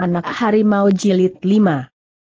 Anak Harimau Jilid 5.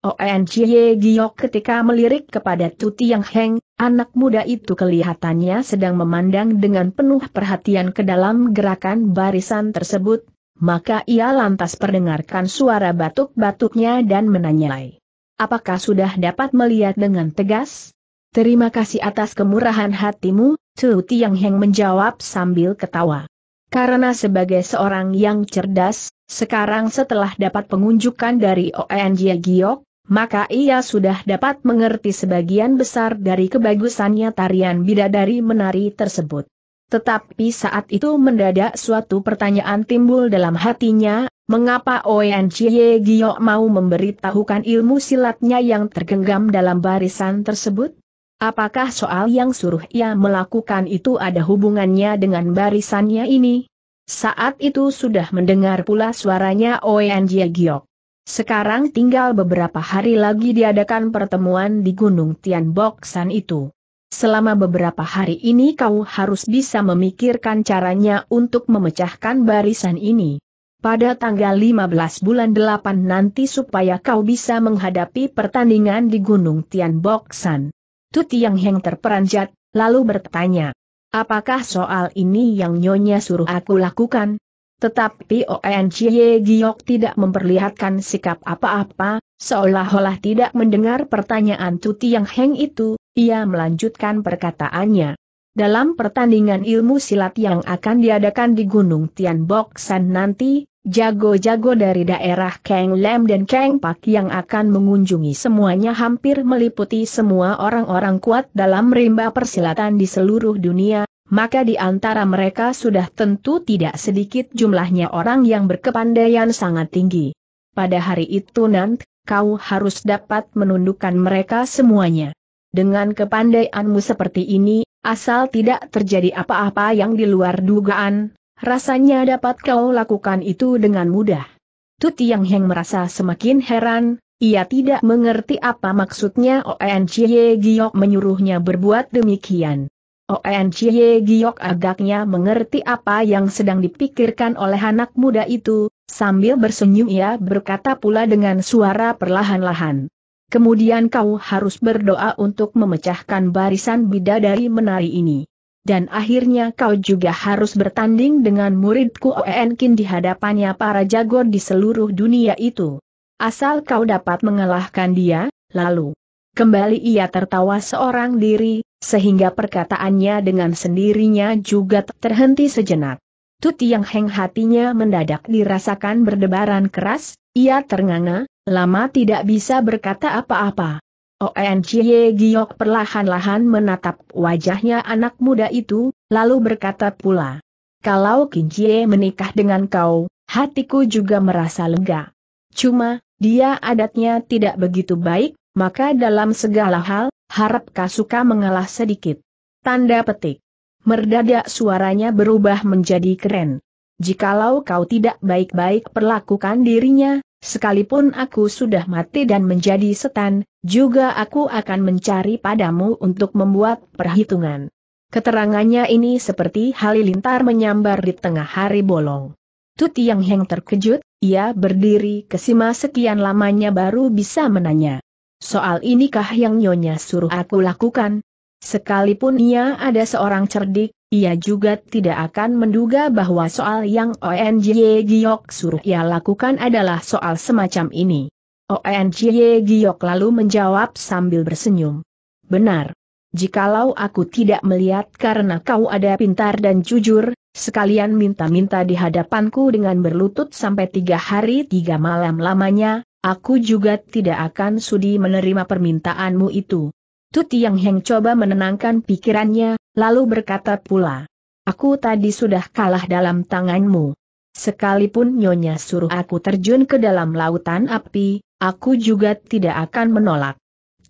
ONCY Giok ketika melirik kepada Tu Tiang Heng, anak muda itu kelihatannya sedang memandang dengan penuh perhatian ke dalam gerakan barisan tersebut, maka ia lantas perdengarkan suara batuk-batuknya dan menanyai. Apakah sudah dapat melihat dengan tegas? Terima kasih atas kemurahan hatimu, Tu Tiang Heng menjawab sambil ketawa. Karena sebagai seorang yang cerdas, sekarang setelah dapat pengunjukan dari ONJ Giok, maka ia sudah dapat mengerti sebagian besar dari kebagusannya tarian bidadari menari tersebut. Tetapi saat itu mendadak suatu pertanyaan timbul dalam hatinya, mengapa ONJ Giok mau memberitahukan ilmu silatnya yang tergenggam dalam barisan tersebut? Apakah soal yang suruh ia melakukan itu ada hubungannya dengan barisannya ini? Saat itu sudah mendengar pula suaranya ONJ Giok. Sekarang tinggal beberapa hari lagi diadakan pertemuan di Gunung Tian Bok San itu. Selama beberapa hari ini kau harus bisa memikirkan caranya untuk memecahkan barisan ini. Pada tanggal 15 bulan 8 nanti supaya kau bisa menghadapi pertandingan di Gunung Tian Bok San. Tu Tiang Heng terperanjat, lalu bertanya, apakah soal ini yang Nyonya suruh aku lakukan? Tetapi ONCY Giok tidak memperlihatkan sikap apa-apa, seolah-olah tidak mendengar pertanyaan Tu Tiang Heng itu, ia melanjutkan perkataannya. Dalam pertandingan ilmu silat yang akan diadakan di Gunung Tian Bok San nanti, jago-jago dari daerah Kang Lam dan Kang Pak yang akan mengunjungi semuanya hampir meliputi semua orang-orang kuat dalam rimba persilatan di seluruh dunia, maka di antara mereka sudah tentu tidak sedikit jumlahnya orang yang berkepandaian sangat tinggi. Pada hari itu nanti, kau harus dapat menundukkan mereka semuanya. Dengan kepandaianmu seperti ini, asal tidak terjadi apa-apa yang di luar dugaan, rasanya dapat kau lakukan itu dengan mudah. Tu Tiang Heng merasa semakin heran, ia tidak mengerti apa maksudnya ONCY Giok menyuruhnya berbuat demikian. ONCY Giok agaknya mengerti apa yang sedang dipikirkan oleh anak muda itu, sambil bersenyum ia berkata pula dengan suara perlahan-lahan. Kemudian kau harus berdoa untuk memecahkan barisan bidadari menari ini. Dan akhirnya kau juga harus bertanding dengan muridku Oen Kin di hadapannya para jago di seluruh dunia itu. Asal kau dapat mengalahkan dia, lalu kembali ia tertawa seorang diri, sehingga perkataannya dengan sendirinya juga terhenti sejenak. Tu Tiang Heng hatinya mendadak dirasakan berdebaran keras, ia ternganga, lama tidak bisa berkata apa-apa. ONCY Giok perlahan-lahan menatap wajahnya anak muda itu, lalu berkata pula, kalau Kincie menikah dengan kau, hatiku juga merasa lega. Cuma, dia adatnya tidak begitu baik, maka dalam segala hal, harap kau suka mengalah sedikit. Tanda petik. Mendadak suaranya berubah menjadi keren. Jikalau kau tidak baik-baik perlakukan dirinya, sekalipun aku sudah mati dan menjadi setan, juga aku akan mencari padamu untuk membuat perhitungan. Keterangannya ini seperti halilintar menyambar di tengah hari bolong. Tu Tiang Heng terkejut, ia berdiri kesima sekian lamanya baru bisa menanya. Soal inikah yang Nyonya suruh aku lakukan? Sekalipun ia ada seorang cerdik, ia juga tidak akan menduga bahwa soal yang ONCY Giok suruh ia lakukan adalah soal semacam ini. ONCY Giok lalu menjawab sambil bersenyum. Benar. Jikalau aku tidak melihat karena kau ada pintar dan jujur, sekalian minta-minta di hadapanku dengan berlutut sampai 3 hari 3 malam lamanya, aku juga tidak akan sudi menerima permintaanmu itu. Tu Tiang Heng coba menenangkan pikirannya, lalu berkata pula. Aku tadi sudah kalah dalam tanganmu. Sekalipun Nyonya suruh aku terjun ke dalam lautan api, aku juga tidak akan menolak.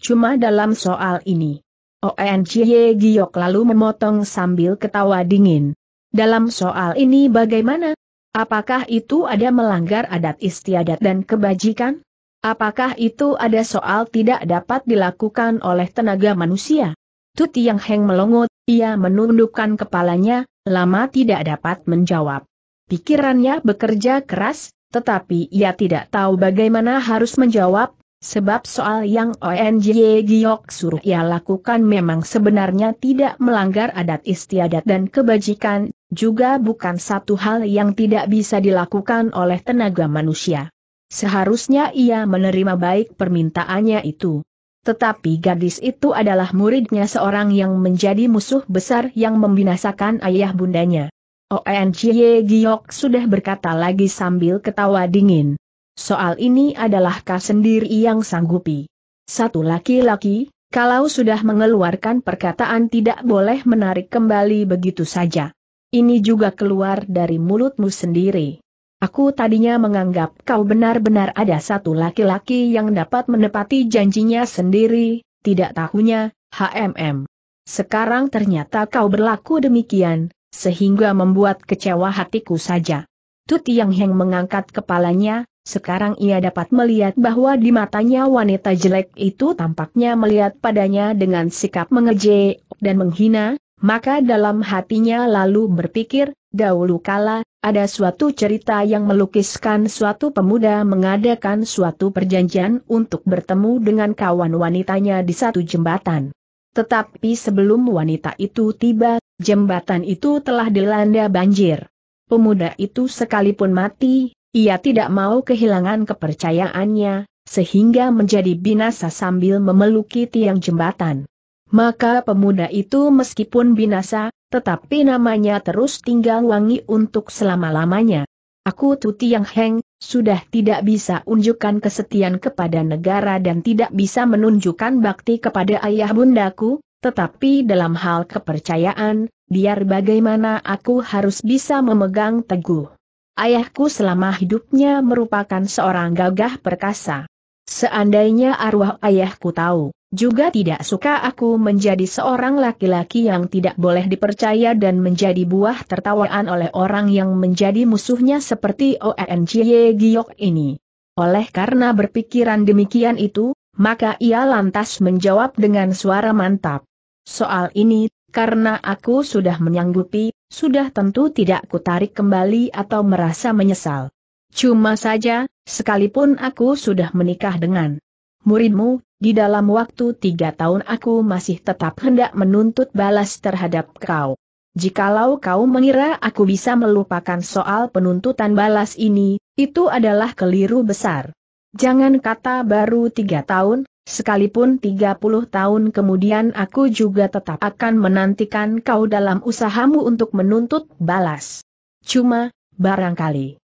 Cuma dalam soal ini, ONCY Giok lalu memotong sambil ketawa dingin. Dalam soal ini bagaimana? Apakah itu ada melanggar adat istiadat dan kebajikan? Apakah itu ada soal tidak dapat dilakukan oleh tenaga manusia? Tu Tiang Heng melongot, ia menundukkan kepalanya, lama tidak dapat menjawab. Pikirannya bekerja keras, tetapi ia tidak tahu bagaimana harus menjawab, sebab soal yang ONG Giok suruh ia lakukan memang sebenarnya tidak melanggar adat istiadat dan kebajikan, juga bukan satu hal yang tidak bisa dilakukan oleh tenaga manusia. Seharusnya ia menerima baik permintaannya itu. Tetapi gadis itu adalah muridnya seorang yang menjadi musuh besar yang membinasakan ayah bundanya. ONG Giok sudah berkata lagi sambil ketawa dingin. Soal ini adalah kau sendiri yang sanggupi. Satu laki-laki, kalau sudah mengeluarkan perkataan tidak boleh menarik kembali begitu saja. Ini juga keluar dari mulutmu sendiri. Aku tadinya menganggap kau benar-benar ada satu laki-laki yang dapat menepati janjinya sendiri, tidak tahunya, Sekarang ternyata kau berlaku demikian, sehingga membuat kecewa hatiku saja. Tu Tiang Heng mengangkat kepalanya, sekarang ia dapat melihat bahwa di matanya wanita jelek itu tampaknya melihat padanya dengan sikap mengejek dan menghina, maka dalam hatinya lalu berpikir, dahulu kala, ada suatu cerita yang melukiskan suatu pemuda mengadakan suatu perjanjian untuk bertemu dengan kawan wanitanya di satu jembatan. Tetapi sebelum wanita itu tiba, jembatan itu telah dilanda banjir. Pemuda itu sekalipun mati, ia tidak mau kehilangan kepercayaannya, sehingga menjadi binasa sambil memeluki tiang jembatan. Maka pemuda itu meskipun binasa, tetapi namanya terus tinggal wangi untuk selama-lamanya. Aku Tu Tiang Heng, sudah tidak bisa unjukkan kesetiaan kepada negara dan tidak bisa menunjukkan bakti kepada ayah bundaku, tetapi dalam hal kepercayaan, biar bagaimana aku harus bisa memegang teguh. Ayahku selama hidupnya merupakan seorang gagah perkasa. Seandainya arwah ayahku tahu, juga tidak suka aku menjadi seorang laki-laki yang tidak boleh dipercaya dan menjadi buah tertawaan oleh orang yang menjadi musuhnya seperti ONG Giok ini. Oleh karena berpikiran demikian itu, maka ia lantas menjawab dengan suara mantap. Soal ini, karena aku sudah menyanggupi, sudah tentu tidak kutarik kembali atau merasa menyesal. Cuma saja, sekalipun aku sudah menikah dengan muridmu, di dalam waktu 3 tahun aku masih tetap hendak menuntut balas terhadap kau. Jikalau kau mengira aku bisa melupakan soal penuntutan balas ini, itu adalah keliru besar. Jangan kata baru 3 tahun, sekalipun 30 tahun kemudian aku juga tetap akan menantikan kau dalam usahamu untuk menuntut balas. Cuma, barangkali.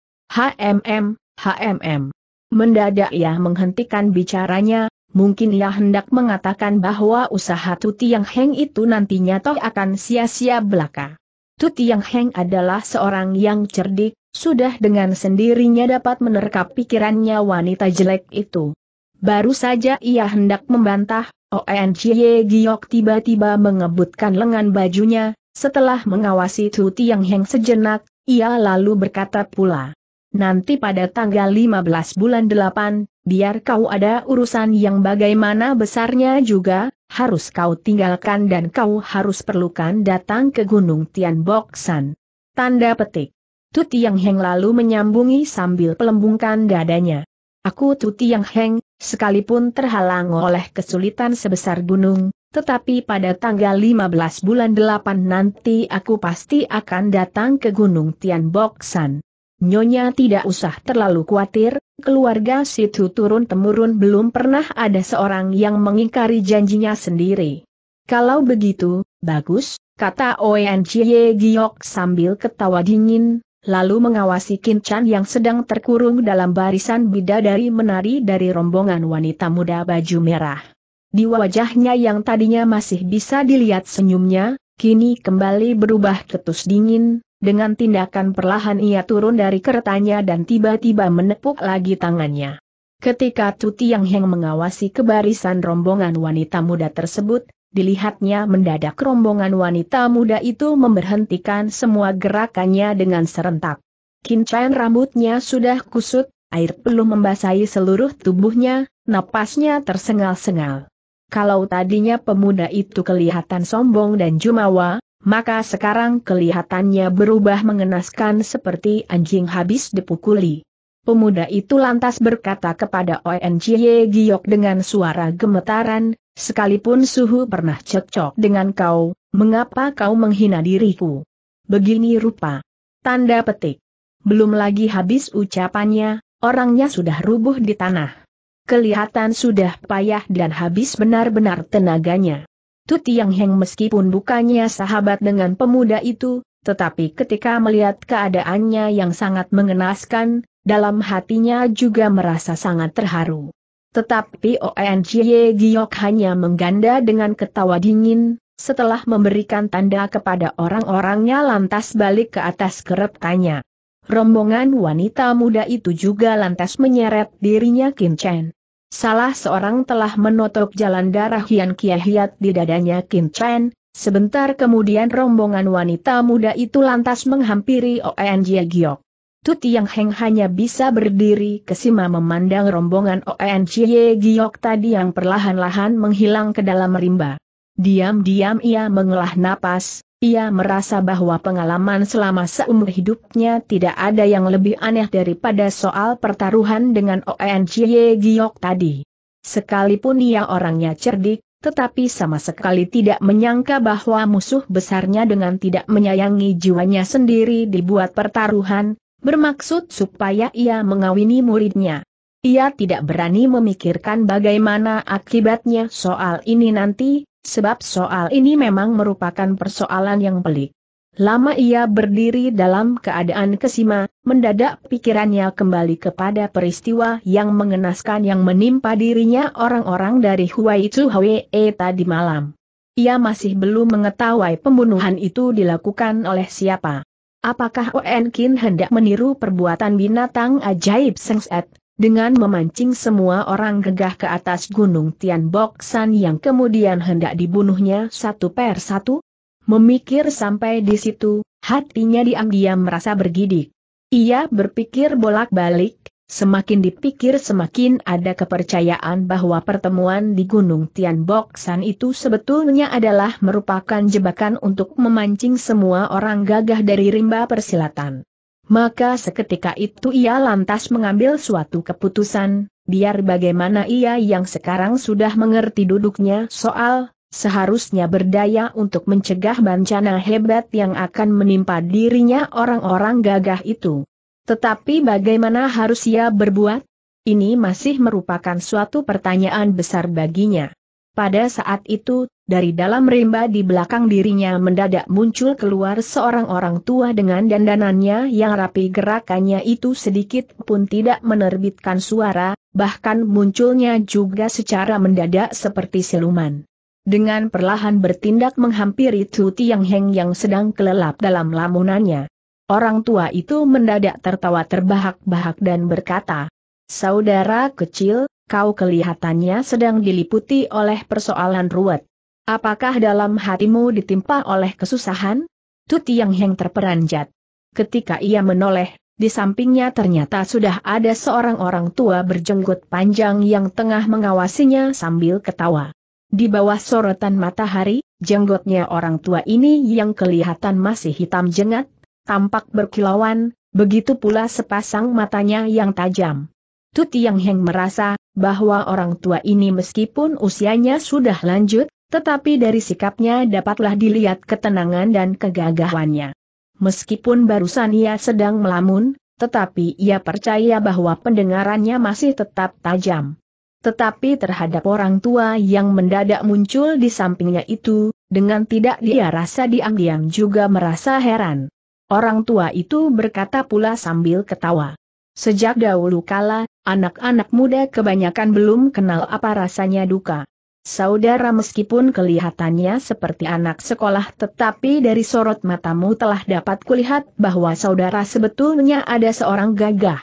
Mendadak ia menghentikan bicaranya, mungkin ia hendak mengatakan bahwa usaha Tu Tiang Heng itu nantinya toh akan sia-sia belaka. Tu Tiang Heng adalah seorang yang cerdik, sudah dengan sendirinya dapat menerka pikirannya wanita jelek itu. Baru saja ia hendak membantah, ONG Giok tiba-tiba mengebutkan lengan bajunya, setelah mengawasi Tu Tiang Heng sejenak, ia lalu berkata pula. Nanti pada tanggal 15 bulan 8, biar kau ada urusan yang bagaimana besarnya juga, harus kau tinggalkan dan kau harus perlukan datang ke Gunung Tian Bok San. Tanda petik. Tu Tiang Heng lalu menyambungi sambil pelembungkan dadanya. Aku Tu Tiang Heng, sekalipun terhalang oleh kesulitan sebesar gunung, tetapi pada tanggal 15 bulan 8 nanti aku pasti akan datang ke Gunung Tian Bok San. Nyonya tidak usah terlalu khawatir, keluarga situ turun-temurun belum pernah ada seorang yang mengingkari janjinya sendiri. Kalau begitu, bagus, kata ONG Giok sambil ketawa dingin, lalu mengawasi Kin Chan yang sedang terkurung dalam barisan bidadari menari dari rombongan wanita muda baju merah. Di wajahnya yang tadinya masih bisa dilihat senyumnya, kini kembali berubah ketus dingin. Dengan tindakan perlahan ia turun dari keretanya dan tiba-tiba menepuk lagi tangannya. Ketika Tu Tiang Heng mengawasi kebarisan rombongan wanita muda tersebut, dilihatnya mendadak rombongan wanita muda itu memberhentikan semua gerakannya dengan serentak. Kincaian rambutnya sudah kusut, air peluh membasahi seluruh tubuhnya, napasnya tersengal-sengal. Kalau tadinya pemuda itu kelihatan sombong dan jumawa, maka sekarang kelihatannya berubah mengenaskan seperti anjing habis dipukuli. Pemuda itu lantas berkata kepada Oncie Giok dengan suara gemetaran, sekalipun Suhu pernah cekcok dengan kau, mengapa kau menghina diriku? Begini rupa. Tanda petik. Belum lagi habis ucapannya, orangnya sudah rubuh di tanah. Kelihatan sudah payah dan habis benar-benar tenaganya. Tu Tiang Heng meskipun bukannya sahabat dengan pemuda itu, tetapi ketika melihat keadaannya yang sangat mengenaskan, dalam hatinya juga merasa sangat terharu. Tetapi Oncie Giok hanya mengganda dengan ketawa dingin, setelah memberikan tanda kepada orang-orangnya lantas balik ke atas keretanya. Rombongan wanita muda itu juga lantas menyeret dirinya Kincen. Salah seorang telah menotok jalan darah Hian Kiahiat di dadanya Kincen. Sebentar kemudian rombongan wanita muda itu lantas menghampiri Oncie Giok. Tu Tiang Heng hanya bisa berdiri kesima memandang rombongan Oncie Giok tadi yang perlahan-lahan menghilang ke dalam rimba. Diam-diam ia mengelah napas, ia merasa bahwa pengalaman selama seumur hidupnya tidak ada yang lebih aneh daripada soal pertaruhan dengan Oncie Giok tadi. Sekalipun ia orangnya cerdik, tetapi sama sekali tidak menyangka bahwa musuh besarnya dengan tidak menyayangi jiwanya sendiri dibuat pertaruhan, bermaksud supaya ia mengawini muridnya. Ia tidak berani memikirkan bagaimana akibatnya soal ini nanti, sebab soal ini memang merupakan persoalan yang pelik. Lama ia berdiri dalam keadaan kesima, mendadak pikirannya kembali kepada peristiwa yang mengenaskan yang menimpa dirinya orang-orang dari Huai Chu Hwe tadi malam. Ia masih belum mengetahui pembunuhan itu dilakukan oleh siapa. Apakah Oen Kin hendak meniru perbuatan binatang ajaib Sengset, dengan memancing semua orang gegah ke atas gunung Tian Bok San yang kemudian hendak dibunuhnya satu per satu? Memikir sampai di situ, hatinya diam-diam merasa bergidik. Ia berpikir bolak-balik, semakin dipikir semakin ada kepercayaan bahwa pertemuan di gunung Tian Bok San itu sebetulnya adalah merupakan jebakan untuk memancing semua orang gagah dari rimba persilatan. Maka seketika itu ia lantas mengambil suatu keputusan, biar bagaimana ia yang sekarang sudah mengerti duduknya soal, seharusnya berdaya untuk mencegah bencana hebat yang akan menimpa dirinya orang-orang gagah itu. Tetapi bagaimana harus ia berbuat? Ini masih merupakan suatu pertanyaan besar baginya. Pada saat itu, dari dalam rimba di belakang dirinya mendadak muncul keluar seorang orang tua dengan dandanannya yang rapi, gerakannya itu sedikit pun tidak menerbitkan suara, bahkan munculnya juga secara mendadak seperti siluman. Dengan perlahan bertindak menghampiri Tu Tiang Heng yang sedang kelelap dalam lamunannya. Orang tua itu mendadak tertawa terbahak-bahak dan berkata, "Saudara kecil, kau kelihatannya sedang diliputi oleh persoalan ruwet. Apakah dalam hatimu ditimpa oleh kesusahan?" Tu Tiang Heng terperanjat. Ketika ia menoleh, di sampingnya ternyata sudah ada seorang orang tua berjenggot panjang yang tengah mengawasinya sambil ketawa. Di bawah sorotan matahari, jenggotnya orang tua ini yang kelihatan masih hitam jenggat, tampak berkilauan, begitu pula sepasang matanya yang tajam. Tu Tiang Heng merasa bahwa orang tua ini meskipun usianya sudah lanjut, tetapi dari sikapnya dapatlah dilihat ketenangan dan kegagahannya. Meskipun barusan ia sedang melamun, tetapi ia percaya bahwa pendengarannya masih tetap tajam. Tetapi terhadap orang tua yang mendadak muncul di sampingnya itu, dengan tidak dia rasa diam-diam juga merasa heran. Orang tua itu berkata pula sambil ketawa, "Sejak dahulu kala, anak-anak muda kebanyakan belum kenal apa rasanya duka. Saudara meskipun kelihatannya seperti anak sekolah, tetapi dari sorot matamu telah dapat kulihat bahwa saudara sebetulnya ada seorang gagah.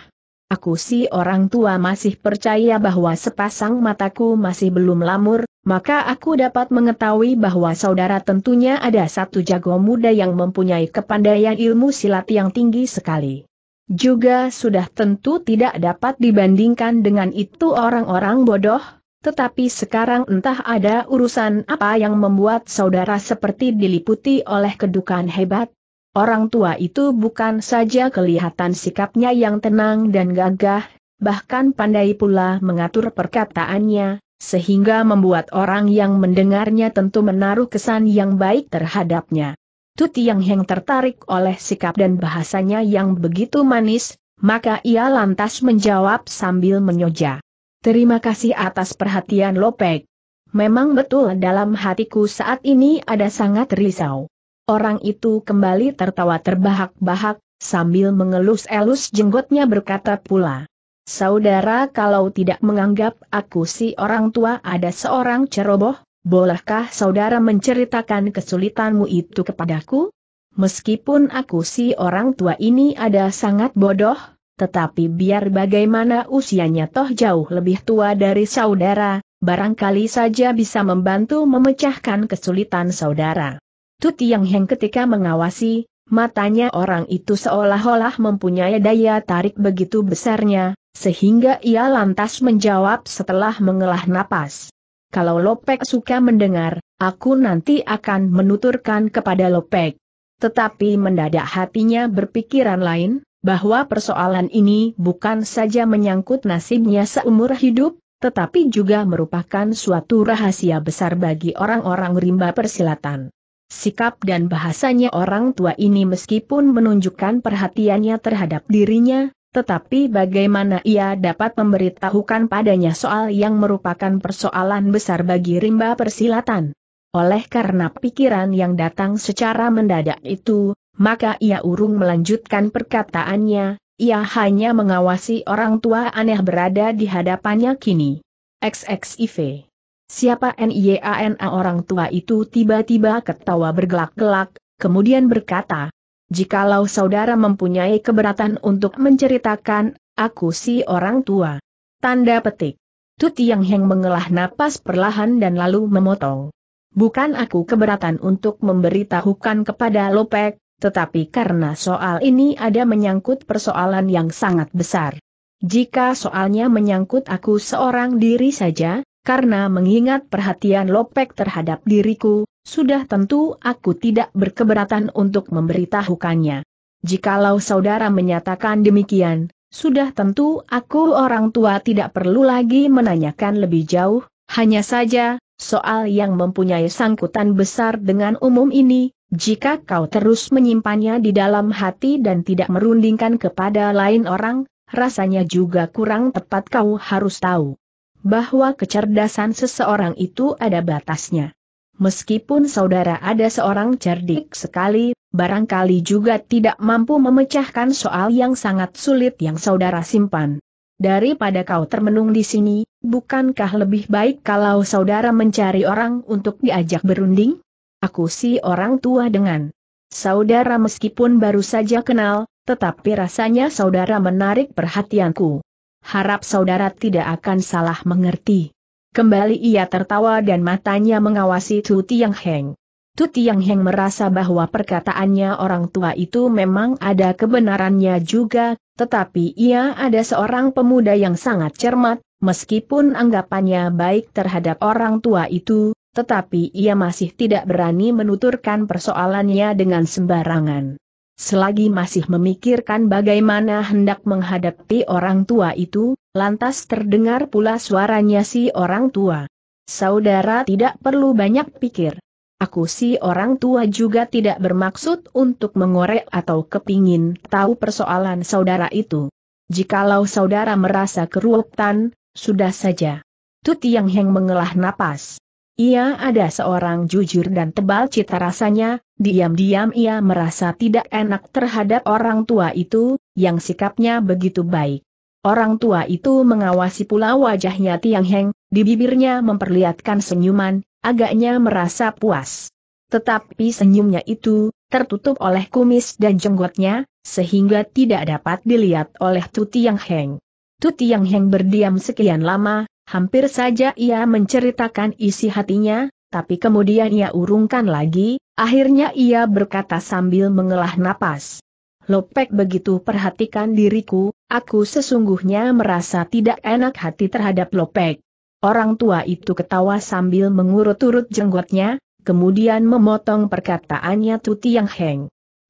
Aku si orang tua masih percaya bahwa sepasang mataku masih belum lamur, maka aku dapat mengetahui bahwa saudara tentunya ada satu jago muda yang mempunyai kepandaian ilmu silat yang tinggi sekali. Juga sudah tentu tidak dapat dibandingkan dengan itu orang-orang bodoh, tetapi sekarang entah ada urusan apa yang membuat saudara seperti diliputi oleh kedukaan hebat. Orang tua itu bukan saja kelihatan sikapnya yang tenang dan gagah, bahkan pandai pula mengatur perkataannya, sehingga membuat orang yang mendengarnya tentu menaruh kesan yang baik terhadapnya. Tu Tiang Heng tertarik oleh sikap dan bahasanya yang begitu manis, maka ia lantas menjawab sambil menyoja. Terima kasih atas perhatian Lopek. Memang betul dalam hatiku saat ini ada sangat risau. Orang itu kembali tertawa terbahak-bahak, sambil mengelus-elus jenggotnya berkata pula. Saudara kalau tidak menganggap aku si orang tua ada seorang ceroboh, bolehkah saudara menceritakan kesulitanmu itu kepadaku? Meskipun aku si orang tua ini ada sangat bodoh, tetapi biar bagaimana usianya toh jauh lebih tua dari saudara, barangkali saja bisa membantu memecahkan kesulitan saudara. Tu Tiang Heng ketika mengawasi, matanya orang itu seolah-olah mempunyai daya tarik begitu besarnya, sehingga ia lantas menjawab setelah menghela napas. Kalau Lopek suka mendengar, aku nanti akan menuturkan kepada Lopek. Tetapi mendadak hatinya berpikiran lain, bahwa persoalan ini bukan saja menyangkut nasibnya seumur hidup, tetapi juga merupakan suatu rahasia besar bagi orang-orang rimba persilatan. Sikap dan bahasanya orang tua ini meskipun menunjukkan perhatiannya terhadap dirinya, tetapi bagaimana ia dapat memberitahukan padanya soal yang merupakan persoalan besar bagi rimba persilatan? Oleh karena pikiran yang datang secara mendadak itu, maka ia urung melanjutkan perkataannya, ia hanya mengawasi orang tua aneh berada di hadapannya kini. XXIV. Siapa NIANA orang tua itu tiba-tiba ketawa bergelak-gelak, kemudian berkata, jikalau saudara mempunyai keberatan untuk menceritakan, aku si orang tua. Tanda petik. Tu Tiang Heng menghela napas perlahan dan lalu memotong. Bukan aku keberatan untuk memberitahukan kepada Lopek, tetapi karena soal ini ada menyangkut persoalan yang sangat besar. Jika soalnya menyangkut aku seorang diri saja, karena mengingat perhatian Lopek terhadap diriku, sudah tentu aku tidak berkeberatan untuk memberitahukannya. Jikalau saudara menyatakan demikian, sudah tentu aku orang tua tidak perlu lagi menanyakan lebih jauh, hanya saja, soal yang mempunyai sangkutan besar dengan umum ini, jika kau terus menyimpannya di dalam hati dan tidak merundingkan kepada lain orang, rasanya juga kurang tepat. Kau harus tahu bahwa kecerdasan seseorang itu ada batasnya. Meskipun saudara ada seorang cerdik sekali, barangkali juga tidak mampu memecahkan soal yang sangat sulit yang saudara simpan. Daripada kau termenung di sini, bukankah lebih baik kalau saudara mencari orang untuk diajak berunding? Aku si orang tua dengan saudara meskipun baru saja kenal, tetapi rasanya saudara menarik perhatianku. Harap saudara tidak akan salah mengerti. Kembali ia tertawa dan matanya mengawasi Tu Tiang Heng. Tu Tiang Heng merasa bahwa perkataannya orang tua itu memang ada kebenarannya juga, tetapi ia ada seorang pemuda yang sangat cermat, meskipun anggapannya baik terhadap orang tua itu, tetapi ia masih tidak berani menuturkan persoalannya dengan sembarangan. Selagi masih memikirkan bagaimana hendak menghadapi orang tua itu, lantas terdengar pula suaranya si orang tua. Saudara tidak perlu banyak pikir. Aku si orang tua juga tidak bermaksud untuk mengorek atau kepingin tahu persoalan saudara itu. Jikalau saudara merasa keruwetan, sudah saja. Tu Tiang Heng menghela napas. Ia ada seorang jujur dan tebal cita rasanya, diam-diam ia merasa tidak enak terhadap orang tua itu, yang sikapnya begitu baik. Orang tua itu mengawasi pula wajahnya Tiang Heng, di bibirnya memperlihatkan senyuman, agaknya merasa puas. Tetapi senyumnya itu, tertutup oleh kumis dan jenggotnya, sehingga tidak dapat dilihat oleh Tu Tiang Heng. Tu Tiang Heng berdiam sekian lama, hampir saja ia menceritakan isi hatinya, tapi kemudian ia urungkan lagi, akhirnya ia berkata sambil menghela napas. Lopek begitu perhatikan diriku, aku sesungguhnya merasa tidak enak hati terhadap Lopek. Orang tua itu ketawa sambil mengurut-urut jenggotnya, kemudian memotong perkataannya Tu Tiang Heng.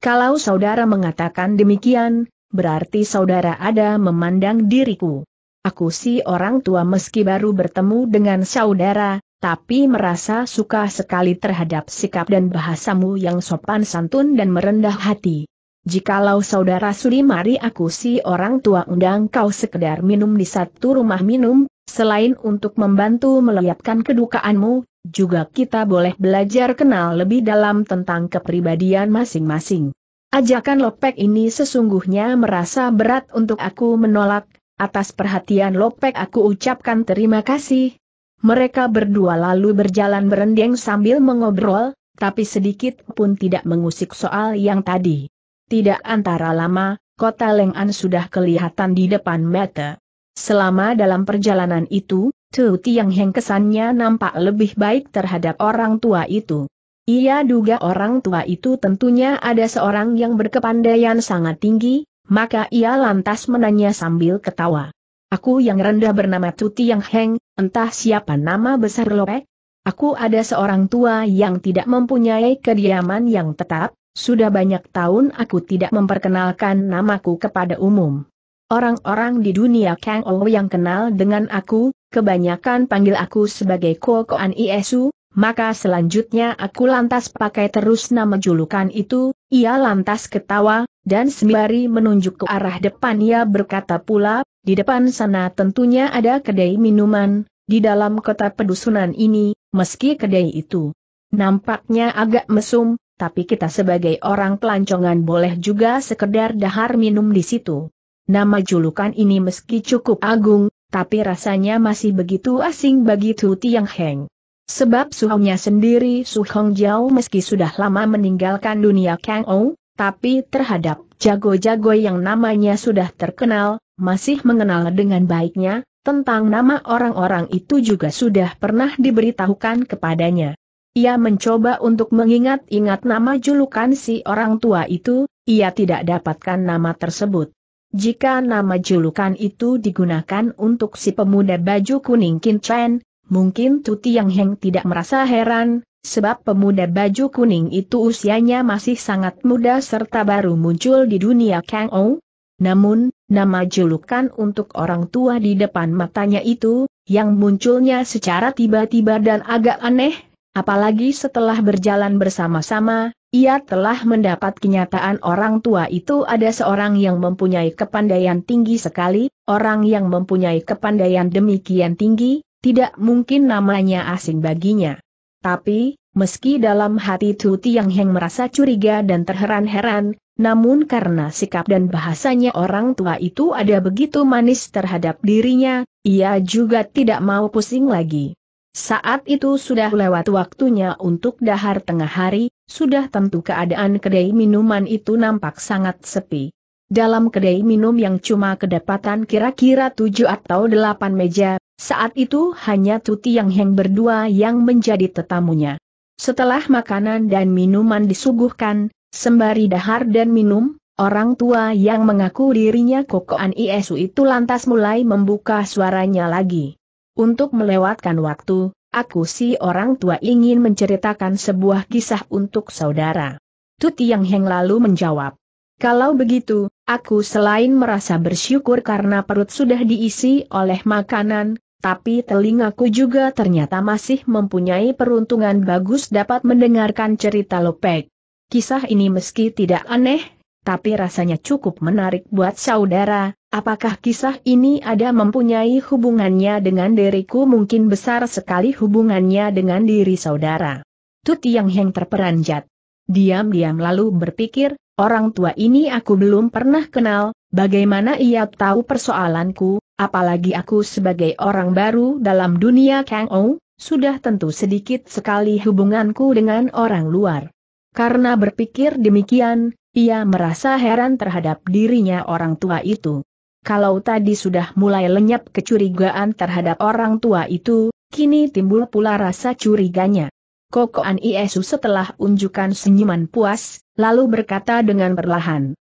Kalau saudara mengatakan demikian, berarti saudara ada memandang diriku. Aku si orang tua meski baru bertemu dengan saudara, tapi merasa suka sekali terhadap sikap dan bahasamu yang sopan santun dan merendah hati. Jikalau saudara suri, mari aku si orang tua undang kau sekedar minum di satu rumah minum, selain untuk membantu melenyapkan kedukaanmu, juga kita boleh belajar kenal lebih dalam tentang kepribadian masing-masing. Ajakan Lopek ini sesungguhnya merasa berat untuk aku menolak. Atas perhatian Lopek aku ucapkan terima kasih. Mereka berdua lalu berjalan berendeng sambil mengobrol, tapi sedikit pun tidak mengusik soal yang tadi. Tidak antara lama, kota Leng'an sudah kelihatan di depan mata. Selama dalam perjalanan itu, Tu Tiangheng kesannya nampak lebih baik terhadap orang tua itu. Ia duga orang tua itu tentunya ada seorang yang berkepandaian sangat tinggi. Maka ia lantas menanya sambil ketawa. Aku yang rendah bernama Tu Tiangheng, entah siapa nama besar Lopek? Aku ada seorang tua yang tidak mempunyai kediaman yang tetap, sudah banyak tahun aku tidak memperkenalkan namaku kepada umum. Orang-orang di dunia Kang Ou yang kenal dengan aku, kebanyakan panggil aku sebagai Kokoan Iesu, maka selanjutnya aku lantas pakai terus nama julukan itu. Ia lantas ketawa, dan sembari menunjuk ke arah depan ia berkata pula, di depan sana tentunya ada kedai minuman, di dalam kota pedusunan ini, meski kedai itu nampaknya agak mesum, tapi kita sebagai orang pelancongan boleh juga sekedar dahar minum di situ. Nama julukan ini meski cukup agung, tapi rasanya masih begitu asing bagi Tu Tiangheng. Sebab suhunya sendiri Su Hongjiao meski sudah lama meninggalkan dunia Kang Ou, tapi terhadap jago-jago yang namanya sudah terkenal, masih mengenal dengan baiknya, tentang nama orang-orang itu juga sudah pernah diberitahukan kepadanya. Ia mencoba untuk mengingat-ingat nama julukan si orang tua itu, ia tidak dapatkan nama tersebut. Jika nama julukan itu digunakan untuk si pemuda baju kuning Qin Chen, mungkin Tu Tiangheng tidak merasa heran, sebab pemuda baju kuning itu usianya masih sangat muda serta baru muncul di dunia Kang Ou. Namun, nama julukan untuk orang tua di depan matanya itu, yang munculnya secara tiba-tiba dan agak aneh, apalagi setelah berjalan bersama-sama, ia telah mendapat kenyataan orang tua itu ada seorang yang mempunyai kepandaian tinggi sekali, orang yang mempunyai kepandaian demikian tinggi, tidak mungkin namanya asing baginya. Tapi, meski dalam hati Tu Tiangheng merasa curiga dan terheran-heran, namun karena sikap dan bahasanya orang tua itu ada begitu manis terhadap dirinya, ia juga tidak mau pusing lagi. Saat itu sudah lewat waktunya untuk dahar tengah hari, sudah tentu keadaan kedai minuman itu nampak sangat sepi. Dalam kedai minum yang cuma kedapatan kira-kira 7 atau 8 meja, saat itu hanya Tu Tiangheng berdua yang menjadi tetamunya. Setelah makanan dan minuman disuguhkan, sembari dahar dan minum, orang tua yang mengaku dirinya Kokoan Iesu itu lantas mulai membuka suaranya lagi. Untuk melewatkan waktu, aku si orang tua ingin menceritakan sebuah kisah untuk saudara. Tu Tiangheng lalu menjawab. Kalau begitu, aku selain merasa bersyukur karena perut sudah diisi oleh makanan, tapi telingaku juga ternyata masih mempunyai peruntungan bagus dapat mendengarkan cerita Lopek. Kisah ini meski tidak aneh, tapi rasanya cukup menarik buat saudara. Apakah kisah ini ada mempunyai hubungannya dengan diriku? Mungkin besar sekali hubungannya dengan diri saudara. Tu Tiangheng terperanjat. Diam-diam lalu berpikir, orang tua ini aku belum pernah kenal, bagaimana ia tahu persoalanku? Apalagi aku sebagai orang baru dalam dunia Kang Ou, sudah tentu sedikit sekali hubunganku dengan orang luar. Karena berpikir demikian, ia merasa heran terhadap dirinya orang tua itu. Kalau tadi sudah mulai lenyap kecurigaan terhadap orang tua itu, kini timbul pula rasa curiganya. Kokoan Iesu setelah unjukkan senyuman puas, lalu berkata dengan perlahan.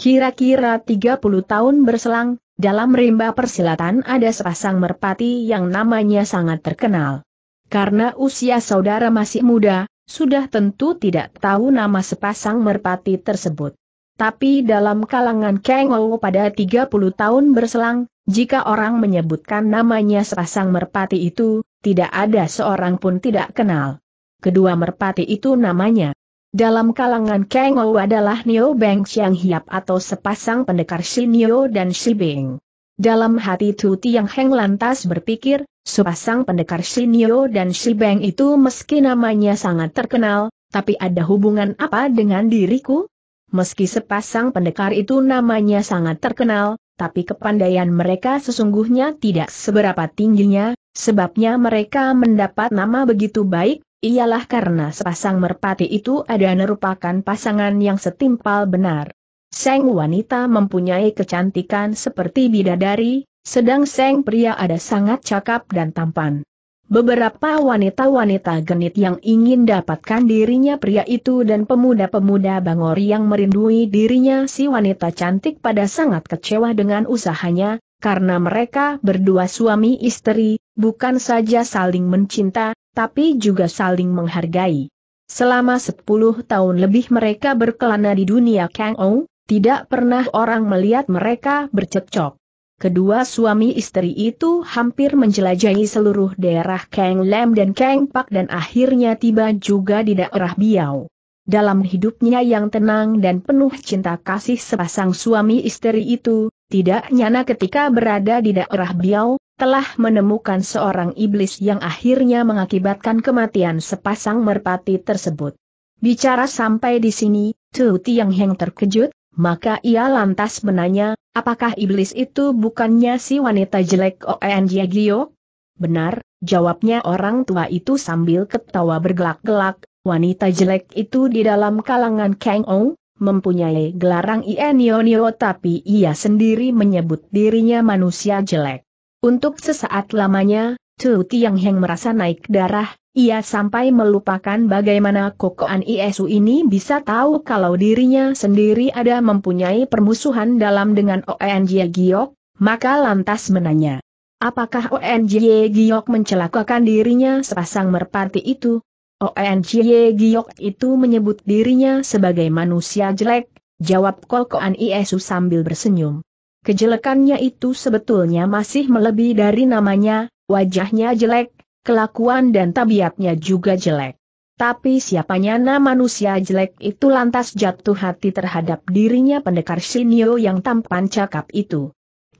Kira-kira 30 tahun berselang, dalam rimba persilatan ada sepasang merpati yang namanya sangat terkenal. Karena usia saudara masih muda, sudah tentu tidak tahu nama sepasang merpati tersebut. Tapi dalam kalangan Kang Ouw pada 30 tahun berselang, jika orang menyebutkan namanya sepasang merpati itu, tidak ada seorang pun tidak kenal. Kedua merpati itu namanya dalam kalangan Kang Ouw adalah Nio Beng Xiang Hiap atau sepasang pendekar Si Nio dan Si Beng. Dalam hati Tu Tiang Heng lantas berpikir, sepasang pendekar Si Nio dan Si Beng itu meski namanya sangat terkenal, tapi ada hubungan apa dengan diriku? Meski sepasang pendekar itu namanya sangat terkenal, tapi kepandaian mereka sesungguhnya tidak seberapa tingginya, sebabnya mereka mendapat nama begitu baik. Ialah karena sepasang merpati itu ada merupakan pasangan yang setimpal benar. Sang wanita mempunyai kecantikan seperti bidadari, sedang sang pria ada sangat cakap dan tampan. Beberapa wanita-wanita genit yang ingin dapatkan dirinya pria itu dan pemuda-pemuda Bangori yang merindui dirinya si wanita cantik pada sangat kecewa dengan usahanya, karena mereka berdua suami istri, bukan saja saling mencinta, tapi juga saling menghargai. Selama 10 tahun lebih mereka berkelana di dunia Kang Ouw, tidak pernah orang melihat mereka bercekcok. Kedua suami istri itu hampir menjelajahi seluruh daerah Kang Lam dan Kang Pak dan akhirnya tiba juga di daerah Biau. Dalam hidupnya yang tenang dan penuh cinta kasih sepasang suami istri itu, tidak nyana ketika berada di daerah Biau, telah menemukan seorang iblis yang akhirnya mengakibatkan kematian sepasang merpati tersebut. Bicara sampai di sini, Tu Tiang Heng terkejut, maka ia lantas menanya, apakah iblis itu bukannya si wanita jelek Oen Jia Gio? Benar, jawabnya orang tua itu sambil ketawa bergelak-gelak, wanita jelek itu di dalam kalangan Kang Ouw mempunyai gelarang Ienionio tapi ia sendiri menyebut dirinya manusia jelek. Untuk sesaat lamanya, Tu Tiang Heng merasa naik darah, ia sampai melupakan bagaimana kokoan Iesu ini bisa tahu kalau dirinya sendiri ada mempunyai permusuhan dalam dengan Oen Jia Giok, maka lantas menanya, apakah Oen Jia Giok mencelakakan dirinya sepasang merpati itu? Oen Jie Giok itu menyebut dirinya sebagai manusia jelek, jawab kokoan Iesu sambil bersenyum. Kejelekannya itu sebetulnya masih melebihi dari namanya, wajahnya jelek, kelakuan dan tabiatnya juga jelek. Tapi siapanya nama manusia jelek itu lantas jatuh hati terhadap dirinya pendekar Si Nio yang tampan cakap itu.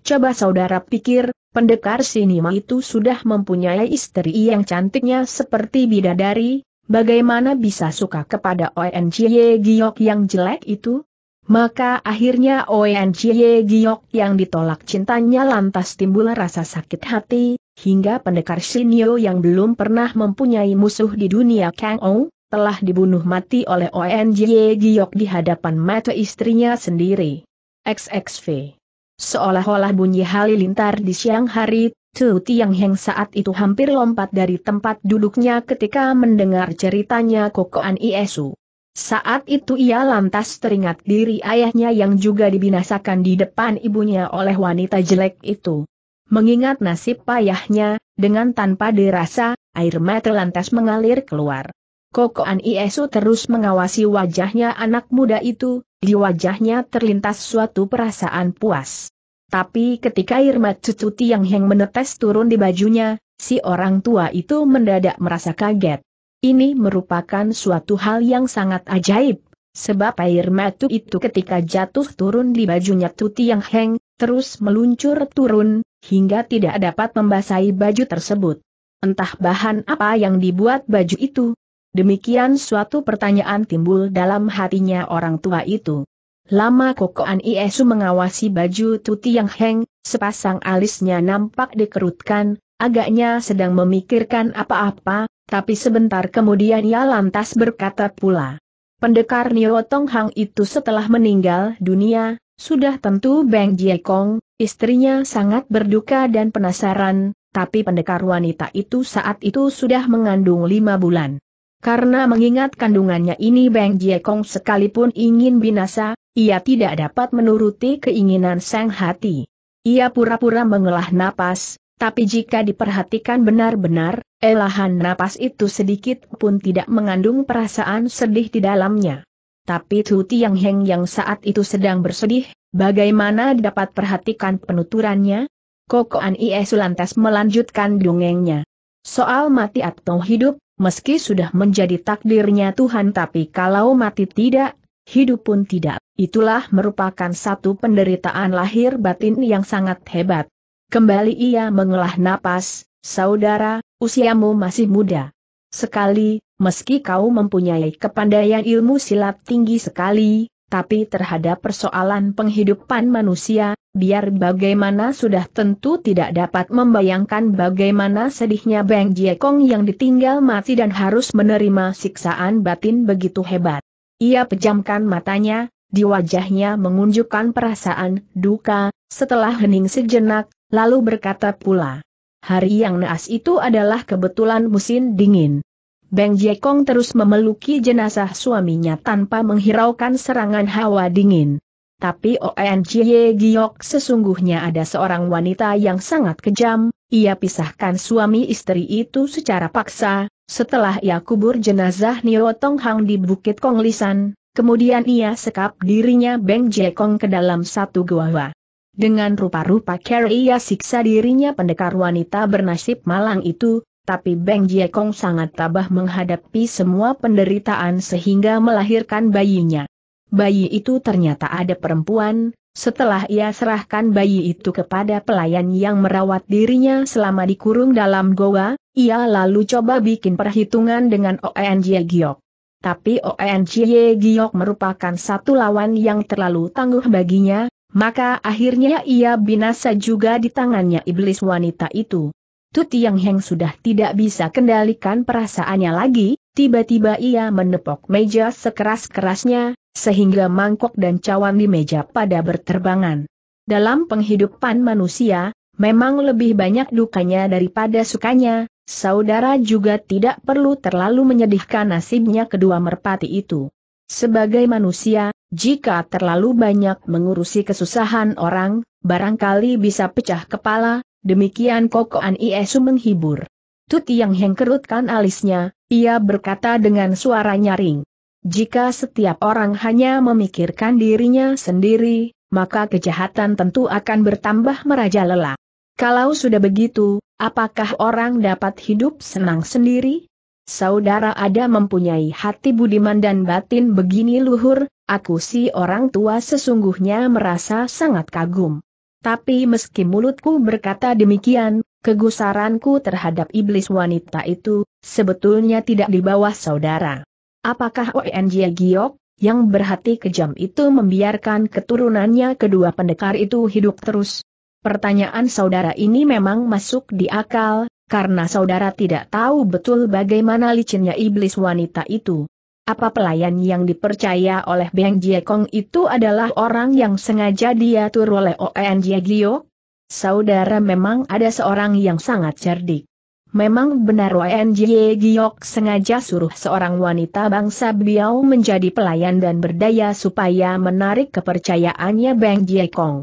Coba saudara pikir, pendekar Si Nio itu sudah mempunyai istri yang cantiknya seperti bidadari. Bagaimana bisa suka kepada Oen Jie Giok yang jelek itu? Maka akhirnya Oen Jie Giok yang ditolak cintanya lantas timbul rasa sakit hati, hingga pendekar Si Nio yang belum pernah mempunyai musuh di dunia Kang Ouw, telah dibunuh mati oleh Oen Jie Giok di hadapan mata istrinya sendiri. XXV. Seolah-olah bunyi halilintar di siang hari, Tu Tiang Heng saat itu hampir lompat dari tempat duduknya ketika mendengar ceritanya kokoan Iesu. Saat itu ia lantas teringat diri ayahnya yang juga dibinasakan di depan ibunya oleh wanita jelek itu. Mengingat nasib ayahnya, dengan tanpa dirasa, air mata lantas mengalir keluar. Kokoan Iesu terus mengawasi wajahnya anak muda itu, di wajahnya terlintas suatu perasaan puas. Tapi ketika air mata Tu Tiang Heng menetes turun di bajunya, si orang tua itu mendadak merasa kaget. Ini merupakan suatu hal yang sangat ajaib, sebab air mata itu ketika jatuh turun di bajunya Tu Tiang Heng, terus meluncur turun, hingga tidak dapat membasahi baju tersebut. Entah bahan apa yang dibuat baju itu. Demikian suatu pertanyaan timbul dalam hatinya orang tua itu. Lama kokoan Iesu mengawasi baju Tu Tiang Heng, sepasang alisnya nampak dikerutkan, agaknya sedang memikirkan apa-apa, tapi sebentar kemudian ia lantas berkata pula. Pendekar Nio Tong Hang itu setelah meninggal dunia, sudah tentu Beng Jie Kong, istrinya sangat berduka dan penasaran, tapi pendekar wanita itu saat itu sudah mengandung 5 bulan. Karena mengingat kandungannya ini Beng Jie Kong sekalipun ingin binasa, ia tidak dapat menuruti keinginan sang hati. Ia pura-pura mengelah napas, Tapi jika diperhatikan benar-benar, elahan napas itu sedikit pun tidak mengandung perasaan sedih di dalamnya. Tapi Tu Tiang Heng yang saat itu sedang bersedih, bagaimana dapat perhatikan penuturannya? Kokoan Iesu lantas melanjutkan dongengnya. Soal mati atau hidup, meski sudah menjadi takdirnya Tuhan tapi kalau mati tidak, hidup pun tidak. Itulah merupakan satu penderitaan lahir batin yang sangat hebat. Kembali ia mengelah napas, saudara, usiamu masih muda sekali, meski kau mempunyai kepandaian ilmu silat tinggi sekali, tapi terhadap persoalan penghidupan manusia, biar bagaimana sudah tentu tidak dapat membayangkan bagaimana sedihnya Beng Jiekong yang ditinggal mati dan harus menerima siksaan batin begitu hebat. Ia pejamkan matanya, di wajahnya mengunjukkan perasaan duka, setelah hening sejenak, lalu berkata pula, hari yang naas itu adalah kebetulan musim dingin. Beng Jiekong terus memeluki jenazah suaminya tanpa menghiraukan serangan hawa dingin. Tapi Oncie Giok sesungguhnya ada seorang wanita yang sangat kejam, ia pisahkan suami istri itu secara paksa, setelah ia kubur jenazah Nio Tong Hang di Bukit Konglisan, kemudian ia sekap dirinya Beng Jiekong ke dalam satu gua. Dengan rupa-rupa ia siksa dirinya pendekar wanita bernasib malang itu, tapi Beng Jiekong sangat tabah menghadapi semua penderitaan sehingga melahirkan bayinya. Bayi itu ternyata ada perempuan, setelah ia serahkan bayi itu kepada pelayan yang merawat dirinya selama dikurung dalam goa, ia lalu coba bikin perhitungan dengan Oncie Giok. Tapi Oncie Giok merupakan satu lawan yang terlalu tangguh baginya, maka akhirnya ia binasa juga di tangannya iblis wanita itu. Tu Tiang Heng sudah tidak bisa kendalikan perasaannya lagi, tiba-tiba ia menepok meja sekeras-kerasnya, sehingga mangkok dan cawan di meja pada berterbangan. Dalam penghidupan manusia, memang lebih banyak dukanya daripada sukanya, saudara juga tidak perlu terlalu menyedihkan nasibnya kedua merpati itu. Sebagai manusia, jika terlalu banyak mengurusi kesusahan orang, barangkali bisa pecah kepala, demikian Kokoan Iesu menghibur. Tu Tiang Heng kerutkan alisnya, ia berkata dengan suara nyaring. Jika setiap orang hanya memikirkan dirinya sendiri, maka kejahatan tentu akan bertambah merajalela. Kalau sudah begitu, apakah orang dapat hidup senang sendiri? Saudara ada mempunyai hati budiman dan batin begini luhur, aku si orang tua sesungguhnya merasa sangat kagum. Tapi meski mulutku berkata demikian, kegusaranku terhadap iblis wanita itu, sebetulnya tidak di bawah saudara. Apakah Oncie Giok, yang berhati kejam itu membiarkan keturunannya kedua pendekar itu hidup terus? Pertanyaan saudara ini memang masuk di akal, karena saudara tidak tahu betul bagaimana licinnya iblis wanita itu. Apa pelayan yang dipercaya oleh Beng Jiekong itu adalah orang yang sengaja diatur oleh Oncie Giok? Saudara memang ada seorang yang sangat cerdik. Memang benar Oncie Giok sengaja suruh seorang wanita bangsa Biao menjadi pelayan dan berdaya supaya menarik kepercayaannya Beng Jiekong.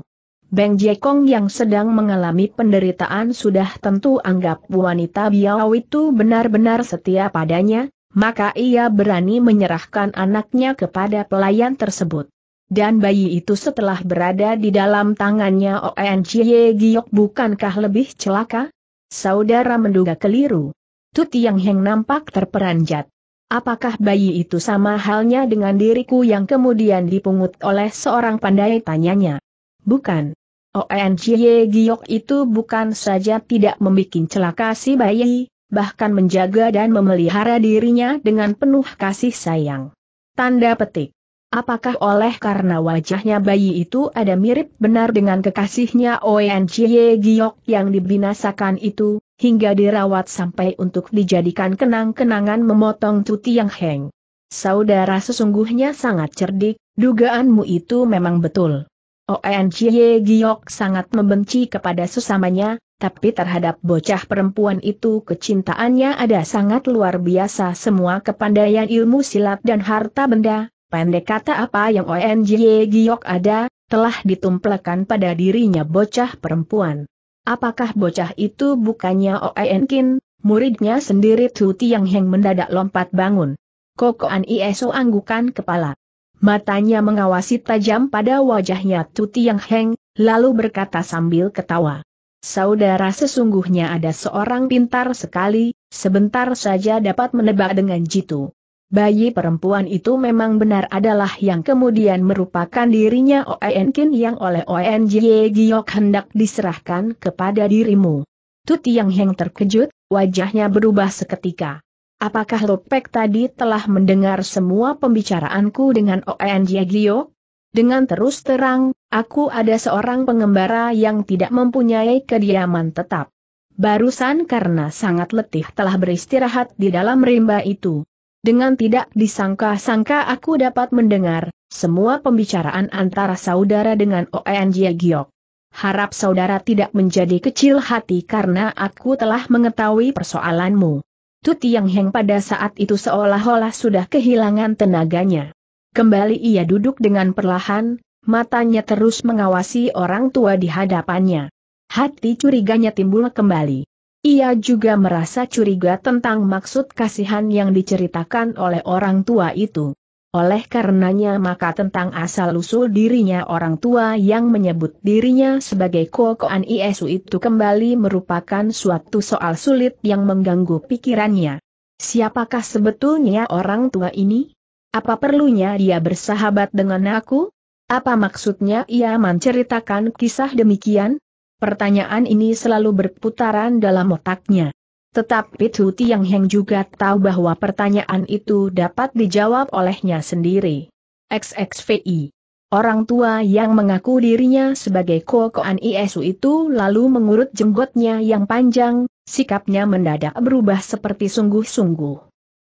Beng Jiekong yang sedang mengalami penderitaan sudah tentu anggap wanita Biao itu benar-benar setia padanya, maka ia berani menyerahkan anaknya kepada pelayan tersebut. Dan bayi itu setelah berada di dalam tangannya Oncie Giok bukankah lebih celaka? Saudara menduga keliru. Tu Tiang Heng nampak terperanjat. Apakah bayi itu sama halnya dengan diriku yang kemudian dipungut oleh seorang pandai, tanyanya? Bukan. Oncie Giok itu bukan saja tidak membuat celaka si bayi, bahkan menjaga dan memelihara dirinya dengan penuh kasih sayang. Tanda petik. Apakah oleh karena wajahnya bayi itu ada mirip benar dengan kekasihnya Oncie Giok yang dibinasakan itu, hingga dirawat sampai untuk dijadikan kenang-kenangan, memotong Tu Tiang Heng. Saudara sesungguhnya sangat cerdik, dugaanmu itu memang betul. Oncie Giok sangat membenci kepada sesamanya, tapi terhadap bocah perempuan itu kecintaannya ada sangat luar biasa. Semua kepandaian ilmu silat dan harta benda, pendek kata apa yang Oncie Giok ada, telah ditumplekan pada dirinya bocah perempuan. Apakah bocah itu bukannya Oen Kin, muridnya sendiri? Tu Tiang Heng mendadak lompat bangun. Kokoan Iso anggukan kepala. Matanya mengawasi tajam pada wajahnya Tu Tiang Heng, lalu berkata sambil ketawa. Saudara sesungguhnya ada seorang pintar sekali, sebentar saja dapat menebak dengan jitu. Bayi perempuan itu memang benar adalah yang kemudian merupakan dirinya Oen Kin yang oleh Oen Jie Giok hendak diserahkan kepada dirimu. Tu Tiang Heng terkejut, wajahnya berubah seketika. Apakah Lopek tadi telah mendengar semua pembicaraanku dengan Oen Jie Giok? Dengan terus terang, aku ada seorang pengembara yang tidak mempunyai kediaman tetap. Barusan karena sangat letih telah beristirahat di dalam rimba itu. Dengan tidak disangka-sangka aku dapat mendengar semua pembicaraan antara saudara dengan Oen Jie Giok. Harap saudara tidak menjadi kecil hati karena aku telah mengetahui persoalanmu. Tu Tiang Heng pada saat itu seolah-olah sudah kehilangan tenaganya. Kembali ia duduk dengan perlahan, matanya terus mengawasi orang tua di hadapannya. Hati curiganya timbul kembali. Ia juga merasa curiga tentang maksud kasihan yang diceritakan oleh orang tua itu. Oleh karenanya maka tentang asal-usul dirinya orang tua yang menyebut dirinya sebagai Kokoan Iesu itu kembali merupakan suatu soal sulit yang mengganggu pikirannya. Siapakah sebetulnya orang tua ini? Apa perlunya dia bersahabat dengan aku? Apa maksudnya ia menceritakan kisah demikian? Pertanyaan ini selalu berputaran dalam otaknya. Tetapi Tu Tiang Heng juga tahu bahwa pertanyaan itu dapat dijawab olehnya sendiri. XXVI. Orang tua yang mengaku dirinya sebagai Kokoan Iesu itu lalu mengurut jenggotnya yang panjang, sikapnya mendadak berubah seperti sungguh-sungguh.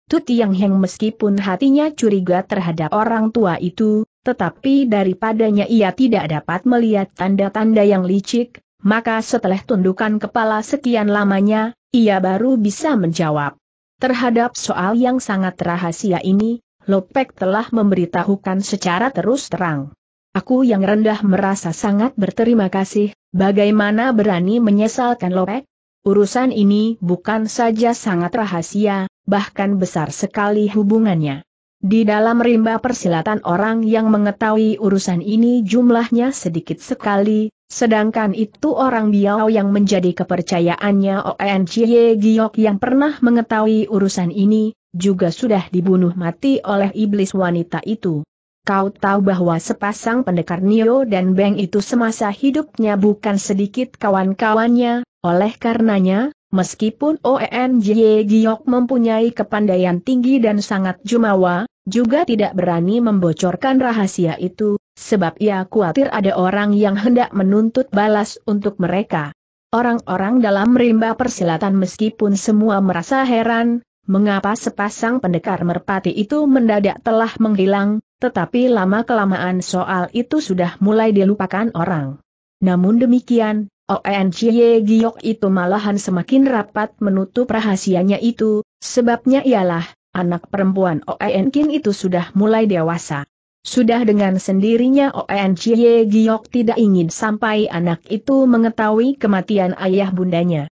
Tu Tiang Heng meskipun hatinya curiga terhadap orang tua itu, tetapi daripadanya ia tidak dapat melihat tanda-tanda yang licik. Maka setelah tundukan kepala sekian lamanya, ia baru bisa menjawab. Terhadap soal yang sangat rahasia ini, Lopek telah memberitahukan secara terus terang. Aku yang rendah merasa sangat berterima kasih, bagaimana berani menyesalkan Lopek? Urusan ini bukan saja sangat rahasia, bahkan besar sekali hubungannya. Di dalam rimba persilatan orang yang mengetahui urusan ini jumlahnya sedikit sekali, sedangkan itu orang Biao yang menjadi kepercayaannya Oen Jie Giok yang pernah mengetahui urusan ini, juga sudah dibunuh mati oleh iblis wanita itu. Kau tahu bahwa sepasang pendekar Nio dan Beng itu semasa hidupnya bukan sedikit kawan-kawannya, oleh karenanya, meskipun Oen Jie Giok mempunyai kepandaian tinggi dan sangat jumawa, juga tidak berani membocorkan rahasia itu, sebab ia khawatir ada orang yang hendak menuntut balas untuk mereka. Orang-orang dalam rimba persilatan meskipun semua merasa heran, mengapa sepasang pendekar merpati itu mendadak telah menghilang, tetapi lama-kelamaan soal itu sudah mulai dilupakan orang. Namun demikian, Oen Jie Giok itu malahan semakin rapat menutup rahasianya itu, sebabnya ialah anak perempuan Oen Kin itu sudah mulai dewasa. Sudah dengan sendirinya Oen Jie Giok tidak ingin sampai anak itu mengetahui kematian ayah bundanya.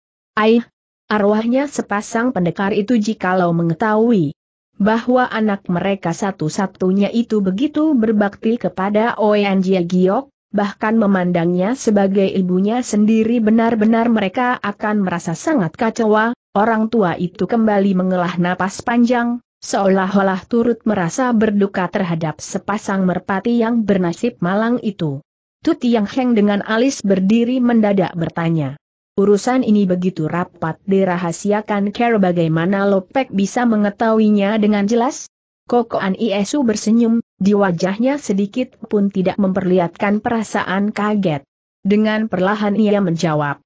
Arwahnya sepasang pendekar itu jikalau mengetahui bahwa anak mereka satu-satunya itu begitu berbakti kepada Oen Jie Giok, bahkan memandangnya sebagai ibunya sendiri, benar-benar mereka akan merasa sangat kecewa. Orang tua itu kembali mengelah napas panjang, seolah-olah turut merasa berduka terhadap sepasang merpati yang bernasib malang itu. Tu Tiang Heng dengan alis berdiri mendadak bertanya. Urusan ini begitu rapat dirahasiakan, kira bagaimana Lopek bisa mengetahuinya dengan jelas? Kokoan Iesu bersenyum, di wajahnya sedikit pun tidak memperlihatkan perasaan kaget. Dengan perlahan ia menjawab.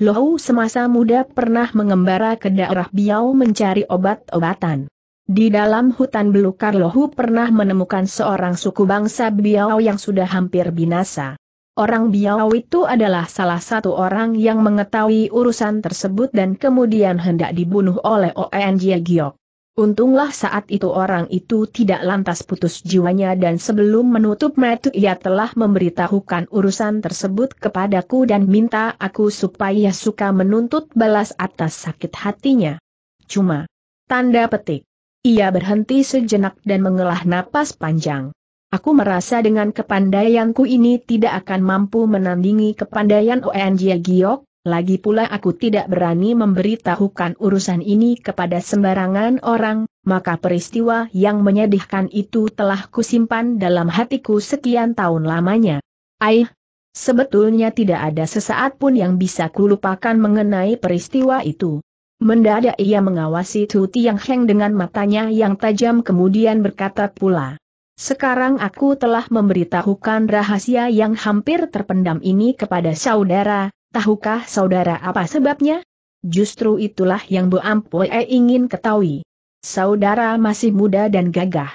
Lohu semasa muda pernah mengembara ke daerah Biau mencari obat-obatan. Di dalam hutan belukar Lohu pernah menemukan seorang suku bangsa Biau yang sudah hampir binasa. Orang Biau itu adalah salah satu orang yang mengetahui urusan tersebut dan kemudian hendak dibunuh oleh Oen Jie Giok. Untunglah saat itu orang itu tidak lantas putus jiwanya dan sebelum menutup mata ia telah memberitahukan urusan tersebut kepadaku dan minta aku supaya suka menuntut balas atas sakit hatinya. Cuma, tanda petik. Ia berhenti sejenak dan menghela napas panjang. Aku merasa dengan kepandaianku ini tidak akan mampu menandingi kepandaian Ong Giok, lagi pula aku tidak berani memberitahukan urusan ini kepada sembarangan orang, maka peristiwa yang menyedihkan itu telah kusimpan dalam hatiku sekian tahun lamanya. Aih, sebetulnya tidak ada sesaat pun yang bisa kulupakan mengenai peristiwa itu. Mendadak ia mengawasi Tu Tiang Heng dengan matanya yang tajam kemudian berkata pula, "Sekarang aku telah memberitahukan rahasia yang hampir terpendam ini kepada saudara, tahukah saudara apa sebabnya? Justru itulah yang Bu Ampoe ingin ketahui. Saudara masih muda dan gagah.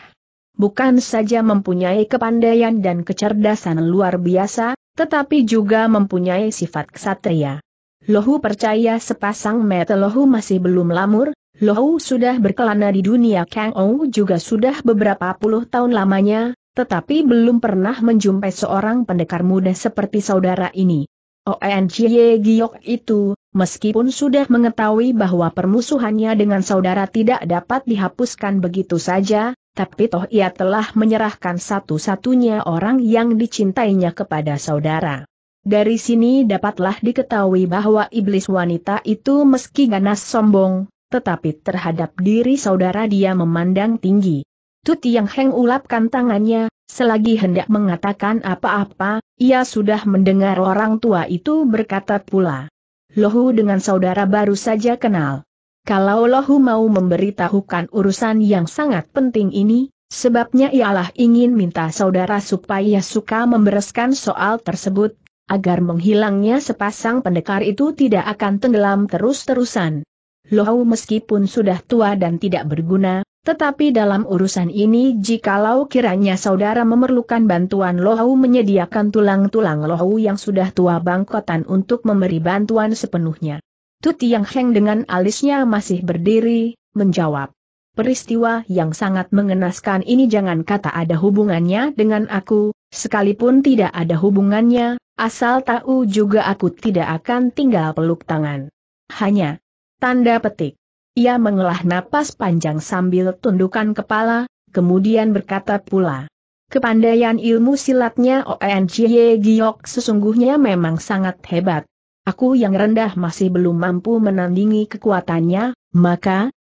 Bukan saja mempunyai kepandaian dan kecerdasan luar biasa, tetapi juga mempunyai sifat kesatria. Lohu percaya sepasang mata Lohu masih belum lamur, Lohu sudah berkelana di dunia Kang Ou juga sudah beberapa puluh tahun lamanya, tetapi belum pernah menjumpai seorang pendekar muda seperti saudara ini. Ong Giok itu, meskipun sudah mengetahui bahwa permusuhannya dengan saudara tidak dapat dihapuskan begitu saja, tapi toh ia telah menyerahkan satu-satunya orang yang dicintainya kepada saudara. Dari sini dapatlah diketahui bahwa iblis wanita itu meski ganas sombong, tetapi terhadap diri saudara dia memandang tinggi." Tu Tiang Heng ulapkan tangannya, selagi hendak mengatakan apa-apa, ia sudah mendengar orang tua itu berkata pula, "Lohu dengan saudara baru saja kenal. Kalau Lohu mau memberitahukan urusan yang sangat penting ini, sebabnya ialah ingin minta saudara supaya suka membereskan soal tersebut, agar menghilangnya sepasang pendekar itu tidak akan tenggelam terus-terusan. Lohu meskipun sudah tua dan tidak berguna, tetapi dalam urusan ini jikalau kiranya saudara memerlukan bantuan Lohu menyediakan tulang-tulang Lohu yang sudah tua bangkotan untuk memberi bantuan sepenuhnya." Tu Tiang Heng dengan alisnya masih berdiri, menjawab, "Peristiwa yang sangat mengenaskan ini jangan kata ada hubungannya dengan aku, sekalipun tidak ada hubungannya, asal tahu juga aku tidak akan tinggal peluk tangan. Hanya." Tanda petik. Ia menghela napas panjang sambil tundukkan kepala, kemudian berkata pula, "Kepandaian ilmu silatnya Ong Giok sesungguhnya memang sangat hebat. Aku yang rendah masih belum mampu menandingi kekuatannya, maka,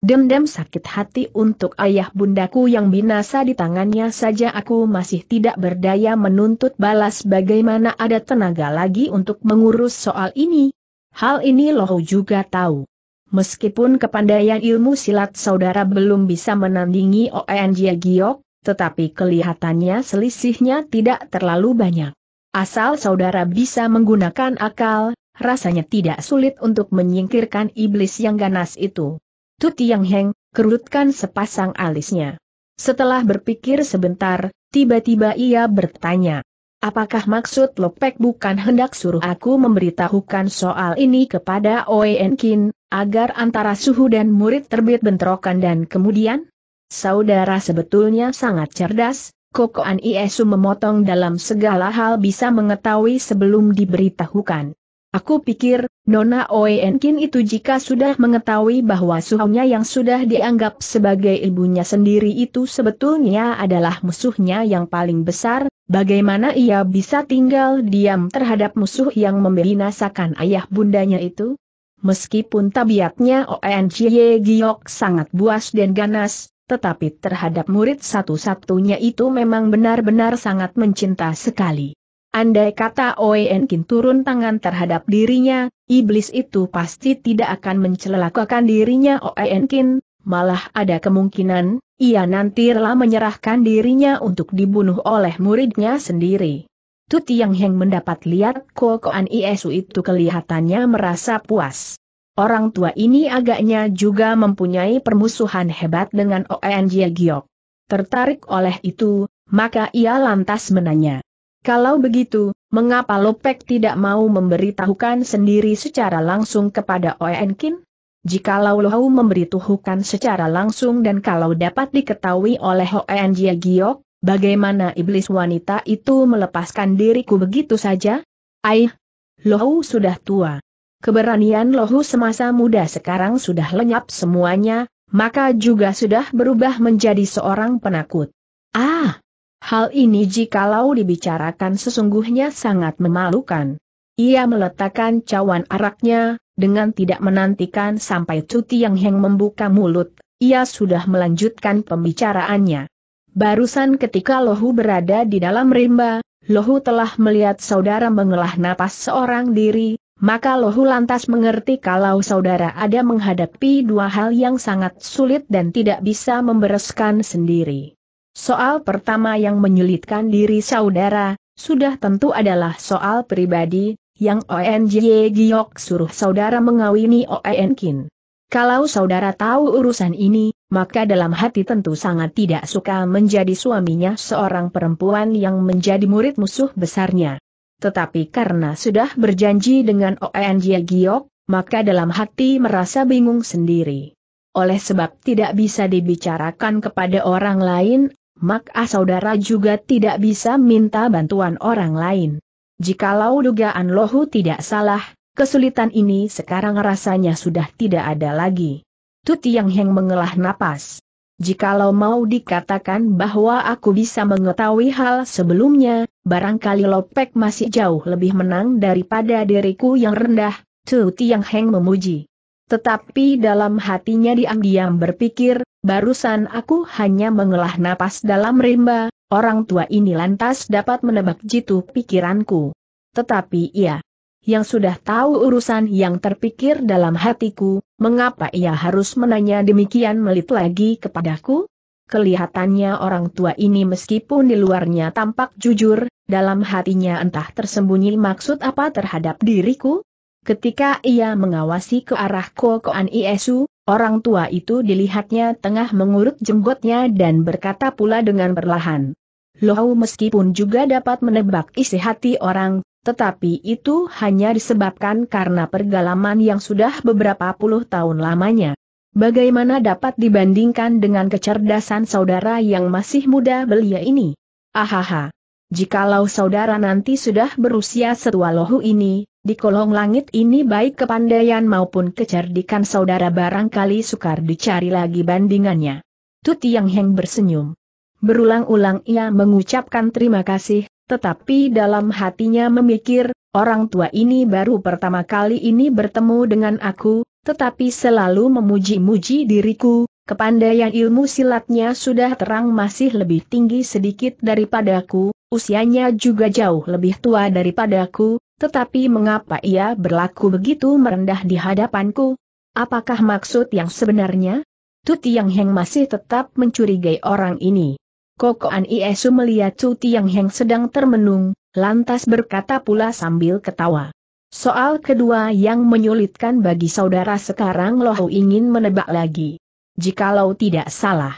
dendam sakit hati untuk ayah bundaku yang binasa di tangannya saja aku masih tidak berdaya menuntut balas, bagaimana ada tenaga lagi untuk mengurus soal ini? Hal ini Lohu juga tahu. Meskipun kepandaian ilmu silat saudara belum bisa menandingi Ong Giok, tetapi kelihatannya selisihnya tidak terlalu banyak. Asal saudara bisa menggunakan akal, rasanya tidak sulit untuk menyingkirkan iblis yang ganas itu." Tu Tiang Heng kerutkan sepasang alisnya. Setelah berpikir sebentar, tiba-tiba ia bertanya, "Apakah maksud Lopek bukan hendak suruh aku memberitahukan soal ini kepada Oen Kin, agar antara suhu dan murid terbit bentrokan dan kemudian? Saudara sebetulnya sangat cerdas, Kokoan Iesu memotong dalam segala hal bisa mengetahui sebelum diberitahukan. Aku pikir, Nona Oen Kin itu jika sudah mengetahui bahwa suhunya yang sudah dianggap sebagai ibunya sendiri itu sebetulnya adalah musuhnya yang paling besar, bagaimana ia bisa tinggal diam terhadap musuh yang membinasakan ayah bundanya itu? Meskipun tabiatnya Ong Giok sangat buas dan ganas, tetapi terhadap murid satu-satunya itu memang benar-benar sangat mencinta sekali. Andai kata Oen Kin turun tangan terhadap dirinya, iblis itu pasti tidak akan mencelakakan dirinya Oen Kin, malah ada kemungkinan, ia nanti rela menyerahkan dirinya untuk dibunuh oleh muridnya sendiri." Tu Tiang Heng mendapat lihat Kokoan Iesu itu kelihatannya merasa puas. Orang tua ini agaknya juga mempunyai permusuhan hebat dengan Ong Giok. Tertarik oleh itu, maka ia lantas menanya, "Kalau begitu, mengapa Lopek tidak mau memberitahukan sendiri secara langsung kepada Oen Kin?" Jikalau Lohau memberi tuhukan secara langsung dan kalau dapat diketahui oleh Hoen Jia Giok, bagaimana iblis wanita itu melepaskan diriku begitu saja? Aih, Lohau sudah tua. Keberanian Lohau semasa muda sekarang sudah lenyap semuanya, maka juga sudah berubah menjadi seorang penakut. Ah, hal ini jikalau dibicarakan sesungguhnya sangat memalukan. Ia meletakkan cawan araknya, dengan tidak menantikan sampai Cu Tiang Heng membuka mulut, ia sudah melanjutkan pembicaraannya. Barusan ketika Lohau berada di dalam rimba, Lohau telah melihat saudara mengelah napas seorang diri, maka Lohau lantas mengerti kalau saudara ada menghadapi dua hal yang sangat sulit dan tidak bisa membereskan sendiri. Soal pertama yang menyulitkan diri saudara, sudah tentu adalah soal pribadi, yang ONJ Giok suruh saudara mengawini ONKin. Kalau saudara tahu urusan ini, maka dalam hati tentu sangat tidak suka menjadi suaminya seorang perempuan yang menjadi murid musuh besarnya. Tetapi karena sudah berjanji dengan ONJ Giok, maka dalam hati merasa bingung sendiri. Oleh sebab tidak bisa dibicarakan kepada orang lain, maka saudara juga tidak bisa minta bantuan orang lain. Jikalau dugaan Lohau tidak salah, kesulitan ini sekarang rasanya sudah tidak ada lagi. Tu Tiang Heng mengelah napas. Jikalau mau dikatakan bahwa aku bisa mengetahui hal sebelumnya, barangkali Lopek masih jauh lebih menang daripada diriku yang rendah, Tu Tiang Heng memuji. Tetapi dalam hatinya diam-diam berpikir, barusan aku hanya mengelah napas dalam rimba. Orang tua ini lantas dapat menebak jitu pikiranku. Tetapi ia yang sudah tahu urusan yang terpikir dalam hatiku, mengapa ia harus menanya demikian melit lagi kepadaku? Kelihatannya orang tua ini meskipun di luarnya tampak jujur, dalam hatinya entah tersembunyi maksud apa terhadap diriku. Ketika ia mengawasi ke arah Kokoan Iesu, orang tua itu dilihatnya tengah mengurut jenggotnya dan berkata pula dengan perlahan. Lohau meskipun juga dapat menebak isi hati orang, tetapi itu hanya disebabkan karena pergalaman yang sudah beberapa puluh tahun lamanya. Bagaimana dapat dibandingkan dengan kecerdasan saudara yang masih muda belia ini? Ahaha. Jikalau saudara nanti sudah berusia setua Lohau ini, di kolong langit ini baik kepandaian maupun kecerdikan saudara barangkali sukar dicari lagi bandingannya. Tu Tiang Heng bersenyum. Berulang-ulang ia mengucapkan terima kasih, tetapi dalam hatinya memikir, orang tua ini baru pertama kali ini bertemu dengan aku, tetapi selalu memuji-muji diriku, kepandaian ilmu silatnya sudah terang masih lebih tinggi sedikit daripadaku, usianya juga jauh lebih tua daripadaku, tetapi mengapa ia berlaku begitu merendah di hadapanku? Apakah maksud yang sebenarnya? Tu Tiang Heng masih tetap mencurigai orang ini. Kokoan Iesu melihat Tu Tiang Heng sedang termenung, lantas berkata pula sambil ketawa. Soal kedua yang menyulitkan bagi saudara sekarang Lohau ingin menebak lagi. Jikalau tidak salah.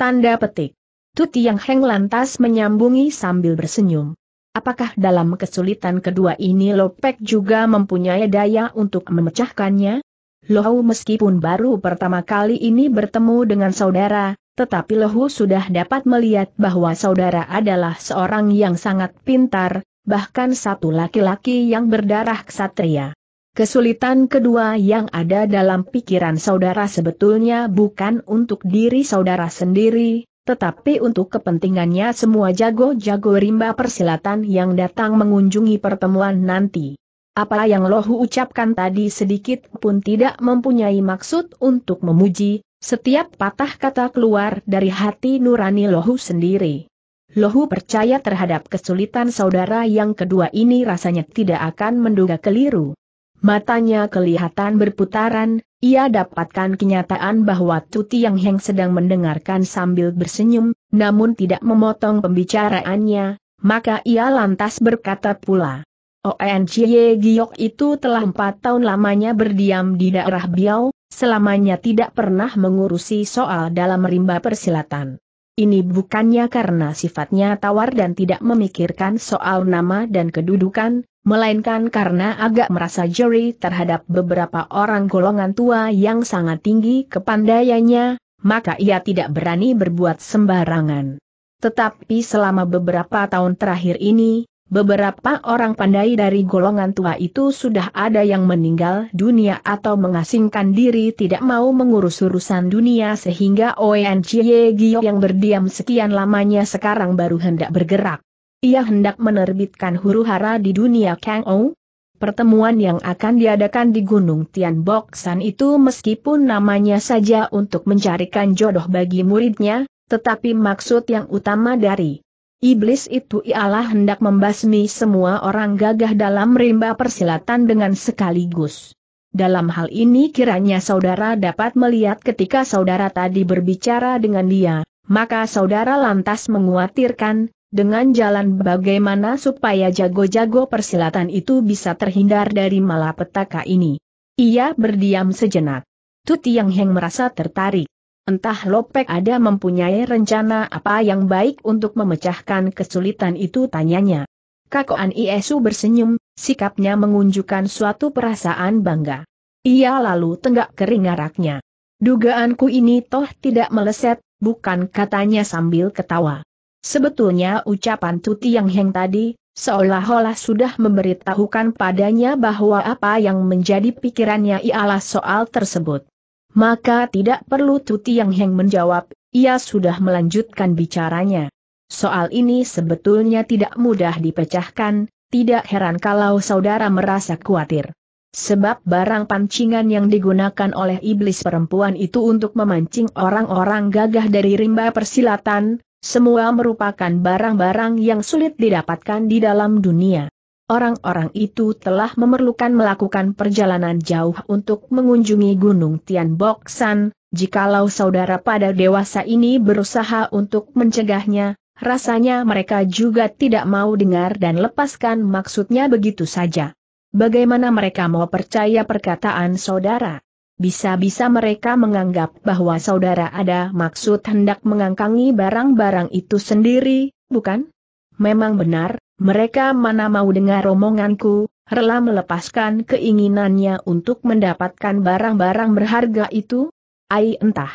Tanda petik. Tu Tiang Heng lantas menyambungi sambil bersenyum. Apakah dalam kesulitan kedua ini Lopek juga mempunyai daya untuk memecahkannya? Lohau meskipun baru pertama kali ini bertemu dengan saudara, tetapi Lohau sudah dapat melihat bahwa saudara adalah seorang yang sangat pintar, bahkan satu laki-laki yang berdarah ksatria. Kesulitan kedua yang ada dalam pikiran saudara sebetulnya bukan untuk diri saudara sendiri, tetapi untuk kepentingannya semua jago-jago rimba persilatan yang datang mengunjungi pertemuan nanti. Apa yang Lohau ucapkan tadi sedikit pun tidak mempunyai maksud untuk memuji. Setiap patah kata keluar dari hati nurani Lohau sendiri. Lohau percaya terhadap kesulitan saudara yang kedua ini rasanya tidak akan menduga keliru. Matanya kelihatan berputaran, ia dapatkan kenyataan bahwa Tu Tiang Heng sedang mendengarkan sambil bersenyum, namun tidak memotong pembicaraannya, maka ia lantas berkata pula. ONJ Giok itu telah 4 tahun lamanya berdiam di daerah Biau, selamanya tidak pernah mengurusi soal dalam rimba persilatan. Ini bukannya karena sifatnya tawar dan tidak memikirkan soal nama dan kedudukan, melainkan karena agak merasa jeri terhadap beberapa orang golongan tua yang sangat tinggi kepandaiannya, maka ia tidak berani berbuat sembarangan. Tetapi selama beberapa tahun terakhir ini, beberapa orang pandai dari golongan tua itu sudah ada yang meninggal dunia atau mengasingkan diri tidak mau mengurus urusan dunia, sehingga Onjye Gyo yang berdiam sekian lamanya sekarang baru hendak bergerak. Ia hendak menerbitkan huru-hara di dunia Kang-o. Pertemuan yang akan diadakan di Gunung Tianboksan itu meskipun namanya saja untuk mencarikan jodoh bagi muridnya, tetapi maksud yang utama dari iblis itu ialah hendak membasmi semua orang gagah dalam rimba persilatan dengan sekaligus. Dalam hal ini kiranya saudara dapat melihat ketika saudara tadi berbicara dengan dia, maka saudara lantas menguatirkan, dengan jalan bagaimana supaya jago-jago persilatan itu bisa terhindar dari malapetaka ini. Ia berdiam sejenak. Tu Tiang Heng merasa tertarik. Entah Lopek ada mempunyai rencana apa yang baik untuk memecahkan kesulitan itu, tanyanya. Kakoan Iesu bersenyum, sikapnya mengunjukkan suatu perasaan bangga. Ia lalu tenggak kering araknya. Dugaanku ini toh tidak meleset, bukan, katanya sambil ketawa. Sebetulnya ucapan Tu Tiang Heng tadi, seolah-olah sudah memberitahukan padanya bahwa apa yang menjadi pikirannya ialah soal tersebut. Maka tidak perlu Tu Tiang Heng menjawab, ia sudah melanjutkan bicaranya. Soal ini sebetulnya tidak mudah dipecahkan, tidak heran kalau saudara merasa khawatir. Sebab barang pancingan yang digunakan oleh iblis perempuan itu untuk memancing orang-orang gagah dari rimba persilatan, semua merupakan barang-barang yang sulit didapatkan di dalam dunia. Orang-orang itu telah memerlukan melakukan perjalanan jauh untuk mengunjungi Gunung Tianboksan. Jikalau saudara pada dewasa ini berusaha untuk mencegahnya, rasanya mereka juga tidak mau dengar dan lepaskan maksudnya begitu saja. Bagaimana mereka mau percaya perkataan saudara? Bisa-bisa mereka menganggap bahwa saudara ada maksud hendak mengangkangi barang-barang itu sendiri, bukan? Memang benar, mereka mana mau dengar omonganku, rela melepaskan keinginannya untuk mendapatkan barang-barang berharga itu? Ai, entah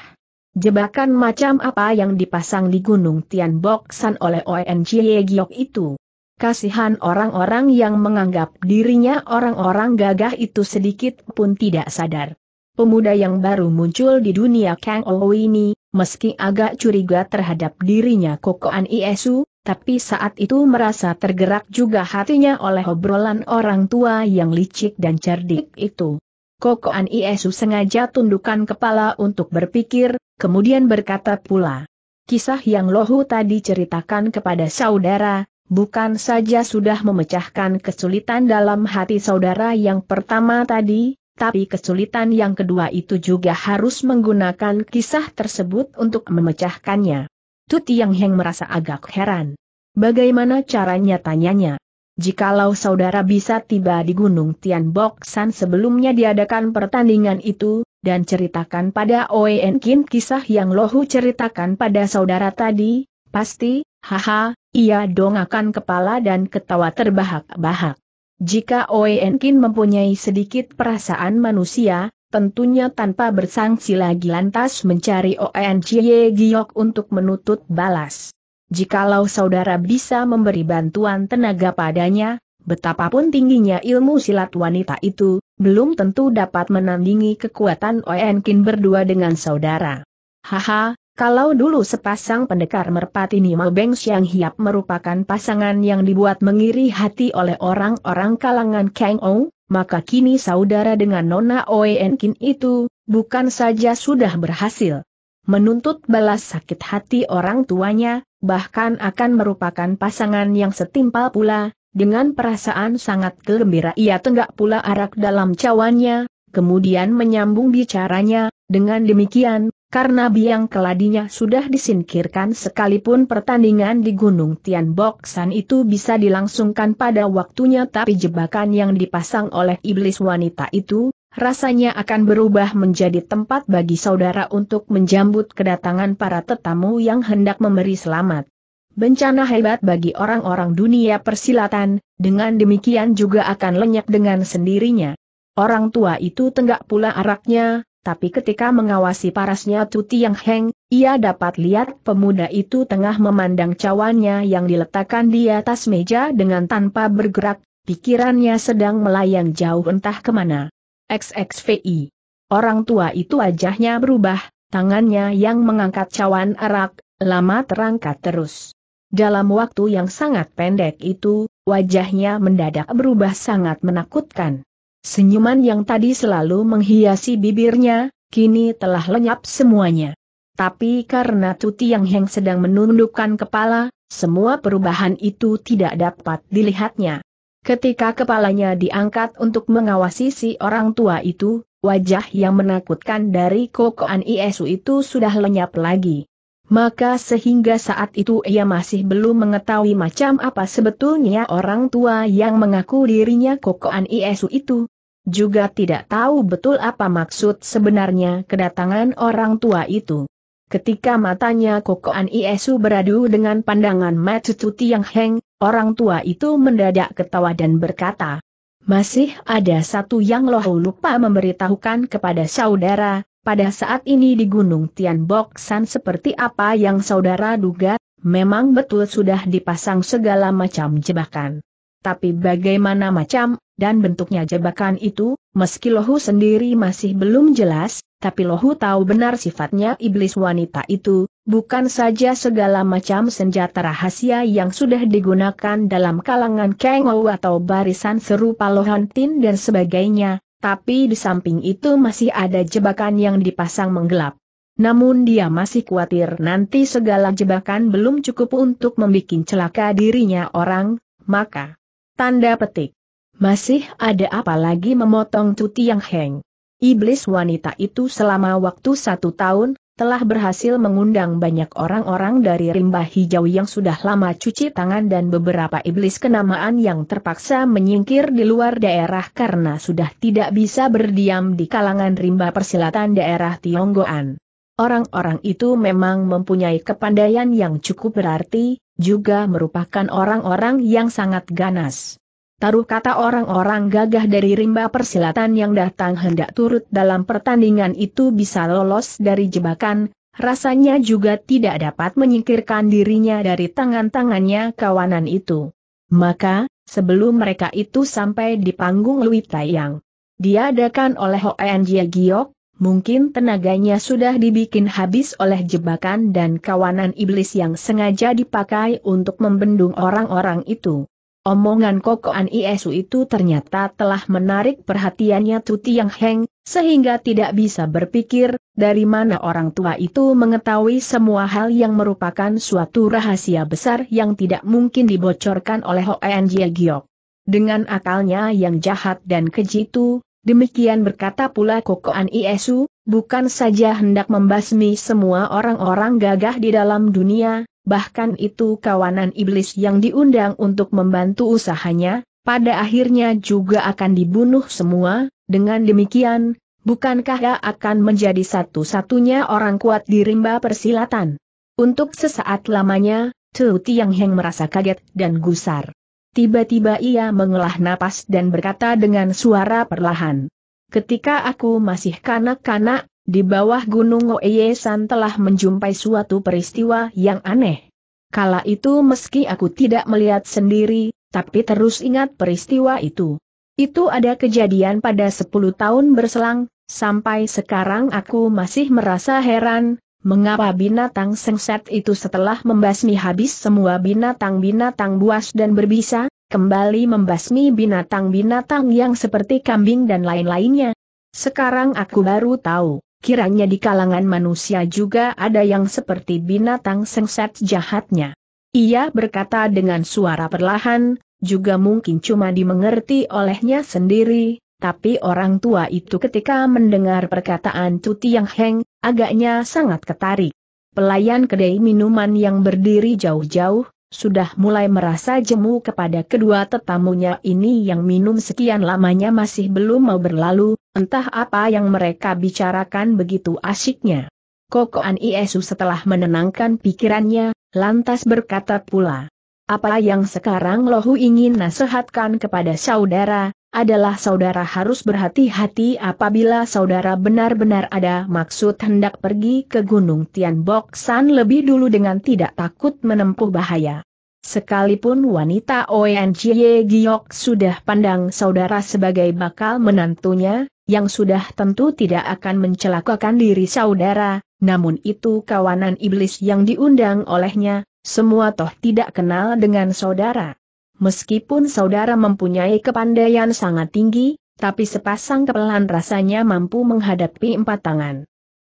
jebakan macam apa yang dipasang di Gunung Tianboksan oleh Onjye Gyo itu. Kasihan orang-orang yang menganggap dirinya orang-orang gagah itu sedikit pun tidak sadar. Pemuda yang baru muncul di dunia Kang-o ini, meski agak curiga terhadap dirinya Kokoan Iesu, tapi saat itu merasa tergerak juga hatinya oleh obrolan orang tua yang licik dan cerdik itu. Kokoan Iesu sengaja tundukkan kepala untuk berpikir, kemudian berkata pula, "Kisah yang Lohu tadi ceritakan kepada saudara, bukan saja sudah memecahkan kesulitan dalam hati saudara yang pertama tadi, tapi kesulitan yang kedua itu juga harus menggunakan kisah tersebut untuk memecahkannya." Tu Tiang Heng merasa agak heran. Bagaimana caranya, tanyanya? Jikalau saudara bisa tiba di Gunung Tianboksan sebelumnya diadakan pertandingan itu, dan ceritakan pada Oenkin kisah yang Lohu ceritakan pada saudara tadi, pasti, haha, ia dongakan kepala dan ketawa terbahak-bahak. Jika Oenkin mempunyai sedikit perasaan manusia, tentunya tanpa bersangsi lagi lantas mencari Onjye Gyo untuk menutut balas. Jikalau saudara bisa memberi bantuan tenaga padanya, betapapun tingginya ilmu silat wanita itu, belum tentu dapat menandingi kekuatan Oenkin berdua dengan saudara. Haha, kalau dulu sepasang pendekar merpati Nima Beng Siang Hiap merupakan pasangan yang dibuat mengiri hati oleh orang-orang kalangan Kang-o, maka kini saudara dengan Nona Oenkin itu, bukan saja sudah berhasil menuntut balas sakit hati orang tuanya, bahkan akan merupakan pasangan yang setimpal pula. Dengan perasaan sangat gembira ia tenggak pula arak dalam cawannya, kemudian menyambung bicaranya, dengan demikian, karena biang keladinya sudah disingkirkan sekalipun pertandingan di Gunung Tianboksan itu bisa dilangsungkan pada waktunya, tapi jebakan yang dipasang oleh iblis wanita itu, rasanya akan berubah menjadi tempat bagi saudara untuk menjambut kedatangan para tetamu yang hendak memberi selamat. bencana hebat bagi orang-orang dunia persilatan, dengan demikian juga akan lenyap dengan sendirinya. Orang tua itu tenggak pula araknya, tapi ketika mengawasi parasnya Tu Tiang Heng, ia dapat lihat pemuda itu tengah memandang cawannya yang diletakkan di atas meja dengan tanpa bergerak, pikirannya sedang melayang jauh entah kemana. XXVI. Orang tua itu wajahnya berubah, tangannya yang mengangkat cawan arak, lama terangkat terus. Dalam waktu yang sangat pendek itu, wajahnya mendadak berubah sangat menakutkan. Senyuman yang tadi selalu menghiasi bibirnya, kini telah lenyap semuanya. Tapi karena Tu Tiang Heng sedang menundukkan kepala, semua perubahan itu tidak dapat dilihatnya. Ketika kepalanya diangkat untuk mengawasi si orang tua itu, wajah yang menakutkan dari Kokoan Iesu itu sudah lenyap lagi. Maka sehingga saat itu ia masih belum mengetahui macam apa sebetulnya orang tua yang mengaku dirinya Kokoan Iesu itu. Juga tidak tahu betul apa maksud sebenarnya kedatangan orang tua itu. Ketika matanya Kokoan Iesu beradu dengan pandangan mata Tu Tiang Heng, orang tua itu mendadak ketawa dan berkata, "Masih ada satu yang loh lupa memberitahukan kepada saudara. Pada saat ini di Gunung Tianbok San seperti apa yang saudara duga, memang betul sudah dipasang segala macam jebakan. Tapi bagaimana macam, dan bentuknya jebakan itu, meski lohu sendiri masih belum jelas, tapi lohu tahu benar sifatnya iblis wanita itu, bukan saja segala macam senjata rahasia yang sudah digunakan dalam kalangan Kengou atau barisan serupa Lohantin dan sebagainya. Tapi di samping itu masih ada jebakan yang dipasang menggelap. Namun dia masih khawatir nanti segala jebakan belum cukup untuk membuat celaka dirinya orang, maka." Tanda petik. Masih ada apa lagi memotong Tu Tiang Heng? Iblis wanita itu selama waktu 1 tahun, telah berhasil mengundang banyak orang-orang dari rimba hijau yang sudah lama cuci tangan dan beberapa iblis kenamaan yang terpaksa menyingkir di luar daerah karena sudah tidak bisa berdiam di kalangan rimba persilatan daerah Tionggoan. Orang-orang itu memang mempunyai kepandaian yang cukup berarti, juga merupakan orang-orang yang sangat ganas. Taruh kata orang-orang gagah dari rimba persilatan yang datang hendak turut dalam pertandingan itu bisa lolos dari jebakan, rasanya juga tidak dapat menyingkirkan dirinya dari tangan-tangannya kawanan itu. Maka, sebelum mereka itu sampai di panggung Lui Tayang, diadakan oleh Hoen Jia Giok, mungkin tenaganya sudah dibikin habis oleh jebakan dan kawanan iblis yang sengaja dipakai untuk membendung orang-orang itu. Omongan Kokoan Iesu itu ternyata telah menarik perhatiannya Tu Tiang Heng, sehingga tidak bisa berpikir, dari mana orang tua itu mengetahui semua hal yang merupakan suatu rahasia besar yang tidak mungkin dibocorkan oleh Hoen Jia Giok. Dengan akalnya yang jahat dan keji itu, demikian berkata pula Kokoan Iesu, bukan saja hendak membasmi semua orang-orang gagah di dalam dunia, bahkan itu kawanan iblis yang diundang untuk membantu usahanya, pada akhirnya juga akan dibunuh semua. Dengan demikian, bukankah ia akan menjadi satu-satunya orang kuat di rimba persilatan? Untuk sesaat lamanya, Tu Tiang Heng merasa kaget dan gusar. Tiba-tiba ia menghela napas dan berkata dengan suara perlahan, "Ketika aku masih kanak-kanak, di bawah gunung Oeyesan telah menjumpai suatu peristiwa yang aneh. Kala itu meski aku tidak melihat sendiri, tapi terus ingat peristiwa itu. Itu ada kejadian pada 10 tahun berselang, sampai sekarang aku masih merasa heran, mengapa binatang sengset itu setelah membasmi habis semua binatang-binatang buas dan berbisa, kembali membasmi binatang-binatang yang seperti kambing dan lain-lainnya. Sekarang aku baru tahu. Kiranya di kalangan manusia juga ada yang seperti binatang sengset jahatnya." Ia berkata dengan suara perlahan, juga mungkin cuma dimengerti olehnya sendiri, tapi orang tua itu ketika mendengar perkataan Tu Tiang Heng, agaknya sangat ketarik. Pelayan kedai minuman yang berdiri jauh-jauh, sudah mulai merasa jemu kepada kedua tetamunya ini yang minum sekian lamanya masih belum mau berlalu. Entah apa yang mereka bicarakan begitu asyiknya. Kokoan Iesu setelah menenangkan pikirannya, Lantas berkata pula, apa yang sekarang lohu ingin nasihatkan kepada saudara, adalah saudara harus berhati-hati apabila saudara benar-benar ada maksud hendak pergi ke Gunung Tianbok San lebih dulu dengan tidak takut menempuh bahaya. Sekalipun wanita Oncie Giok sudah pandang saudara sebagai bakal menantunya, yang sudah tentu tidak akan mencelakakan diri saudara, namun itu kawanan iblis yang diundang olehnya, semua toh tidak kenal dengan saudara. Meskipun saudara mempunyai kepandaian sangat tinggi, tapi sepasang kepelan rasanya mampu menghadapi empat tangan.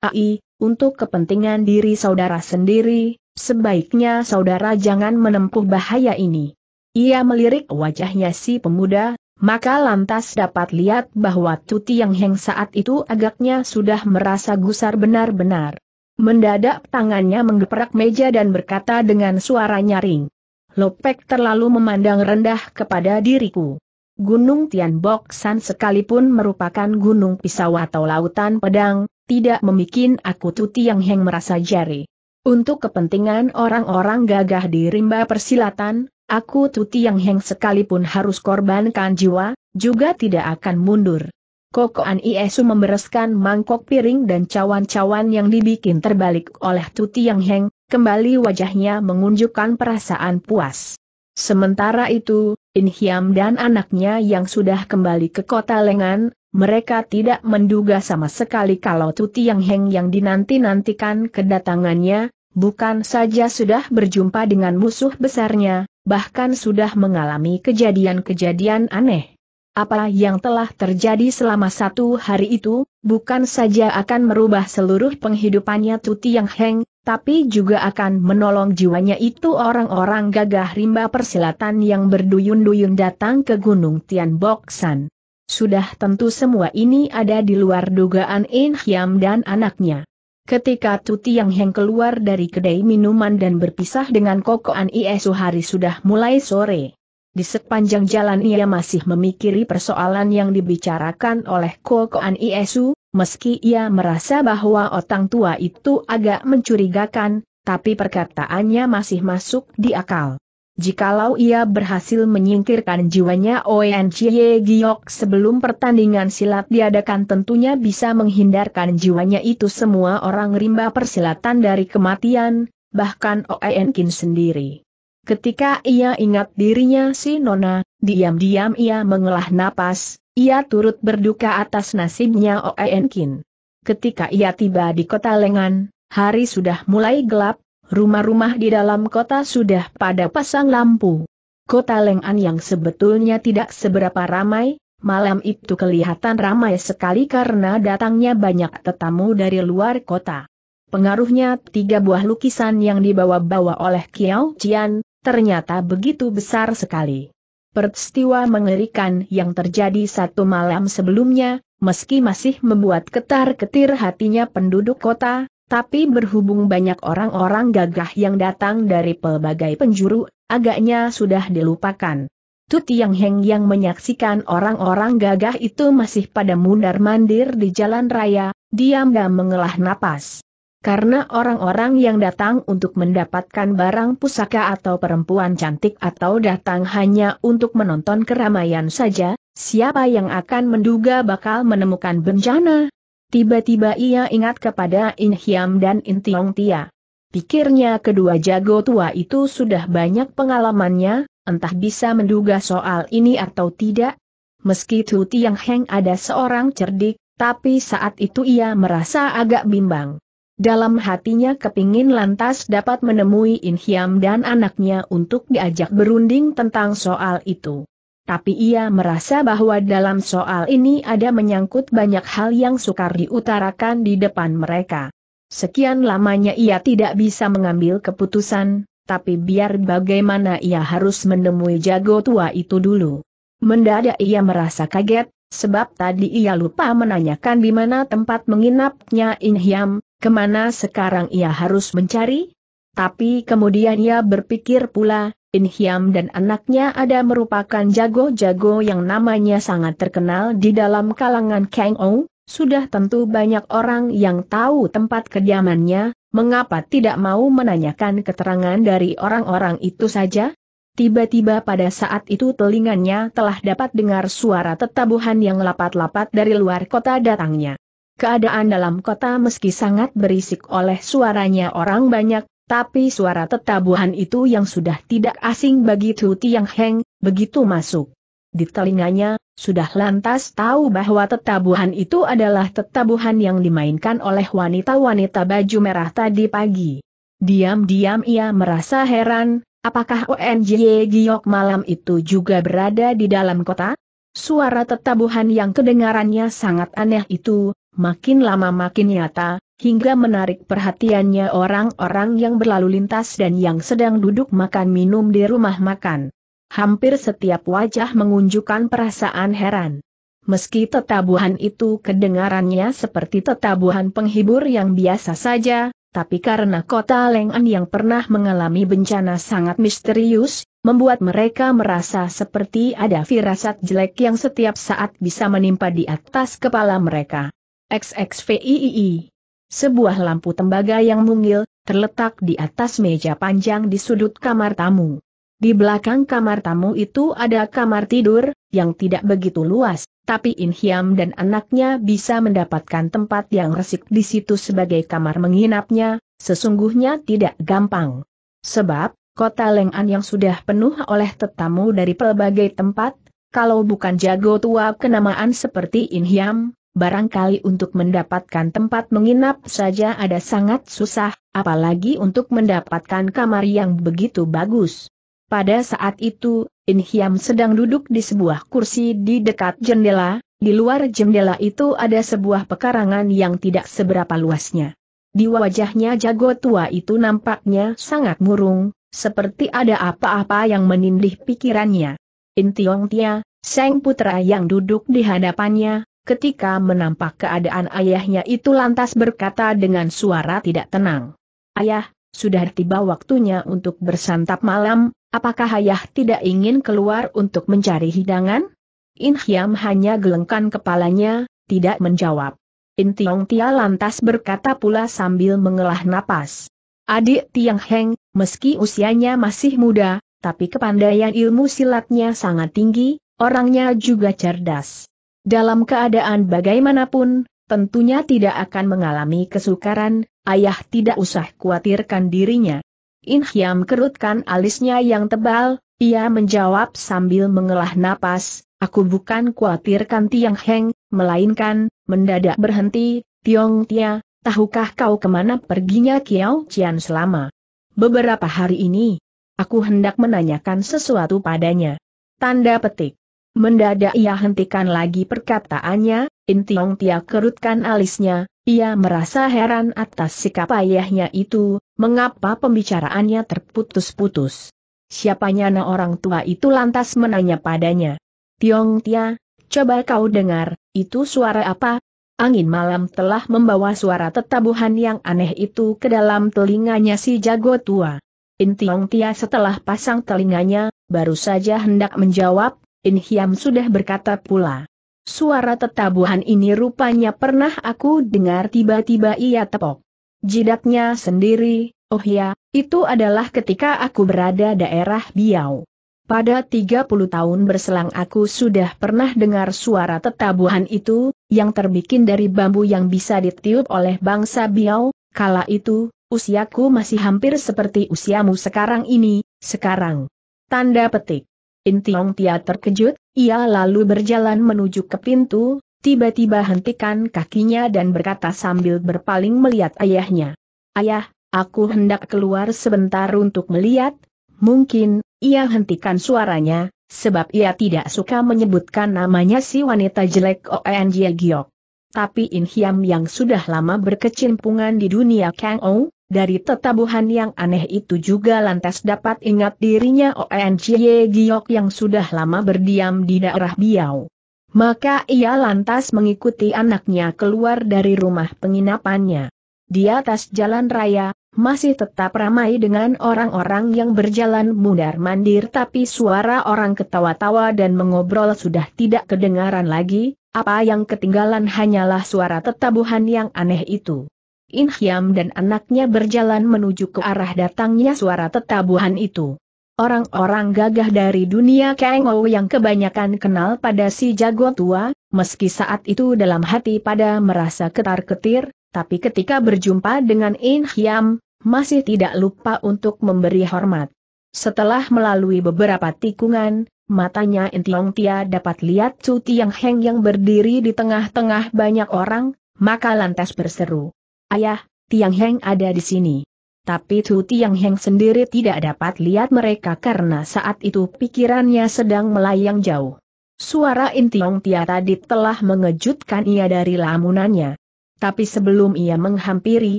Ai, untuk kepentingan diri saudara sendiri, sebaiknya saudara jangan menempuh bahaya ini. Ia melirik wajahnya si pemuda, maka lantas dapat lihat bahwa Tu Tiang Heng saat itu agaknya sudah merasa gusar benar-benar. Mendadak tangannya menggeprak meja dan berkata dengan suara nyaring, Lopek terlalu memandang rendah kepada diriku. Gunung Tianbok San sekalipun merupakan gunung pisau atau lautan pedang, tidak membuat aku Tu Tiang Heng merasa jari. Untuk kepentingan orang-orang gagah di rimba persilatan, aku Tu Tiang Heng sekalipun harus korbankan jiwa, juga tidak akan mundur. Kokoan Iesu membereskan mangkok piring dan cawan-cawan yang dibikin terbalik oleh Tu Tiang Heng, kembali wajahnya mengunjukkan perasaan puas. Sementara itu, In Hiam dan anaknya yang sudah kembali ke kota Lengan, mereka tidak menduga sama sekali kalau Tu Tiang Heng yang dinanti-nantikan kedatangannya, bukan saja sudah berjumpa dengan musuh besarnya, bahkan sudah mengalami kejadian-kejadian aneh. Apa yang telah terjadi selama satu hari itu, bukan saja akan merubah seluruh penghidupannya Tu Tiang Heng, tapi juga akan menolong jiwanya itu orang-orang gagah rimba persilatan yang berduyun-duyun datang ke Gunung Tianbok San. Sudah tentu semua ini ada di luar dugaan In Hiam dan anaknya. Ketika Tu Tiang Heng keluar dari kedai minuman dan berpisah dengan Kokoan Iesu hari sudah mulai sore. Di sepanjang jalan ia masih memikiri persoalan yang dibicarakan oleh Kokoan Iesu, meski ia merasa bahwa orang tua itu agak mencurigakan, tapi perkataannya masih masuk di akal. Jikalau ia berhasil menyingkirkan jiwanya Oncie Giok sebelum pertandingan silat diadakan tentunya bisa menghindarkan jiwanya itu semua orang rimba persilatan dari kematian, bahkan Oen Kin sendiri. Ketika ia ingat dirinya si Nona, diam-diam ia mengelah napas, ia turut berduka atas nasibnya Oen Kin. Ketika ia tiba di kota Lengan, hari sudah mulai gelap, rumah-rumah di dalam kota sudah pada pasang lampu. Kota Lengan yang sebetulnya tidak seberapa ramai, malam itu kelihatan ramai sekali karena datangnya banyak tetamu dari luar kota. Pengaruhnya tiga buah lukisan yang dibawa-bawa oleh Kiao Cian ternyata begitu besar sekali. Peristiwa mengerikan yang terjadi satu malam sebelumnya, meski masih membuat ketar-ketir hatinya penduduk kota, tapi berhubung banyak orang-orang gagah yang datang dari pelbagai penjuru, agaknya sudah dilupakan. Tu Tiang Heng yang menyaksikan orang-orang gagah itu masih pada mundar-mandir di jalan raya, diam dan mengelah napas. Karena orang-orang yang datang untuk mendapatkan barang pusaka atau perempuan cantik atau datang hanya untuk menonton keramaian saja, siapa yang akan menduga bakal menemukan bencana? Tiba-tiba ia ingat kepada In Hiam dan In Tiong Tia. Pikirnya kedua jago tua itu sudah banyak pengalamannya, entah bisa menduga soal ini atau tidak. Meski Tu Tiang Heng ada seorang cerdik, tapi saat itu ia merasa agak bimbang. Dalam hatinya kepingin lantas dapat menemui In Hiam dan anaknya untuk diajak berunding tentang soal itu. Tapi ia merasa bahwa dalam soal ini ada menyangkut banyak hal yang sukar diutarakan di depan mereka. Sekian lamanya ia tidak bisa mengambil keputusan, tapi biar bagaimana ia harus menemui jago tua itu dulu. Mendadak ia merasa kaget, sebab tadi ia lupa menanyakan di mana tempat menginapnya In Hiam. Kemana sekarang ia harus mencari? Tapi kemudian ia berpikir pula, In Hiam dan anaknya ada merupakan jago-jago yang namanya sangat terkenal di dalam kalangan Kang Ou, sudah tentu banyak orang yang tahu tempat kediamannya, Mengapa tidak mau menanyakan keterangan dari orang-orang itu saja? Tiba-tiba pada saat itu telinganya telah dapat dengar suara tetabuhan yang lapat-lapat dari luar kota datangnya. Keadaan dalam kota meski sangat berisik oleh suaranya orang banyak, tapi suara tetabuhan itu yang sudah tidak asing bagi Tu Tiang Heng, begitu masuk di telinganya, sudah lantas tahu bahwa tetabuhan itu adalah tetabuhan yang dimainkan oleh wanita-wanita baju merah tadi pagi. Diam-diam ia merasa heran. Apakah ONJ Giok malam itu juga berada di dalam kota? Suara tetabuhan yang kedengarannya sangat aneh itu, makin lama makin nyata, hingga menarik perhatiannya orang-orang yang berlalu lintas dan yang sedang duduk makan minum di rumah makan. Hampir setiap wajah menunjukkan perasaan heran. Meski tetabuhan itu kedengarannya seperti tetabuhan penghibur yang biasa saja, tapi karena kota Leng'an yang pernah mengalami bencana sangat misterius, membuat mereka merasa seperti ada firasat jelek yang setiap saat bisa menimpa di atas kepala mereka. XXVII. Sebuah lampu tembaga yang mungil, terletak di atas meja panjang di sudut kamar tamu. Di belakang kamar tamu itu ada kamar tidur, yang tidak begitu luas, tapi In Hiam dan anaknya bisa mendapatkan tempat yang resik di situ sebagai kamar menginapnya, sesungguhnya tidak gampang. Sebab, kota Leng'an yang sudah penuh oleh tetamu dari pelbagai tempat, kalau bukan jago tua kenamaan seperti In Hiam, barangkali untuk mendapatkan tempat menginap saja ada sangat susah, apalagi untuk mendapatkan kamar yang begitu bagus. Pada saat itu, In Hiam sedang duduk di sebuah kursi di dekat jendela, di luar jendela itu ada sebuah pekarangan yang tidak seberapa luasnya. Di wajahnya jago tua itu nampaknya sangat murung, seperti ada apa-apa yang menindih pikirannya. In Tiong Tia, sang putra yang duduk di hadapannya, ketika menampak keadaan ayahnya itu lantas berkata dengan suara tidak tenang. "Ayah, sudah tiba waktunya untuk bersantap malam. Apakah ayah tidak ingin keluar untuk mencari hidangan?" In Hiam hanya gelengkan kepalanya, tidak menjawab. In Tiong Tia lantas berkata pula sambil menghela napas, "Adik Tiang Heng, meski usianya masih muda, tapi kepandaian ilmu silatnya sangat tinggi, orangnya juga cerdas. Dalam keadaan bagaimanapun, tentunya tidak akan mengalami kesukaran, ayah tidak usah khawatirkan dirinya." In Hiam kerutkan alisnya yang tebal, ia menjawab sambil menghela napas, "Aku bukan khawatirkan Tiang Heng, melainkan..." Mendadak berhenti, "Tiong Tia, tahukah kau kemana perginya Kiao Cian selama beberapa hari ini? Aku hendak menanyakan sesuatu padanya." Tanda petik. Mendadak ia hentikan lagi perkataannya. In Tiong Tia kerutkan alisnya, ia merasa heran atas sikap ayahnya itu, mengapa pembicaraannya terputus-putus. Siapanya na orang tua itu lantas menanya padanya, "Tiong Tia, coba kau dengar, itu suara apa?" Angin malam telah membawa suara tetabuhan yang aneh itu ke dalam telinganya si jago tua. In Tiong Tia setelah pasang telinganya, baru saja hendak menjawab, In Hiam sudah berkata pula, "Suara tetabuhan ini rupanya pernah aku dengar." Tiba-tiba ia tepok jidatnya sendiri. "Oh ya, itu adalah ketika aku berada daerah Biau. Pada 30 tahun berselang aku sudah pernah dengar suara tetabuhan itu, yang terbikin dari bambu yang bisa ditiup oleh bangsa Biau. Kala itu, usiaku masih hampir seperti usiamu sekarang ini, sekarang." Tanda petik. In Tiong Tia terkejut. Ia lalu berjalan menuju ke pintu, tiba-tiba hentikan kakinya dan berkata sambil berpaling melihat ayahnya, "Ayah, aku hendak keluar sebentar untuk melihat." Mungkin, ia hentikan suaranya, sebab ia tidak suka menyebutkan namanya si wanita jelek ONJ Giok. Tapi In Hiam yang sudah lama berkecimpungan di dunia Kang Ou, dari tetabuhan yang aneh itu juga lantas dapat ingat dirinya ONJ Giok yang sudah lama berdiam di daerah Biau. Maka ia lantas mengikuti anaknya keluar dari rumah penginapannya. Di atas jalan raya, masih tetap ramai dengan orang-orang yang berjalan mundar-mandir, tapi suara orang ketawa-tawa dan mengobrol sudah tidak kedengaran lagi. Apa yang ketinggalan hanyalah suara tetabuhan yang aneh itu. In Hiam dan anaknya berjalan menuju ke arah datangnya suara tetabuhan itu. Orang-orang gagah dari dunia Kang Ou yang kebanyakan kenal pada si jago tua, meski saat itu dalam hati pada merasa ketar-ketir, tapi ketika berjumpa dengan In Hiam, masih tidak lupa untuk memberi hormat. Setelah melalui beberapa tikungan, matanya Intiong Tia dapat lihat Cu Tiang Heng yang berdiri di tengah-tengah banyak orang, maka lantas berseru, "Ayah, Tiang Heng ada di sini." Tapi Tu Tiang Heng sendiri tidak dapat lihat mereka karena saat itu pikirannya sedang melayang jauh. Suara Intiong Tia tadi telah mengejutkan ia dari lamunannya. Tapi sebelum ia menghampiri,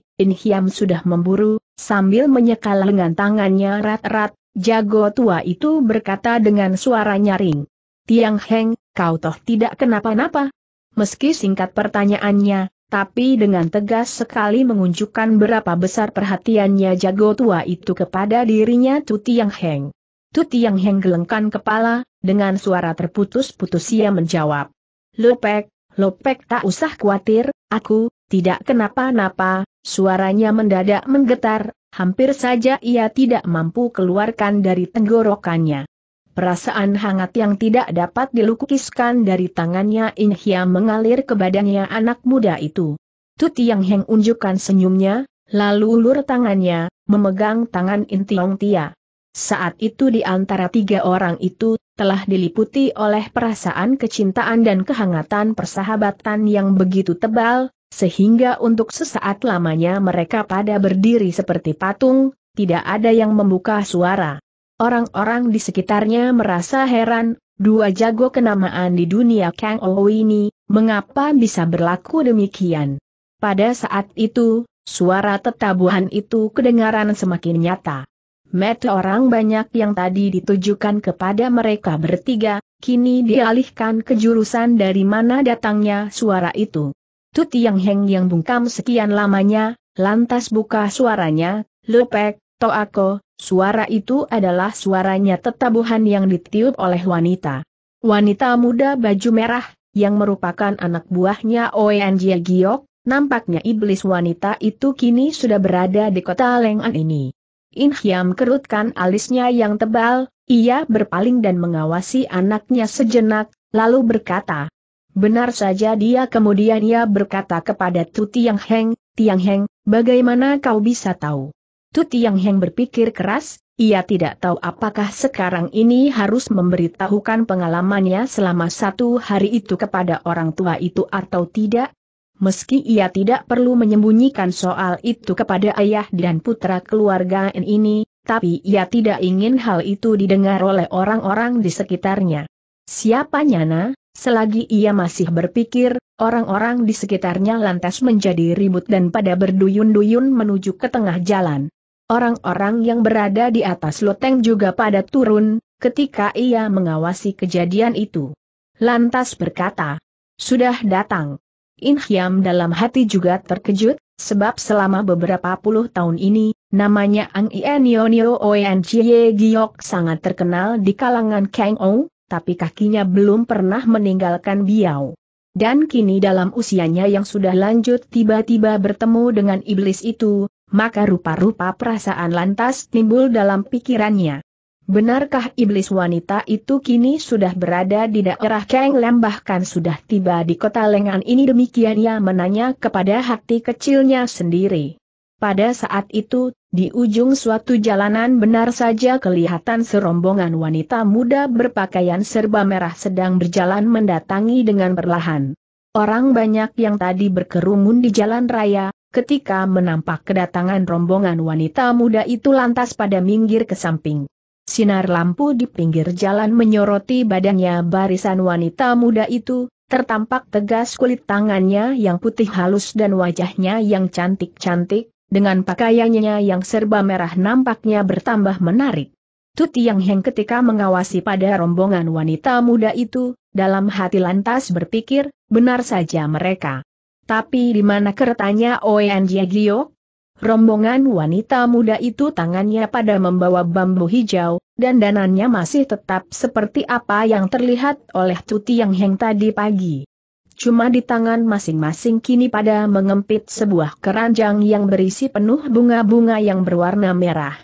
In Hiam sudah memburu, sambil menyekal lengan tangannya rat-rat, jago tua itu berkata dengan suara nyaring, "Tiang Heng, kau toh tidak kenapa-napa?" Meski singkat pertanyaannya, tapi dengan tegas sekali menunjukkan berapa besar perhatiannya jago tua itu kepada dirinya Tu Tiang Heng. Tu Tiang Heng gelengkan kepala, dengan suara terputus-putus ia menjawab, Lopek tak usah khawatir, aku tidak kenapa-napa." Suaranya mendadak menggetar, hampir saja ia tidak mampu keluarkan dari tenggorokannya. Perasaan hangat yang tidak dapat dilukiskan dari tangannya In Hiam mengalir ke badannya anak muda itu. Tu Tiang Heng unjukkan senyumnya, lalu ulur tangannya, memegang tangan In Tiong Tia. Saat itu di antara tiga orang itu, telah diliputi oleh perasaan kecintaan dan kehangatan persahabatan yang begitu tebal, sehingga untuk sesaat lamanya mereka pada berdiri seperti patung, tidak ada yang membuka suara. Orang-orang di sekitarnya merasa heran, dua jago kenamaan di dunia Kang Ou ini, mengapa bisa berlaku demikian? Pada saat itu, suara tetabuhan itu kedengaran semakin nyata. Mata orang banyak yang tadi ditujukan kepada mereka bertiga, kini dialihkan ke jurusan dari mana datangnya suara itu. Tu Tiang Heng yang bungkam sekian lamanya, lantas buka suaranya, "Lopek, toako." Suara itu adalah suaranya tetabuhan yang ditiup oleh wanita. Wanita muda baju merah, yang merupakan anak buahnya Oen Jia Giok, nampaknya iblis wanita itu kini sudah berada di kota Leng'an ini. In Hiam kerutkan alisnya yang tebal, ia berpaling dan mengawasi anaknya sejenak, lalu berkata, "Benar saja dia." Kemudian ia berkata kepada Tu Tiang Heng, "Tiang Heng, bagaimana kau bisa tahu?" Tu Tiang Heng berpikir keras, ia tidak tahu apakah sekarang ini harus memberitahukan pengalamannya selama satu hari itu kepada orang tua itu atau tidak. Meski ia tidak perlu menyembunyikan soal itu kepada ayah dan putra keluarga ini, tapi ia tidak ingin hal itu didengar oleh orang-orang di sekitarnya. Siapa nyana, selagi ia masih berpikir, orang-orang di sekitarnya lantas menjadi ribut dan pada berduyun-duyun menuju ke tengah jalan. Orang-orang yang berada di atas loteng juga pada turun, ketika ia mengawasi kejadian itu. Lantas berkata, "Sudah datang." In Hiam dalam hati juga terkejut, sebab selama beberapa puluh tahun ini, namanya Ang Ionio Oen Cie Giok sangat terkenal di kalangan Kang Ou, tapi kakinya belum pernah meninggalkan Biau. Dan kini dalam usianya yang sudah lanjut tiba-tiba bertemu dengan iblis itu, maka rupa-rupa perasaan lantas timbul dalam pikirannya. Benarkah iblis wanita itu kini sudah berada di daerah Kang Lem bahkan sudah tiba di kota Leng'an ini? Demikian ia menanya kepada hati kecilnya sendiri. Pada saat itu, di ujung suatu jalanan benar saja kelihatan serombongan wanita muda berpakaian serba merah sedang berjalan mendatangi dengan perlahan. Orang banyak yang tadi berkerumun di jalan raya, ketika menampak kedatangan rombongan wanita muda itu lantas pada minggir ke samping. Sinar lampu di pinggir jalan menyoroti badannya barisan wanita muda itu, tertampak tegas kulit tangannya yang putih halus dan wajahnya yang cantik-cantik, dengan pakaiannya yang serba merah nampaknya bertambah menarik. Tu Tiang Heng ketika mengawasi pada rombongan wanita muda itu, dalam hati lantas berpikir, benar saja mereka. Tapi di mana keretanya Oen Jia Giok? Rombongan wanita muda itu tangannya pada membawa bambu hijau, dan danannya masih tetap seperti apa yang terlihat oleh Tu Tiang Heng tadi pagi. cuma di tangan masing-masing kini pada mengempit sebuah keranjang yang berisi penuh bunga-bunga yang berwarna merah.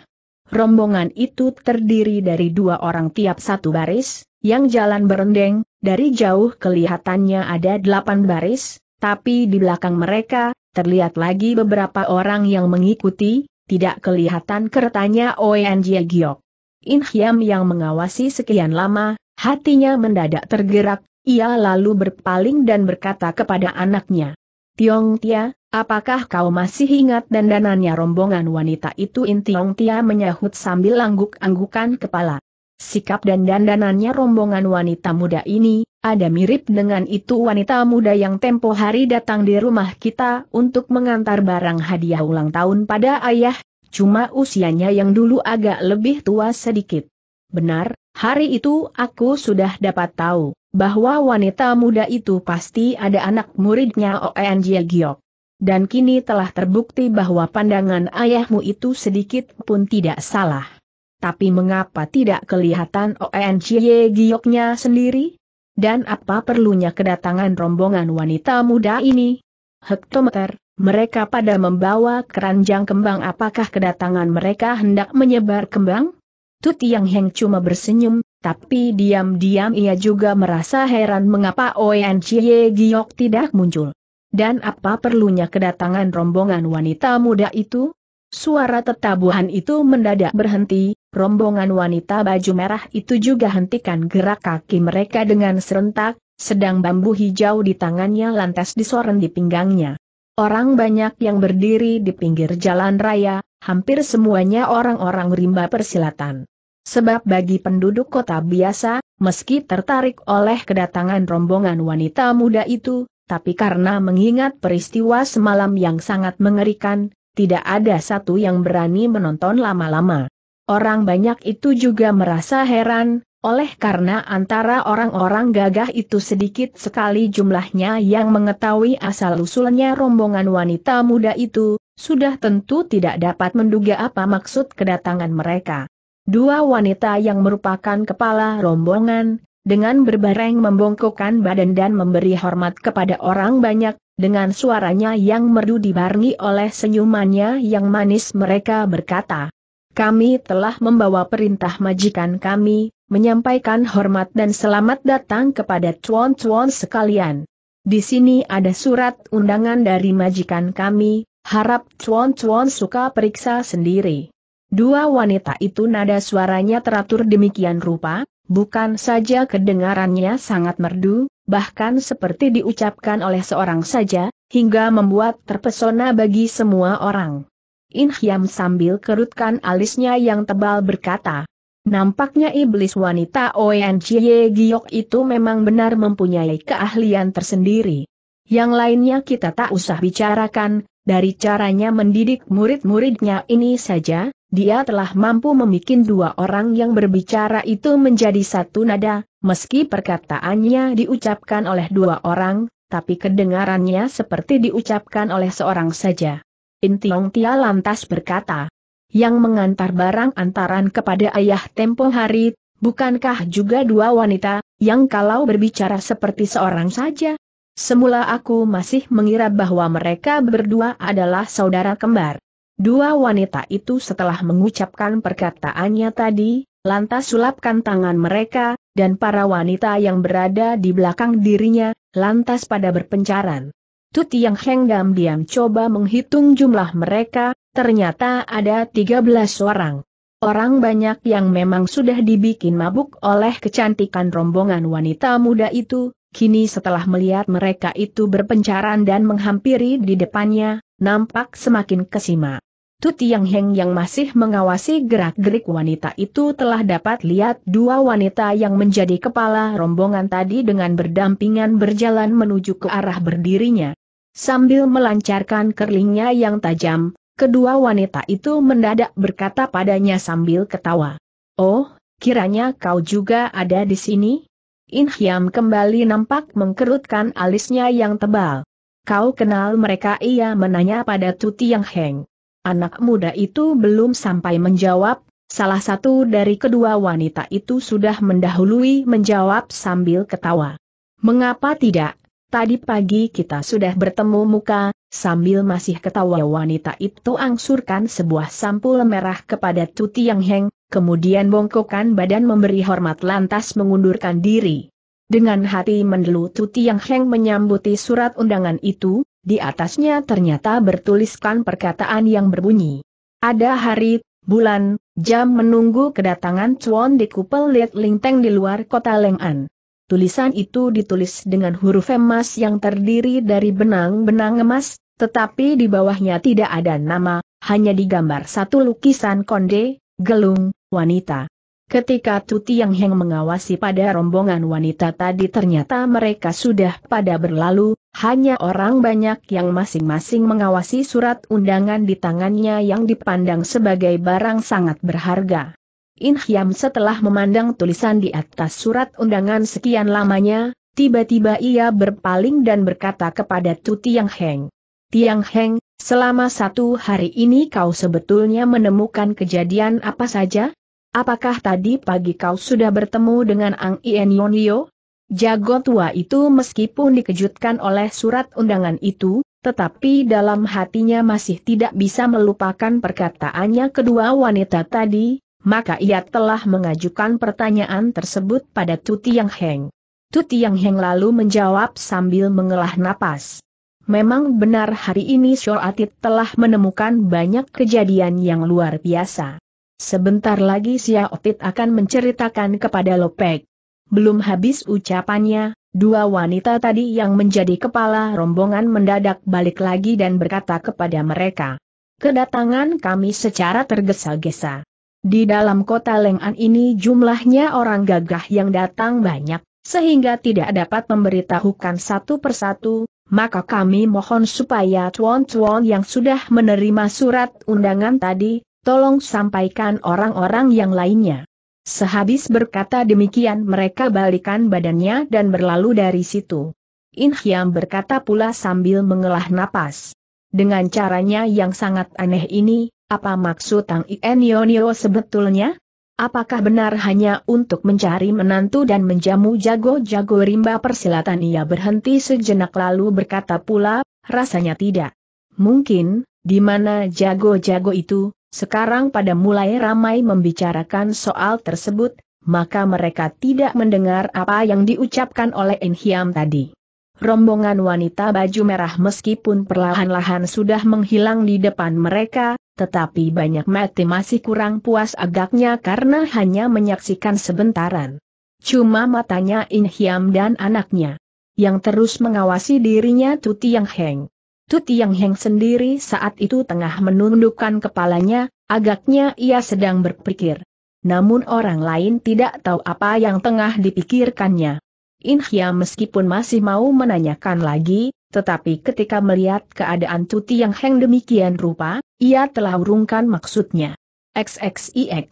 Rombongan itu terdiri dari 2 orang tiap 1 baris, yang jalan berendeng, dari jauh kelihatannya ada 8 baris, tapi di belakang mereka, terlihat lagi beberapa orang yang mengikuti, tidak kelihatan keretanya Oen Jie Giok. In Hiam yang mengawasi sekian lama, hatinya mendadak tergerak. Ia lalu berpaling dan berkata kepada anaknya, "Tiong Tia, apakah kau masih ingat dandanannya rombongan wanita itu?" In Tiong Tia menyahut sambil angguk-anggukan kepala. Sikap dan dandanannya rombongan wanita muda ini, ada mirip dengan itu wanita muda yang tempo hari datang di rumah kita untuk mengantar barang hadiah ulang tahun pada ayah, cuma usianya yang dulu agak lebih tua sedikit. Benar, hari itu aku sudah dapat tahu bahwa wanita muda itu pasti ada anak muridnya Oen Jie Giok. Dan kini telah terbukti bahwa pandangan ayahmu itu sedikit pun tidak salah. Tapi mengapa tidak kelihatan Oen Jie Gioknya sendiri? Dan apa perlunya kedatangan rombongan wanita muda ini? Hektometer, mereka pada membawa keranjang kembang. Apakah kedatangan mereka hendak menyebar kembang? Tu Tiang Heng cuma bersenyum. Tapi diam-diam ia juga merasa heran mengapa Oen Jie Giok tidak muncul. Dan apa perlunya kedatangan rombongan wanita muda itu? Suara tetabuhan itu mendadak berhenti, rombongan wanita baju merah itu juga hentikan gerak kaki mereka dengan serentak, sedang bambu hijau di tangannya lantas disoreng di pinggangnya. Orang banyak yang berdiri di pinggir jalan raya, hampir semuanya orang-orang rimba persilatan. Sebab bagi penduduk kota biasa, meski tertarik oleh kedatangan rombongan wanita muda itu, tapi karena mengingat peristiwa semalam yang sangat mengerikan, tidak ada satu yang berani menonton lama-lama. Orang banyak itu juga merasa heran, oleh karena antara orang-orang gagah itu sedikit sekali jumlahnya yang mengetahui asal-usulnya rombongan wanita muda itu, sudah tentu tidak dapat menduga apa maksud kedatangan mereka. 2 wanita yang merupakan kepala rombongan, dengan berbareng membongkokkan badan dan memberi hormat kepada orang banyak, dengan suaranya yang merdu dibarengi oleh senyumannya yang manis mereka berkata, "Kami telah membawa perintah majikan kami, menyampaikan hormat dan selamat datang kepada tuan-tuan sekalian. Di sini ada surat undangan dari majikan kami, harap tuan-tuan suka periksa sendiri." 2 wanita itu nada suaranya teratur demikian rupa, bukan saja kedengarannya sangat merdu, bahkan seperti diucapkan oleh seorang saja, hingga membuat terpesona bagi semua orang. In Hiam sambil kerutkan alisnya yang tebal berkata, "Nampaknya iblis wanita Oen Jie Giok itu memang benar mempunyai keahlian tersendiri. Yang lainnya kita tak usah bicarakan, dari caranya mendidik murid-muridnya ini saja. Dia telah mampu membuat 2 orang yang berbicara itu menjadi satu nada, meski perkataannya diucapkan oleh 2 orang, tapi kedengarannya seperti diucapkan oleh seorang saja." In Tiong Tia lantas berkata, "Yang mengantar barang antaran kepada ayah tempo hari, bukankah juga 2 wanita, yang kalau berbicara seperti seorang saja? Semula aku masih mengira bahwa mereka berdua adalah saudara kembar." 2 wanita itu setelah mengucapkan perkataannya tadi, lantas sulapkan tangan mereka, dan para wanita yang berada di belakang dirinya, lantas pada berpencaran. Tu Tiang Heng diam-diam coba menghitung jumlah mereka, ternyata ada 13 orang. Orang banyak yang memang sudah dibikin mabuk oleh kecantikan rombongan wanita muda itu, kini setelah melihat mereka itu berpencaran dan menghampiri di depannya, nampak semakin kesima. Tu Tiang Heng yang masih mengawasi gerak-gerik wanita itu telah dapat lihat 2 wanita yang menjadi kepala rombongan tadi dengan berdampingan berjalan menuju ke arah berdirinya. Sambil melancarkan kerlingnya yang tajam, kedua wanita itu mendadak berkata padanya sambil ketawa, "Oh, kiranya kau juga ada di sini?" In Hiam kembali nampak mengkerutkan alisnya yang tebal. "Kau kenal mereka?" ia menanya pada Tu Tiang Heng. Anak muda itu belum sampai menjawab, salah satu dari kedua wanita itu sudah mendahului menjawab sambil ketawa. "Mengapa tidak? Tadi pagi kita sudah bertemu muka." Sambil masih ketawa wanita itu angsurkan sebuah sampul merah kepada Tu Tiang Heng, kemudian bongkokkan badan memberi hormat lantas mengundurkan diri. Dengan hati mendelu Tu Tiang Heng menyambuti surat undangan itu, di atasnya ternyata bertuliskan perkataan yang berbunyi, "Ada hari, bulan, jam menunggu kedatangan Cuan di Kupel Liet Lingteng di luar kota Leng'an." Tulisan itu ditulis dengan huruf emas yang terdiri dari benang-benang emas, tetapi di bawahnya tidak ada nama, hanya digambar satu lukisan konde, gelung, wanita. Ketika Tu Tiang Heng mengawasi pada rombongan wanita tadi ternyata mereka sudah pada berlalu, hanya orang banyak yang masing-masing mengawasi surat undangan di tangannya yang dipandang sebagai barang sangat berharga. In Hiam setelah memandang tulisan di atas surat undangan sekian lamanya, tiba-tiba ia berpaling dan berkata kepada Tu Tiang Heng, "Tiang Heng, selama satu hari ini kau sebetulnya menemukan kejadian apa saja? Apakah tadi pagi kau sudah bertemu dengan Ang Ien Yonyo?" Jago tua itu meskipun dikejutkan oleh surat undangan itu, tetapi dalam hatinya masih tidak bisa melupakan perkataannya kedua wanita tadi. Maka ia telah mengajukan pertanyaan tersebut pada Tu Tiang Heng. Tu Tiang Heng lalu menjawab sambil menghela napas. "Memang benar hari ini Syo Atit telah menemukan banyak kejadian yang luar biasa. Sebentar lagi Syo Atit akan menceritakan kepada Lopek." Belum habis ucapannya, dua wanita tadi yang menjadi kepala rombongan mendadak balik lagi dan berkata kepada mereka, "Kedatangan kami secara tergesa-gesa. Di dalam kota Leng'an ini jumlahnya orang gagah yang datang banyak, sehingga tidak dapat memberitahukan satu persatu, maka kami mohon supaya cuan-cuan yang sudah menerima surat undangan tadi, tolong sampaikan orang-orang yang lainnya." Sehabis berkata demikian mereka balikan badannya dan berlalu dari situ. In Hiam berkata pula sambil menghela napas, "Dengan caranya yang sangat aneh ini, apa maksud Ang Ien Yonyo sebetulnya? Apakah benar hanya untuk mencari menantu dan menjamu jago-jago rimba persilatan?" Ia berhenti sejenak lalu berkata pula, "Rasanya tidak mungkin, di mana jago-jago itu, sekarang pada mulai ramai membicarakan soal tersebut, maka mereka tidak mendengar apa yang diucapkan oleh In Hiam tadi." Rombongan wanita baju merah meskipun perlahan-lahan sudah menghilang di depan mereka, tetapi banyak mati masih kurang puas agaknya karena hanya menyaksikan sebentaran. Cuma matanya In Hiam dan anaknya yang terus mengawasi dirinya Tu Tiang Heng. Tu Tiang Heng sendiri saat itu tengah menundukkan kepalanya, agaknya ia sedang berpikir. Namun orang lain tidak tahu apa yang tengah dipikirkannya. In Hiam meskipun masih mau menanyakan lagi, tetapi ketika melihat keadaan Tu Tiang Heng demikian rupa, ia telah urungkan maksudnya. XXIX.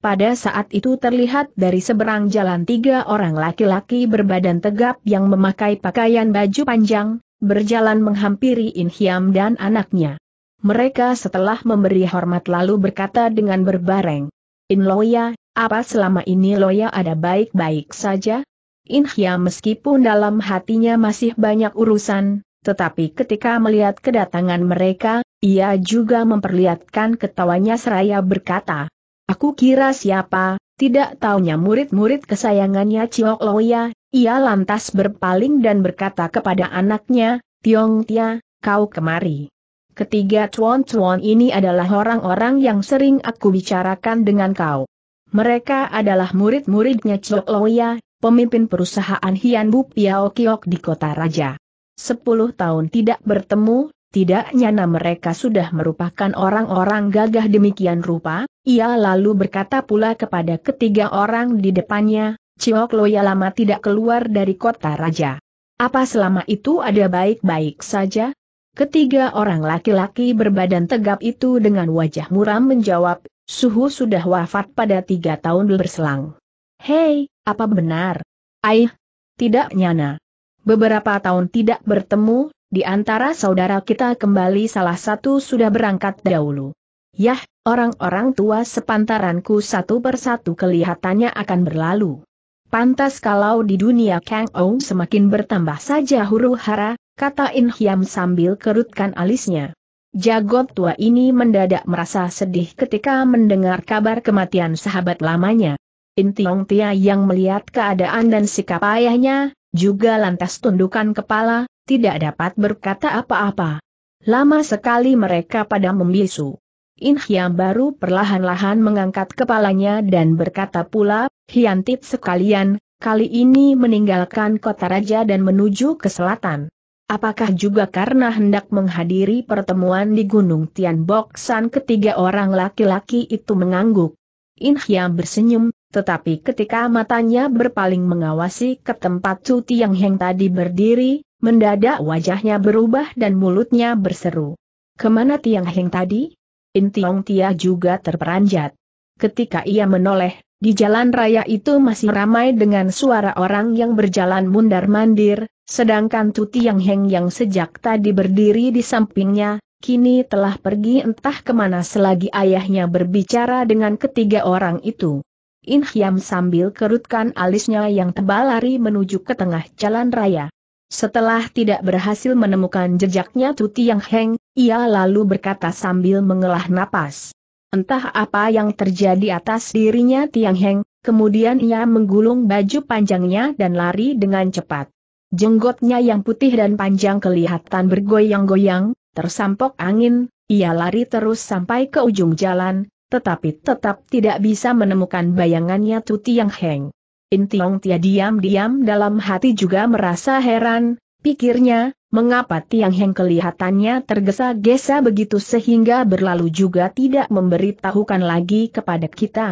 Pada saat itu terlihat dari seberang jalan tiga orang laki-laki berbadan tegap yang memakai pakaian baju panjang, berjalan menghampiri In Hiam dan anaknya. Mereka setelah memberi hormat lalu berkata dengan berbareng, "In Loya, apa selama ini Loya ada baik-baik saja?" In Hiam meskipun dalam hatinya masih banyak urusan, tetapi ketika melihat kedatangan mereka, ia juga memperlihatkan ketawanya seraya berkata, "Aku kira siapa, tidak taunya murid-murid kesayangannya Ciok Loya." Ia lantas berpaling dan berkata kepada anaknya, "Tiong Tia, kau kemari. Ketiga cuan-cuan ini adalah orang-orang yang sering aku bicarakan dengan kau. Mereka adalah murid-muridnya Ciok Loya, pemimpin perusahaan Hian Bu Piao Kiok di Kota Raja. 10 tahun tidak bertemu, tidak nyana mereka sudah merupakan orang-orang gagah demikian rupa." Ia lalu berkata pula kepada ketiga orang di depannya, "Ciok Loya lama tidak keluar dari Kota Raja. Apa selama itu ada baik-baik saja?" Ketiga orang laki-laki berbadan tegap itu dengan wajah muram menjawab, "Suhu sudah wafat pada 3 tahun berselang." "Hei! Apa benar? Aih, tidak nyana. Beberapa tahun tidak bertemu, di antara saudara kita kembali salah satu sudah berangkat dahulu. Yah, orang-orang tua sepantaranku satu persatu kelihatannya akan berlalu. Pantas kalau di dunia Kang Ou semakin bertambah saja huru-hara, kata In Hiam sambil kerutkan alisnya. Jagot tua ini mendadak merasa sedih ketika mendengar kabar kematian sahabat lamanya. In Tiong Tia yang melihat keadaan dan sikap ayahnya, juga lantas tundukan kepala, tidak dapat berkata apa-apa. Lama sekali mereka pada membisu. In Hiam baru perlahan-lahan mengangkat kepalanya dan berkata pula, "Hiantip sekalian, kali ini meninggalkan kota raja dan menuju ke selatan. Apakah juga karena hendak menghadiri pertemuan di Gunung Tian Boksan?" Ketiga orang laki-laki itu mengangguk. In Hiam bersenyum, tetapi ketika matanya berpaling mengawasi ke tempat Cu Tiang Heng tadi berdiri, mendadak wajahnya berubah dan mulutnya berseru, "Kemana Tiang Heng tadi?" In Tiong Tia juga terperanjat. Ketika ia menoleh, di jalan raya itu masih ramai dengan suara orang yang berjalan mundar-mandir, sedangkan Tu Tiang Heng yang sejak tadi berdiri di sampingnya, kini telah pergi entah kemana selagi ayahnya berbicara dengan ketiga orang itu. In Hiam sambil kerutkan alisnya yang tebal lari menuju ke tengah jalan raya. Setelah tidak berhasil menemukan jejaknya Tu Tiang Heng, ia lalu berkata sambil menghela napas. Entah apa yang terjadi atas dirinya Tiang Heng, kemudian ia menggulung baju panjangnya dan lari dengan cepat. Jenggotnya yang putih dan panjang kelihatan bergoyang-goyang, tersampok angin, ia lari terus sampai ke ujung jalan, tetapi tetap tidak bisa menemukan bayangannya Tu Tiang Heng. In Tiong Tia diam-diam dalam hati juga merasa heran, pikirnya, mengapa Tiang Heng kelihatannya tergesa-gesa begitu sehingga berlalu juga tidak memberitahukan lagi kepada kita.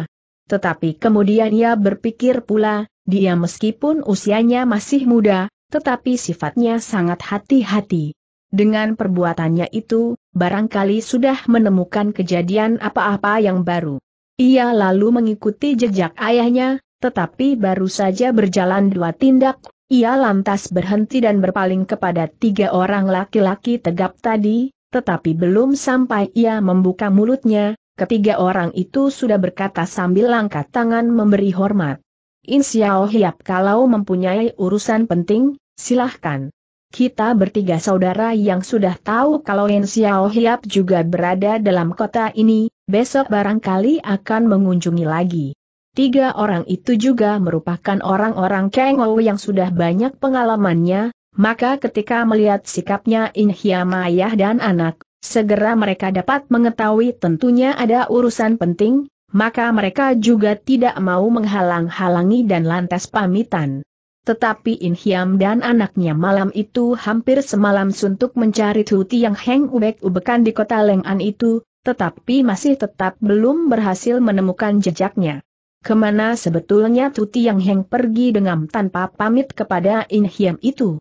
Tetapi kemudian ia berpikir pula, dia meskipun usianya masih muda, tetapi sifatnya sangat hati-hati. Dengan perbuatannya itu, barangkali sudah menemukan kejadian apa-apa yang baru. Ia lalu mengikuti jejak ayahnya. Tetapi baru saja berjalan dua tindak, ia lantas berhenti dan berpaling kepada tiga orang laki-laki tegap tadi, tetapi belum sampai ia membuka mulutnya, ketiga orang itu sudah berkata sambil angkat tangan memberi hormat. "In Xiao Hiap, kalau mempunyai urusan penting, silahkan." Kita bertiga saudara yang sudah tahu kalau In Xiao Hiap juga berada dalam kota ini, besok barangkali akan mengunjungi lagi. Tiga orang itu juga merupakan orang-orang Kang Ou yang sudah banyak pengalamannya, maka ketika melihat sikapnya In Hiam ayah dan anak, segera mereka dapat mengetahui tentunya ada urusan penting, maka mereka juga tidak mau menghalang-halangi dan lantas pamitan. Tetapi In Hiam dan anaknya malam itu hampir semalam suntuk mencari Tu Tiang Heng ubek-ubekan di kota Leng'an itu, tetapi masih tetap belum berhasil menemukan jejaknya. Kemana sebetulnya Tu Tiang Heng pergi dengan tanpa pamit kepada In Hiam itu?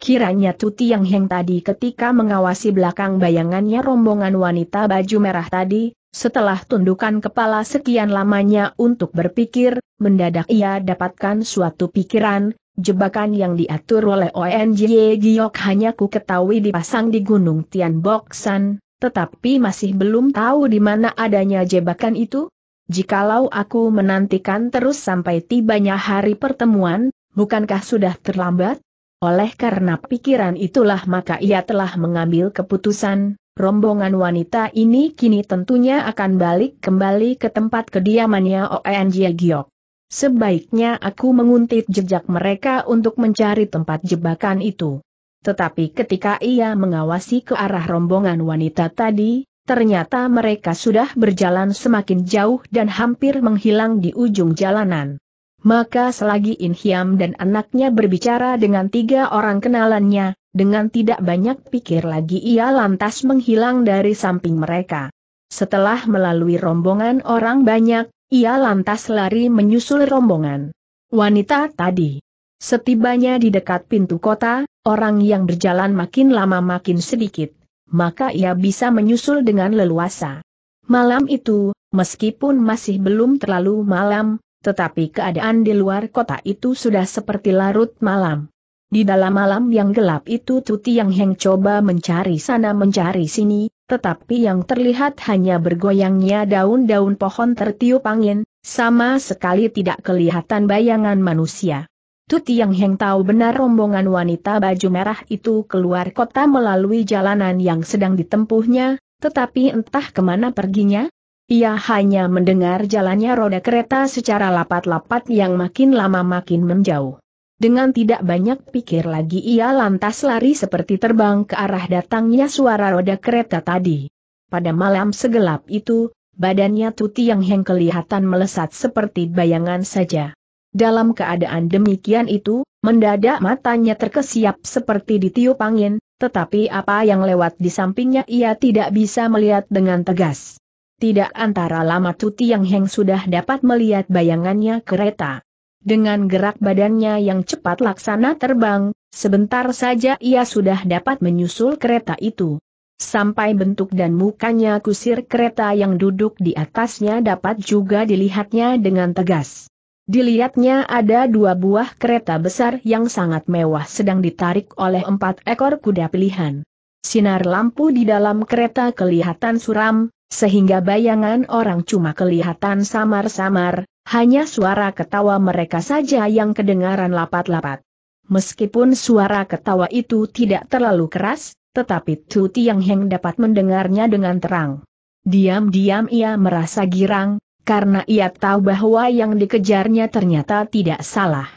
Kiranya Tu Tiang Heng tadi ketika mengawasi belakang bayangannya rombongan wanita baju merah tadi, setelah tundukan kepala sekian lamanya untuk berpikir, mendadak ia dapatkan suatu pikiran, jebakan yang diatur oleh ONG Giok hanya ku ketahui dipasang di Gunung Tian Boksan, tetapi masih belum tahu di mana adanya jebakan itu. Jikalau aku menantikan terus sampai tibanya hari pertemuan, bukankah sudah terlambat? Oleh karena pikiran itulah maka ia telah mengambil keputusan, rombongan wanita ini kini tentunya akan balik kembali ke tempat kediamannya ONG Giok. Sebaiknya aku menguntit jejak mereka untuk mencari tempat jebakan itu. Tetapi ketika ia mengawasi ke arah rombongan wanita tadi, ternyata mereka sudah berjalan semakin jauh dan hampir menghilang di ujung jalanan. Maka selagi In Hiam dan anaknya berbicara dengan tiga orang kenalannya, dengan tidak banyak pikir lagi ia lantas menghilang dari samping mereka. Setelah melalui rombongan orang banyak, ia lantas lari menyusul rombongan wanita tadi. Setibanya di dekat pintu kota, orang yang berjalan makin lama makin sedikit. Maka ia bisa menyusul dengan leluasa. Malam itu, meskipun masih belum terlalu malam, tetapi keadaan di luar kota itu sudah seperti larut malam. Di dalam malam yang gelap itu Tu Tiang Heng coba mencari sana mencari sini, tetapi yang terlihat hanya bergoyangnya daun-daun pohon tertiup angin, Sama sekali tidak kelihatan bayangan manusia. Tu Tiang Heng tahu benar rombongan wanita baju merah itu keluar kota melalui jalanan yang sedang ditempuhnya, tetapi entah kemana perginya. Ia hanya mendengar jalannya roda kereta secara lapat-lapat yang makin lama makin menjauh. Dengan tidak banyak pikir lagi ia lantas lari seperti terbang ke arah datangnya suara roda kereta tadi. Pada malam segelap itu, badannya Tu Tiang Heng kelihatan melesat seperti bayangan saja. Dalam keadaan demikian itu, mendadak matanya terkesiap seperti ditiup angin, tetapi apa yang lewat di sampingnya ia tidak bisa melihat dengan tegas. Tidak antara lama Tu Tiang Heng sudah dapat melihat bayangannya kereta. Dengan gerak badannya yang cepat laksana terbang, sebentar saja ia sudah dapat menyusul kereta itu. Sampai bentuk dan mukanya kusir kereta yang duduk di atasnya dapat juga dilihatnya dengan tegas. Dilihatnya ada dua buah kereta besar yang sangat mewah sedang ditarik oleh 4 ekor kuda pilihan. Sinar lampu di dalam kereta kelihatan suram, sehingga bayangan orang cuma kelihatan samar-samar, hanya suara ketawa mereka saja yang kedengaran lapat-lapat. Meskipun suara ketawa itu tidak terlalu keras, tetapi Tu Tiang Heng dapat mendengarnya dengan terang. Diam-diam ia merasa girang, karena ia tahu bahwa yang dikejarnya ternyata tidak salah.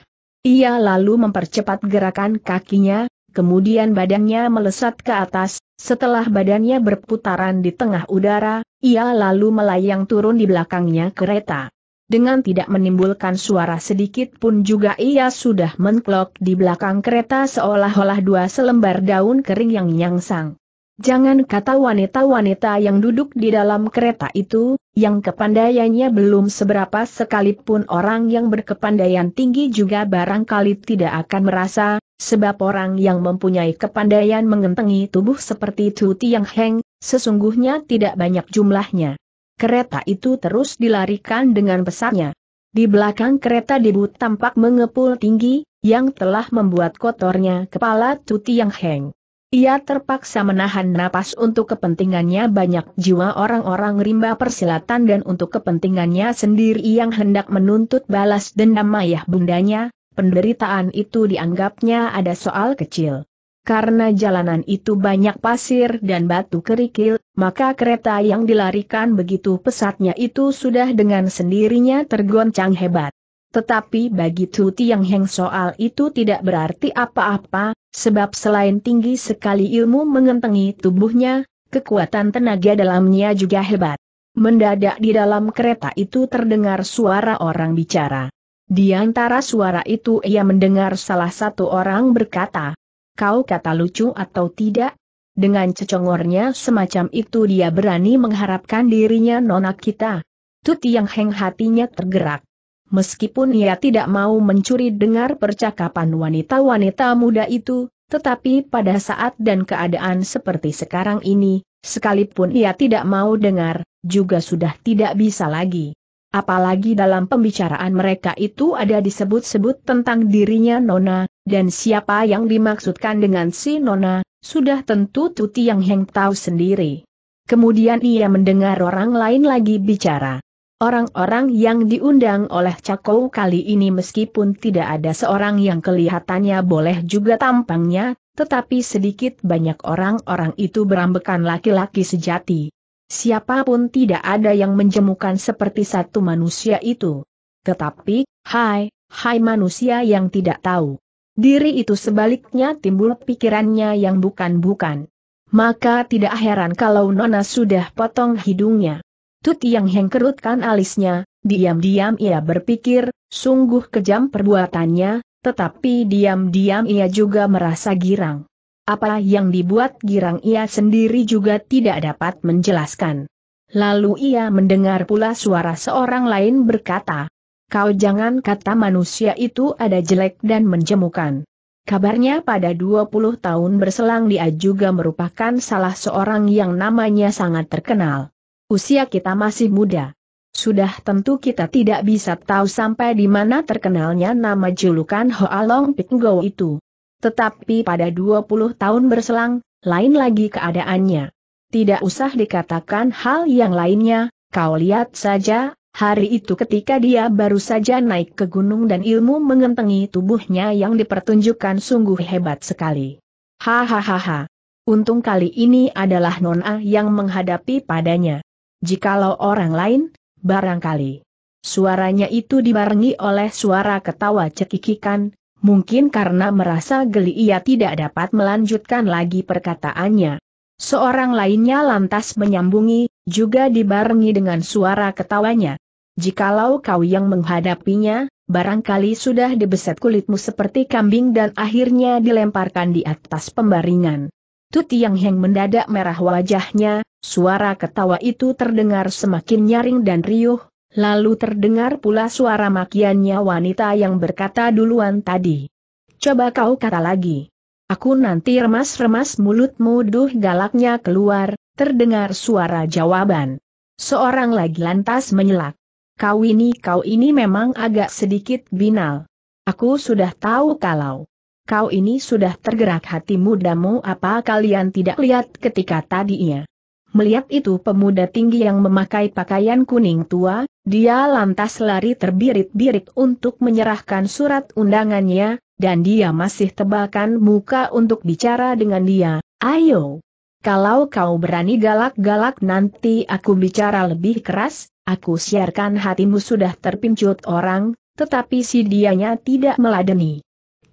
Ia lalu mempercepat gerakan kakinya, kemudian badannya melesat ke atas. Setelah badannya berputaran di tengah udara, ia lalu melayang turun di belakangnya kereta. Dengan tidak menimbulkan suara sedikit pun juga ia sudah mengklok di belakang kereta seolah-olah 2 selembar daun kering yang nyangsang. Jangan kata wanita-wanita yang duduk di dalam kereta itu, yang kepandaiannya belum seberapa sekalipun orang yang berkepandaian tinggi juga barangkali tidak akan merasa, sebab orang yang mempunyai kepandaian mengentengi tubuh seperti Tu Tiang Heng, sesungguhnya tidak banyak jumlahnya. Kereta itu terus dilarikan dengan pesatnya. Di belakang kereta debu tampak mengepul tinggi, yang telah membuat kotornya kepala Tu Tiang Heng. Ia terpaksa menahan napas untuk kepentingannya banyak jiwa orang-orang rimba persilatan dan untuk kepentingannya sendiri yang hendak menuntut balas dendam ayah bundanya, penderitaan itu dianggapnya ada soal kecil. Karena jalanan itu banyak pasir dan batu kerikil, maka kereta yang dilarikan begitu pesatnya itu sudah dengan sendirinya tergoncang hebat. Tetapi bagi Tu Tiang Heng soal itu tidak berarti apa-apa, sebab selain tinggi sekali ilmu mengentengi tubuhnya, kekuatan tenaga dalamnya juga hebat. Mendadak di dalam kereta itu terdengar suara orang bicara. Di antara suara itu ia mendengar salah satu orang berkata, "Kau kata lucu atau tidak?" Dengan cecongornya semacam itu dia berani mengharapkan dirinya nona kita. Tu Tiang Heng hatinya tergerak. Meskipun ia tidak mau mencuri dengar percakapan wanita-wanita muda itu, tetapi pada saat dan keadaan seperti sekarang ini, sekalipun ia tidak mau dengar, juga sudah tidak bisa lagi. Apalagi dalam pembicaraan mereka itu ada disebut-sebut tentang dirinya nona, dan siapa yang dimaksudkan dengan si nona, sudah tentu Tu Tiang Heng tahu sendiri. Kemudian ia mendengar orang lain lagi bicara. Orang-orang yang diundang oleh Cakou kali ini meskipun tidak ada seorang yang kelihatannya boleh juga tampangnya, tetapi sedikit banyak orang-orang itu berambekan laki-laki sejati. Siapapun tidak ada yang menjemukan seperti satu manusia itu. Tetapi, hai manusia yang tidak tahu diri itu sebaliknya timbul pikirannya yang bukan-bukan. Maka tidak heran kalau nona sudah potong hidungnya. Tu Tiang Heng kerutkan alisnya, diam-diam ia berpikir, sungguh kejam perbuatannya, tetapi diam-diam ia juga merasa girang. Apa yang dibuat girang ia sendiri juga tidak dapat menjelaskan. Lalu ia mendengar pula suara seorang lain berkata, "Kau jangan kata manusia itu ada jelek dan menjemukan. Kabarnya pada 20 tahun berselang dia juga merupakan salah seorang yang namanya sangat terkenal. Usia kita masih muda. Sudah tentu kita tidak bisa tahu sampai di mana terkenalnya nama julukan Hoa Long Pik Go itu. Tetapi pada 20 tahun berselang, lain lagi keadaannya. Tidak usah dikatakan hal yang lainnya, kau lihat saja, Hari itu ketika dia baru saja naik ke gunung dan ilmu mengentengi tubuhnya yang dipertunjukkan sungguh hebat sekali. Hahaha. Untung kali ini adalah Nona yang menghadapi padanya. Jikalau orang lain, barangkali. Suaranya itu dibarengi oleh suara ketawa cekikikan, mungkin karena merasa geli ia tidak dapat melanjutkan lagi perkataannya. Seorang lainnya lantas menyambungi, juga dibarengi dengan suara ketawanya. Jikalau kau yang menghadapinya, barangkali sudah dibeset kulitmu seperti kambing dan akhirnya dilemparkan di atas pembaringan. Tu Tiang Heng mendadak merah wajahnya, suara ketawa itu terdengar semakin nyaring dan riuh, lalu terdengar pula suara makiannya wanita yang berkata duluan tadi. Coba kau kata lagi. Aku nanti remas-remas mulutmu, duh galaknya keluar, terdengar suara jawaban. Seorang lagi lantas menyelak. Kau ini memang agak sedikit binal. Aku sudah tahu kalau kau ini sudah tergerak hati mudamu, apa kalian tidak lihat ketika tadinya. Melihat itu pemuda tinggi yang memakai pakaian kuning tua, dia lantas lari terbirit-birit untuk menyerahkan surat undangannya. Dan dia masih tebalkan muka untuk bicara dengan dia. Ayo, kalau kau berani galak-galak nanti aku bicara lebih keras. Aku siarkan hatimu sudah terpincut orang, tetapi si dianya tidak meladeni.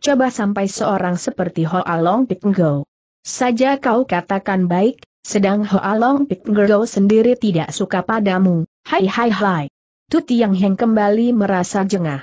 Coba sampai seorang seperti Hoa Long Pitenggo saja kau katakan baik, sedang Hoa Long Pitenggo sendiri tidak suka padamu. Hai. Tu Tiang Heng kembali merasa jengah.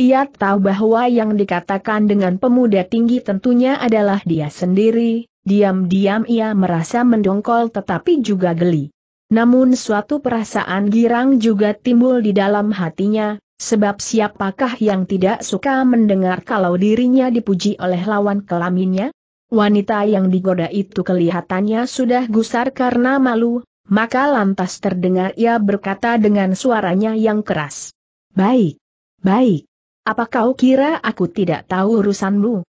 Ia tahu bahwa yang dikatakan dengan pemuda tinggi tentunya adalah dia sendiri, diam-diam ia merasa mendongkol tetapi juga geli. Namun suatu perasaan girang juga timbul di dalam hatinya, sebab siapakah yang tidak suka mendengar kalau dirinya dipuji oleh lawan kelaminnya? Wanita yang digoda itu kelihatannya sudah gusar karena malu, maka lantas terdengar ia berkata dengan suaranya yang keras. Baik. Apa kau kira aku tidak tahu urusanmu?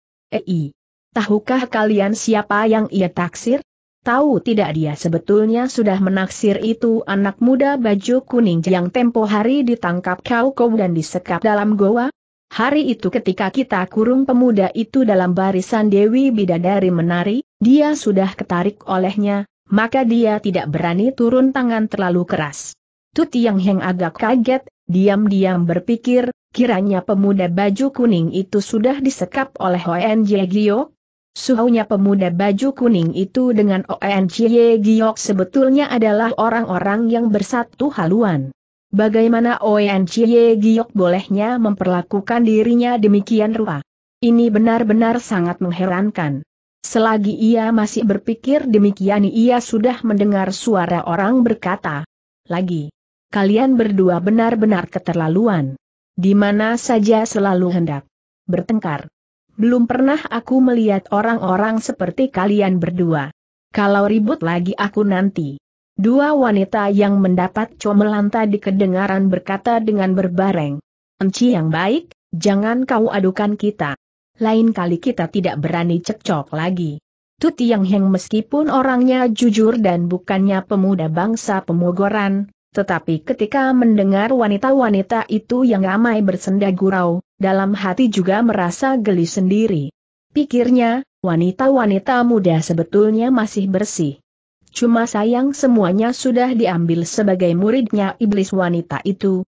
Tahukah kalian siapa yang ia taksir? Tahu tidak dia sebetulnya sudah menaksir itu anak muda baju kuning yang tempo hari ditangkap kau dan disekap dalam goa? Hari itu ketika kita kurung pemuda itu dalam barisan Dewi Bidadari menari, dia sudah ketarik olehnya, maka dia tidak berani turun tangan terlalu keras. Tu Tiang Heng agak kaget, diam-diam berpikir, kiranya pemuda baju kuning itu sudah disekap oleh ONJ Giok. Suhunya pemuda baju kuning itu dengan ONJ Giok sebetulnya adalah orang-orang yang bersatu haluan. Bagaimana ONJ Giok bolehnya memperlakukan dirinya demikian rupa? Ini benar-benar sangat mengherankan. Selagi ia masih berpikir demikian ia sudah mendengar suara orang berkata lagi, kalian berdua benar-benar keterlaluan. Di mana saja selalu hendak bertengkar. Belum pernah aku melihat orang-orang seperti kalian berdua. Kalau ribut lagi aku nanti. Dua wanita yang mendapat comelan tadi kedengaran berkata dengan berbareng. Enci yang baik, jangan kau adukan kita. Lain kali kita tidak berani cekcok lagi. Tu Tiang Heng meskipun orangnya jujur dan bukannya pemuda bangsa pemogoran, tetapi ketika mendengar wanita-wanita itu yang ramai bersenda gurau, dalam hati juga merasa geli sendiri. Pikirnya, wanita-wanita muda sebetulnya masih bersih. Cuma sayang semuanya sudah diambil sebagai muridnya iblis wanita itu.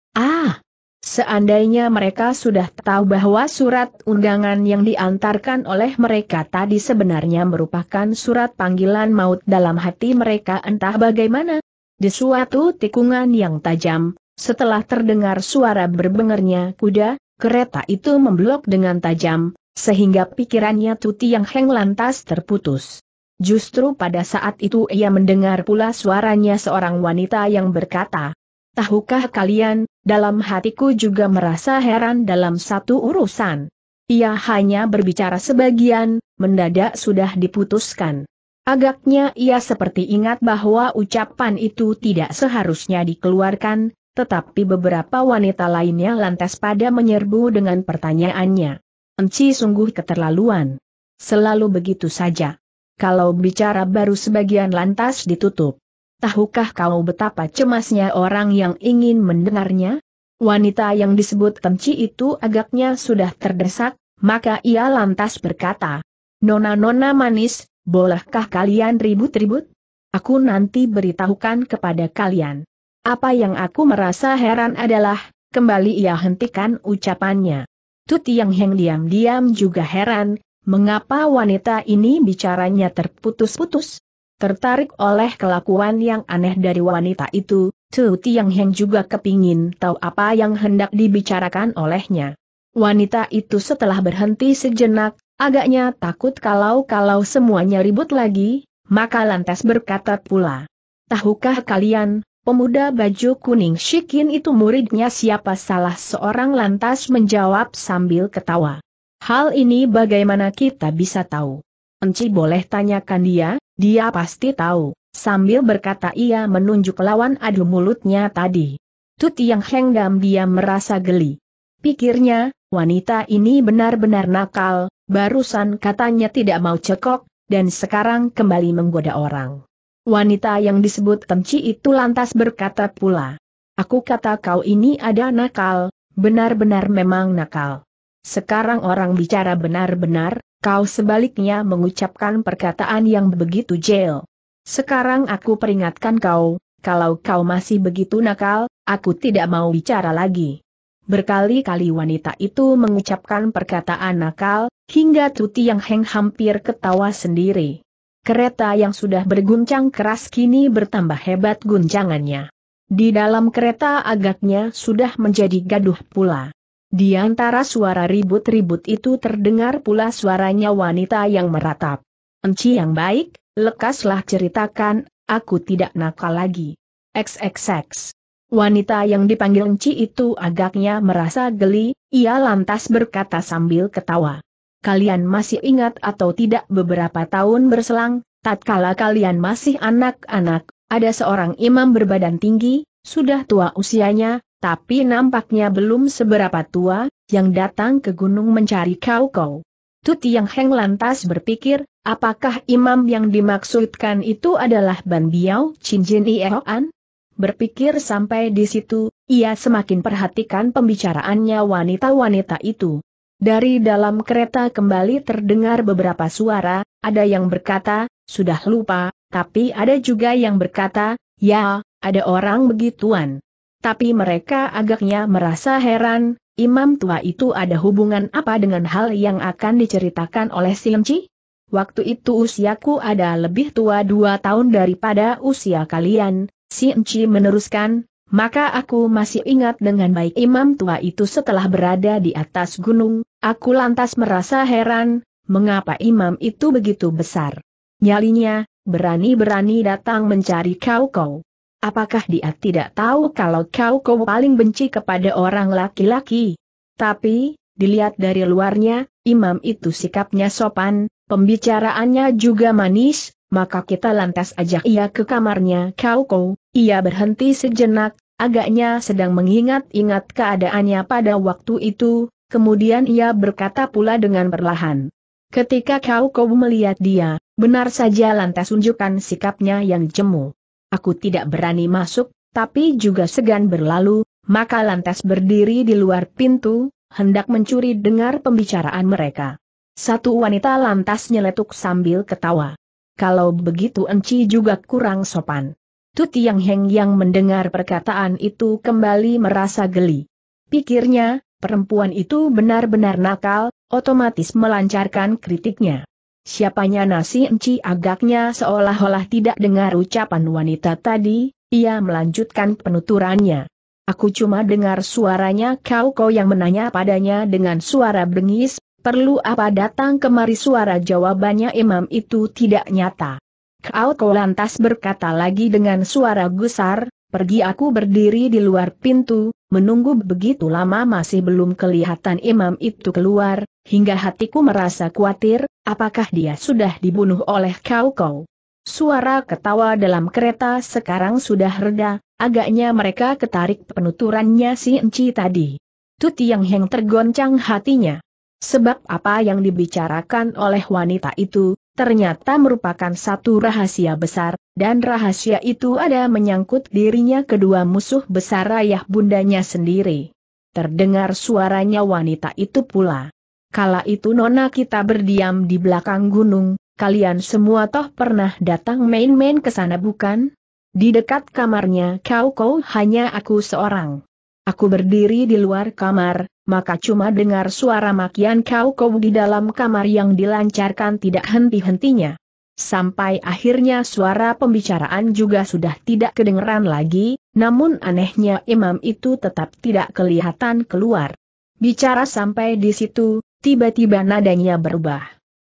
Seandainya mereka sudah tahu bahwa surat undangan yang diantarkan oleh mereka tadi sebenarnya merupakan surat panggilan maut dalam hati mereka entah bagaimana. Di suatu tikungan yang tajam, setelah terdengar suara berbengernya kuda, kereta itu memblok dengan tajam, sehingga pikirannya Tu Tiang Heng lantas terputus. Justru pada saat itu ia mendengar pula suaranya seorang wanita yang berkata, tahukah kalian, dalam hatiku juga merasa heran dalam satu urusan. Ia hanya berbicara sebagian, mendadak sudah diputuskan. Agaknya ia seperti ingat bahwa ucapan itu tidak seharusnya dikeluarkan, tetapi beberapa wanita lainnya lantas pada menyerbu dengan pertanyaannya. Enci sungguh keterlaluan. Selalu begitu saja. Kalau bicara baru sebagian lantas ditutup. tahukah kau betapa cemasnya orang yang ingin mendengarnya? Wanita yang disebut Kenci itu agaknya sudah terdesak, maka ia lantas berkata, "Nona-nona manis, bolehkah kalian ribut-ribut? Aku nanti beritahukan kepada kalian." Apa yang aku merasa heran adalah, kembali ia hentikan ucapannya. Tu Tiang Heng diam-diam juga heran, mengapa wanita ini bicaranya terputus-putus. Tertarik oleh kelakuan yang aneh dari wanita itu, Tu Tiang Heng juga kepingin tahu apa yang hendak dibicarakan olehnya. Wanita itu setelah berhenti sejenak, agaknya takut kalau semuanya ribut lagi, maka lantas berkata pula, "Tahukah kalian, pemuda baju kuning Shikin itu muridnya siapa?" Salah seorang lantas menjawab sambil ketawa, "Hal ini bagaimana kita bisa tahu? Enci boleh tanyakan dia, dia pasti tahu." Sambil berkata ia menunjuk lawan adu mulutnya tadi. Tu Tiang Heng diam-diam merasa geli. Pikirnya, wanita ini benar-benar nakal, barusan katanya tidak mau cekok, dan sekarang kembali menggoda orang. Wanita yang disebut Kenci itu lantas berkata pula, "Aku kata kau ini ada nakal, benar-benar memang nakal. Sekarang orang bicara benar-benar, kau sebaliknya mengucapkan perkataan yang begitu jel. Sekarang aku peringatkan kau, kalau kau masih begitu nakal, aku tidak mau bicara lagi." Berkali-kali wanita itu mengucapkan perkataan nakal, hingga Tu Tiang Heng hampir ketawa sendiri. Kereta yang sudah berguncang keras kini bertambah hebat guncangannya. Di dalam kereta agaknya sudah menjadi gaduh pula. Di antara suara ribut-ribut itu terdengar pula suaranya wanita yang meratap. "Enci yang baik, lekaslah ceritakan, aku tidak nakal lagi." XXX. Wanita yang dipanggil Enci itu agaknya merasa geli, ia lantas berkata sambil ketawa, "Kalian masih ingat atau tidak beberapa tahun berselang, tatkala kalian masih anak-anak, ada seorang imam berbadan tinggi, sudah tua usianya, tapi nampaknya belum seberapa tua, yang datang ke gunung mencari kau-kau." Tu Tiang Heng lantas berpikir, apakah imam yang dimaksudkan itu adalah Ban Biao Chin Jin Iehoan? Berpikir sampai di situ, ia semakin perhatikan pembicaraannya wanita-wanita itu. Dari dalam kereta kembali terdengar beberapa suara, ada yang berkata, "Sudah lupa," tapi ada juga yang berkata, "Ya, ada orang begituan." Tapi mereka agaknya merasa heran, imam tua itu ada hubungan apa dengan hal yang akan diceritakan oleh si Enci? "Waktu itu usiaku ada lebih tua 2 tahun daripada usia kalian," si Enci meneruskan, "maka aku masih ingat dengan baik imam tua itu setelah berada di atas gunung. Aku lantas merasa heran, mengapa imam itu begitu besar nyalinya, berani-berani datang mencari kau-kau. Apakah dia tidak tahu kalau kau-kau paling benci kepada orang laki-laki? Tapi, dilihat dari luarnya, imam itu sikapnya sopan, pembicaraannya juga manis, maka kita lantas ajak ia ke kamarnya kau-kau." Ia berhenti sejenak, agaknya sedang mengingat-ingat keadaannya pada waktu itu, kemudian ia berkata pula dengan perlahan, "Ketika kau-kau melihat dia, benar saja lantas tunjukkan sikapnya yang jemu. Aku tidak berani masuk, tapi juga segan berlalu, maka lantas berdiri di luar pintu, hendak mencuri dengar pembicaraan mereka." Satu wanita lantas nyeletuk sambil ketawa, "Kalau begitu Enci juga kurang sopan." Tu Tiang Heng yang mendengar perkataan itu kembali merasa geli. Pikirnya, perempuan itu benar-benar nakal, otomatis melancarkan kritiknya. Siapanya nasi Enci agaknya seolah-olah tidak dengar ucapan wanita tadi, ia melanjutkan penuturannya. "Aku cuma dengar suaranya kau-kau yang menanya padanya dengan suara bengis, perlu apa datang kemari?" Suara jawabannya imam itu tidak nyata. Kau lantas berkata lagi dengan suara gusar, "Pergi." Aku berdiri di luar pintu, menunggu begitu lama masih belum kelihatan imam itu keluar, hingga hatiku merasa khawatir, apakah dia sudah dibunuh oleh kau-kau. Suara ketawa dalam kereta sekarang sudah reda, agaknya mereka ketarik penuturannya si Enci tadi. Tu Tiang Heng tergoncang hatinya. Sebab apa yang dibicarakan oleh wanita itu, ternyata merupakan satu rahasia besar, dan rahasia itu ada menyangkut dirinya kedua musuh besar ayah bundanya sendiri. Terdengar suaranya wanita itu pula. Kala itu nona kita berdiam di belakang gunung, kalian semua toh pernah datang main-main ke sana bukan? Di dekat kamarnya kau hanya aku seorang. Aku berdiri di luar kamar, maka cuma dengar suara makian kau di dalam kamar yang dilancarkan tidak henti-hentinya. Sampai akhirnya suara pembicaraan juga sudah tidak kedengeran lagi, namun anehnya imam itu tetap tidak kelihatan keluar. Bicara sampai di situ, tiba-tiba nadanya berubah.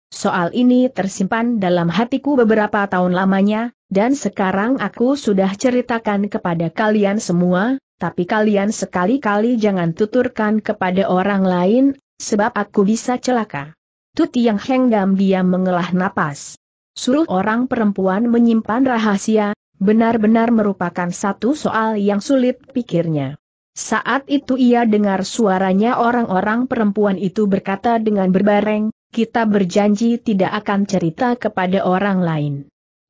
Soal ini tersimpan dalam hatiku beberapa tahun lamanya, dan sekarang aku sudah ceritakan kepada kalian semua, tapi kalian sekali-kali jangan tuturkan kepada orang lain, sebab aku bisa celaka. Tut Yang Henggam diam menghela napas. Suruh orang perempuan menyimpan rahasia, benar-benar merupakan satu soal yang sulit pikirnya. Saat itu ia dengar suaranya orang-orang perempuan itu berkata dengan berbareng, kita berjanji tidak akan cerita kepada orang lain.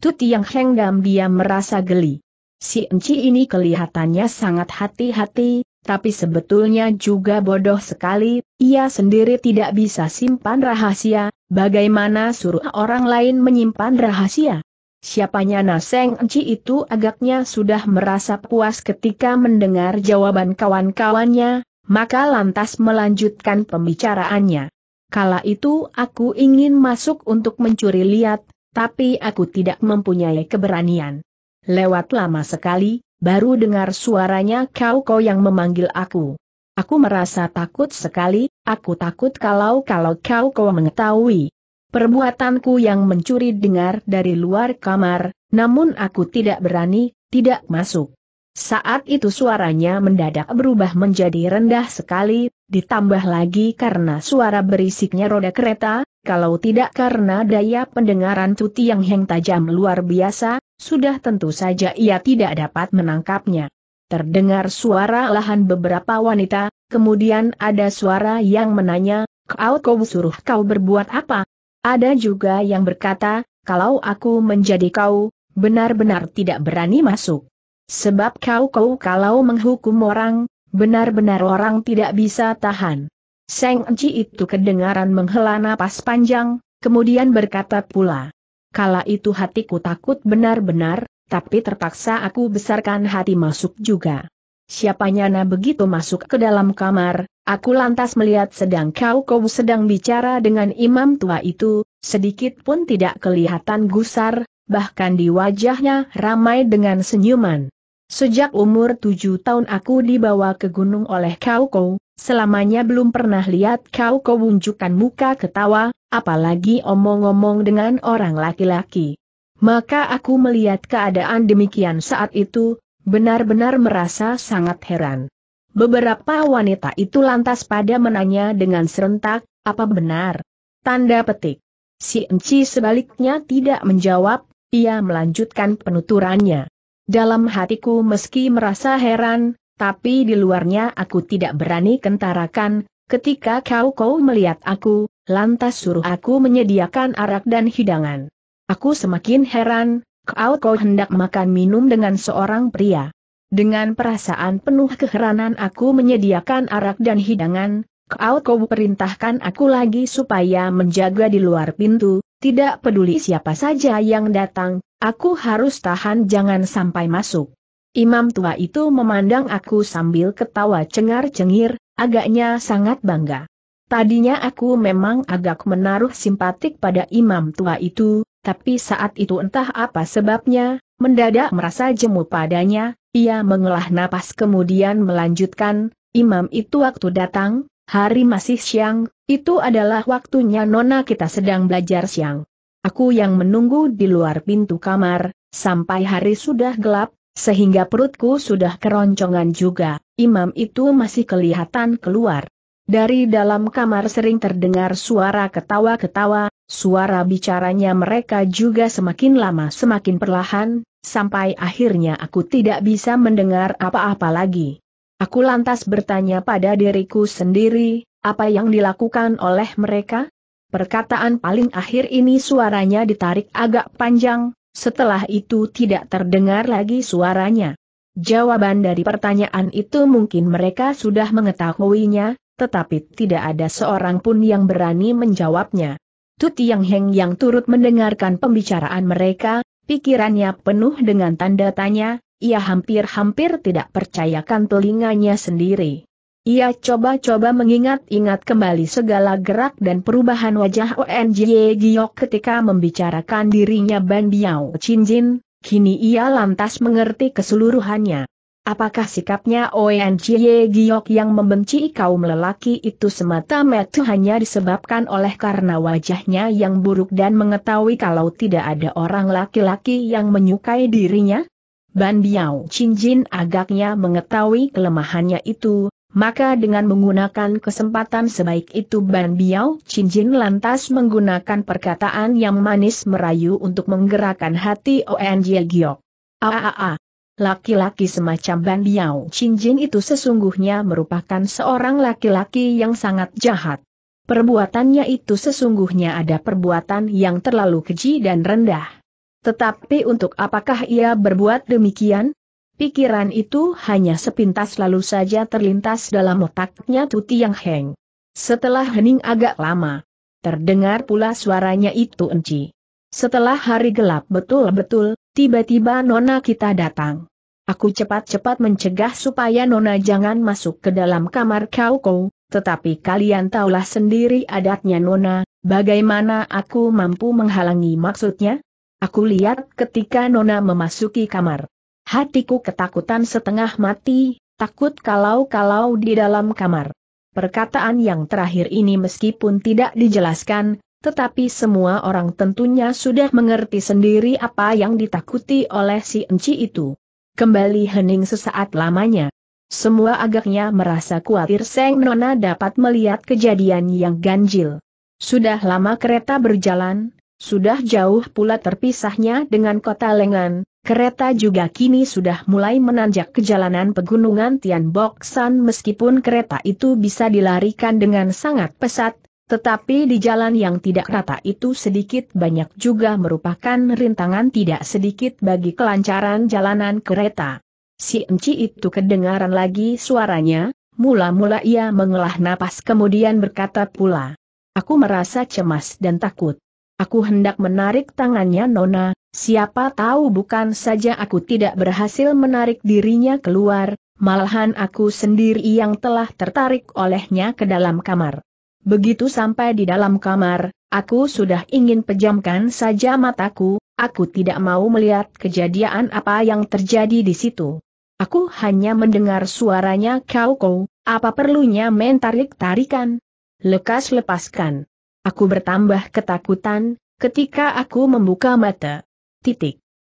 Tut Yang Henggam diam merasa geli. Si Enci ini kelihatannya sangat hati-hati, tapi sebetulnya juga bodoh sekali, ia sendiri tidak bisa simpan rahasia, bagaimana suruh orang lain menyimpan rahasia? Siapanya Naseng Enci itu agaknya sudah merasa puas ketika mendengar jawaban kawan-kawannya, maka lantas melanjutkan pembicaraannya. Kala itu aku ingin masuk untuk mencuri lihat, tapi aku tidak mempunyai keberanian. Lewat lama sekali, baru dengar suaranya kau yang memanggil aku. Aku merasa takut sekali, aku takut kalau kau mengetahui perbuatanku yang mencuri dengar dari luar kamar, namun aku tidak berani, tidak masuk. Saat itu suaranya mendadak berubah menjadi rendah sekali, ditambah lagi karena suara berisiknya roda kereta, kalau tidak karena daya pendengaran Tut Yang Heng tajam luar biasa, sudah tentu saja ia tidak dapat menangkapnya. Terdengar suara lahan beberapa wanita, kemudian ada suara yang menanya, kau suruh kau berbuat apa? Ada juga yang berkata, kalau aku menjadi kau, benar-benar tidak berani masuk. Sebab kau kalau menghukum orang, benar-benar orang tidak bisa tahan. Seng Enci itu kedengaran menghela napas panjang, kemudian berkata pula, kala itu hatiku takut benar-benar, tapi terpaksa aku besarkan hati masuk juga. Siapanya na begitu masuk ke dalam kamar, aku lantas melihat sedang kau sedang bicara dengan imam tua itu, sedikit pun tidak kelihatan gusar, bahkan di wajahnya ramai dengan senyuman. Sejak umur 7 tahun aku dibawa ke gunung oleh kau, selamanya belum pernah lihat kau wunjukkan muka ketawa, apalagi omong-omong dengan orang laki-laki. Maka aku melihat keadaan demikian saat itu, benar-benar merasa sangat heran. Beberapa wanita itu lantas pada menanya dengan serentak, apa benar? Tanda petik. Si Enci sebaliknya tidak menjawab, ia melanjutkan penuturannya. Dalam hatiku meski merasa heran, tapi di luarnya aku tidak berani kentarakan, ketika kau melihat aku, lantas suruh aku menyediakan arak dan hidangan. Aku semakin heran, kau hendak makan minum dengan seorang pria. Dengan perasaan penuh keheranan aku menyediakan arak dan hidangan, kau perintahkan aku lagi supaya menjaga di luar pintu, tidak peduli siapa saja yang datang, aku harus tahan jangan sampai masuk. Imam tua itu memandang aku sambil ketawa cengar-cengir, agaknya sangat bangga. Tadinya aku memang agak menaruh simpatik pada imam tua itu, tapi saat itu entah apa sebabnya, mendadak merasa jemu padanya, ia menghela napas kemudian melanjutkan, imam itu waktu datang, hari masih siang, itu adalah waktunya nona kita sedang belajar siang. Aku yang menunggu di luar pintu kamar, sampai hari sudah gelap, sehingga perutku sudah keroncongan juga, imam itu masih kelihatan keluar. Dari dalam kamar sering terdengar suara ketawa-ketawa, suara bicaranya mereka juga semakin lama semakin perlahan, sampai akhirnya aku tidak bisa mendengar apa-apa lagi. Aku lantas bertanya pada diriku sendiri, apa yang dilakukan oleh mereka? Perkataan paling akhir ini suaranya ditarik agak panjang, setelah itu tidak terdengar lagi suaranya. Jawaban dari pertanyaan itu mungkin mereka sudah mengetahuinya, tetapi tidak ada seorang pun yang berani menjawabnya. Tu Tiang Heng yang turut mendengarkan pembicaraan mereka, pikirannya penuh dengan tanda tanya, ia hampir-hampir tidak percayakan telinganya sendiri. Ia coba-coba mengingat-ingat kembali segala gerak dan perubahan wajah Onjie Giok ketika membicarakan dirinya Ban Biao Chin Jin, kini ia lantas mengerti keseluruhannya. Apakah sikapnya Onjie Giok yang membenci kaum lelaki itu semata-mata hanya disebabkan oleh karena wajahnya yang buruk dan mengetahui kalau tidak ada orang laki-laki yang menyukai dirinya? Ban Biao Chin Jin agaknya mengetahui kelemahannya itu. Maka dengan menggunakan kesempatan sebaik itu Ban Biao Chin Jin lantas menggunakan perkataan yang manis merayu untuk menggerakkan hati Onjie Giok. Laki-laki semacam Ban Biao Chin Jin itu sesungguhnya merupakan seorang laki-laki yang sangat jahat. Perbuatannya itu sesungguhnya ada perbuatan yang terlalu keji dan rendah. Tetapi untuk apakah ia berbuat demikian? Pikiran itu hanya sepintas lalu saja terlintas dalam otaknya Tu Tiang Heng. Setelah hening agak lama, terdengar pula suaranya itu enci. Setelah hari gelap betul-betul, tiba-tiba nona kita datang. Aku cepat-cepat mencegah supaya nona jangan masuk ke dalam kamar kau-kau, tetapi kalian tahulah sendiri adatnya nona, bagaimana aku mampu menghalangi maksudnya? Aku lihat ketika nona memasuki kamar. Hatiku ketakutan setengah mati, takut kalau-kalau di dalam kamar. Perkataan yang terakhir ini meskipun tidak dijelaskan, tetapi semua orang tentunya sudah mengerti sendiri apa yang ditakuti oleh si enci itu. Kembali hening sesaat lamanya. Semua agaknya merasa khawatir Seng Nona dapat melihat kejadian yang ganjil. Sudah lama kereta berjalan, sudah jauh pula terpisahnya dengan kota Lengan. Kereta juga kini sudah mulai menanjak ke jalanan pegunungan Tian Bok San. Meskipun kereta itu bisa dilarikan dengan sangat pesat, tetapi di jalan yang tidak rata itu sedikit banyak juga merupakan rintangan tidak sedikit bagi kelancaran jalanan kereta. Si enci itu kedengaran lagi suaranya, mula-mula ia mengelah napas kemudian berkata pula, "Aku merasa cemas dan takut. Aku hendak menarik tangannya nona. Siapa tahu bukan saja aku tidak berhasil menarik dirinya keluar, malahan aku sendiri yang telah tertarik olehnya ke dalam kamar. Begitu sampai di dalam kamar, aku sudah ingin pejamkan saja mataku, aku tidak mau melihat kejadian apa yang terjadi di situ. Aku hanya mendengar suaranya kau-kau, apa perlunya main tarik-tarikan? Lekas-lepaskan." Aku bertambah ketakutan, ketika aku membuka mata.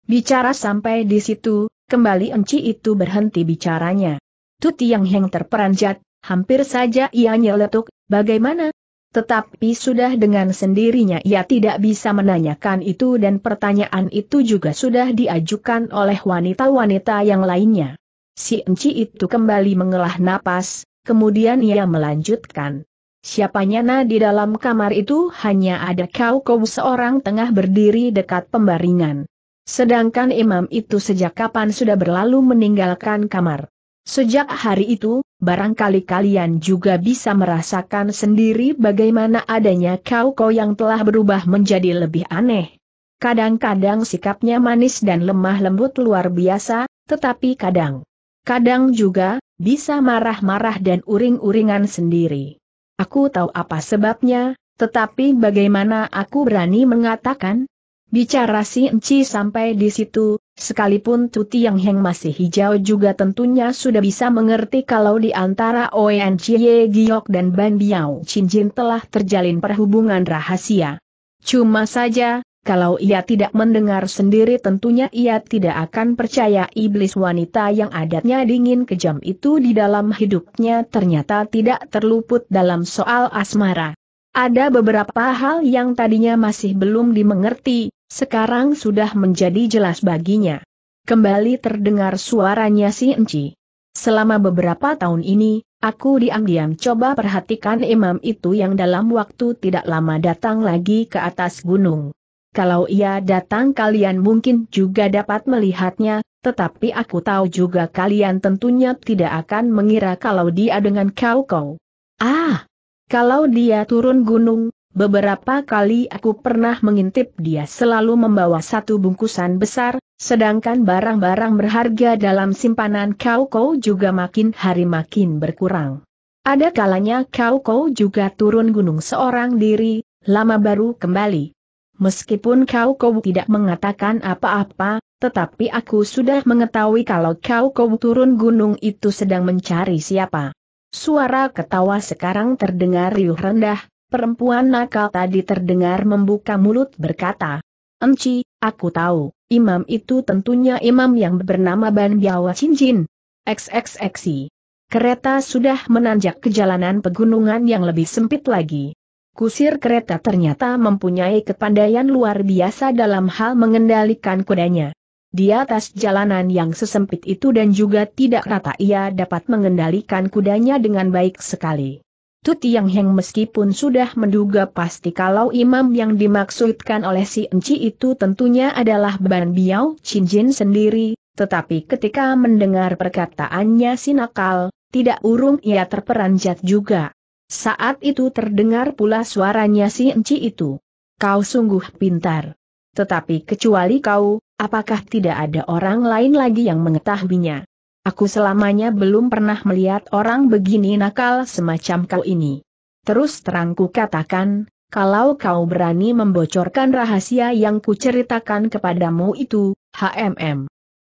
Bicara sampai di situ, kembali enci itu berhenti bicaranya. Tu Tiang Heng terperanjat, hampir saja ia nyeletuk, bagaimana? Tetapi sudah dengan sendirinya ia tidak bisa menanyakan itu dan pertanyaan itu juga sudah diajukan oleh wanita-wanita yang lainnya. Si enci itu kembali mengelah napas, kemudian ia melanjutkan. Siapanya na di dalam kamar itu hanya ada kau-kau seorang tengah berdiri dekat pembaringan. Sedangkan imam itu sejak kapan sudah berlalu meninggalkan kamar. Sejak hari itu, barangkali kalian juga bisa merasakan sendiri bagaimana adanya kau-kau yang telah berubah menjadi lebih aneh. Kadang-kadang sikapnya manis dan lemah lembut luar biasa, tetapi kadang juga, bisa marah-marah dan uring-uringan sendiri. Aku tahu apa sebabnya, tetapi bagaimana aku berani mengatakan? Bicara si enci sampai di situ, sekalipun Tu Tiang Heng masih hijau juga tentunya sudah bisa mengerti kalau di antara Onjie Giok dan Ban Biao Chin Jin telah terjalin perhubungan rahasia. Cuma saja, kalau ia tidak mendengar sendiri tentunya ia tidak akan percaya iblis wanita yang adatnya dingin kejam itu di dalam hidupnya ternyata tidak terluput dalam soal asmara. Ada beberapa hal yang tadinya masih belum dimengerti, sekarang sudah menjadi jelas baginya. Kembali terdengar suaranya si enci. Selama beberapa tahun ini, Aku diam-diam coba perhatikan imam itu yang dalam waktu tidak lama datang lagi ke atas gunung. Kalau ia datang kalian mungkin juga dapat melihatnya, tetapi aku tahu juga kalian tentunya tidak akan mengira kalau dia dengan kau-kau. Ah, kalau dia turun gunung, beberapa kali aku pernah mengintip dia selalu membawa satu bungkusan besar, sedangkan barang-barang berharga dalam simpanan kau-kau juga makin hari makin berkurang. Ada kalanya kau-kau juga turun gunung seorang diri, lama baru kembali. Meskipun kau-kau tidak mengatakan apa-apa, tetapi aku sudah mengetahui kalau kau-kau turun gunung itu sedang mencari siapa. Suara ketawa sekarang terdengar riuh rendah. Perempuan nakal tadi terdengar membuka mulut berkata, "Enci, aku tahu, imam itu tentunya imam yang bernama Ban Biawa Cincin." XXXI. Kereta sudah menanjak ke jalanan pegunungan yang lebih sempit lagi. Kusir kereta ternyata mempunyai kepandaian luar biasa dalam hal mengendalikan kudanya. Di atas jalanan yang sesempit itu dan juga tidak rata ia dapat mengendalikan kudanya dengan baik sekali. Tu Tiang Heng meskipun sudah menduga pasti kalau imam yang dimaksudkan oleh si Enci itu tentunya adalah Ban Biao Cincin sendiri, tetapi ketika mendengar perkataannya si nakal, tidak urung ia terperanjat juga. Saat itu terdengar pula suaranya si Enci itu. Kau sungguh pintar. Tetapi kecuali kau, apakah tidak ada orang lain lagi yang mengetahuinya? Aku selamanya belum pernah melihat orang begini nakal semacam kau ini. Terus terang ku katakan, kalau kau berani membocorkan rahasia yang kuceritakan kepadamu itu,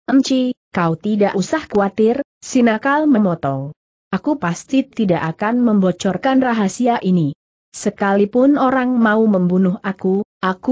Enci, kau tidak usah khawatir, si nakal memotong. Aku pasti tidak akan membocorkan rahasia ini. Sekalipun orang mau membunuh aku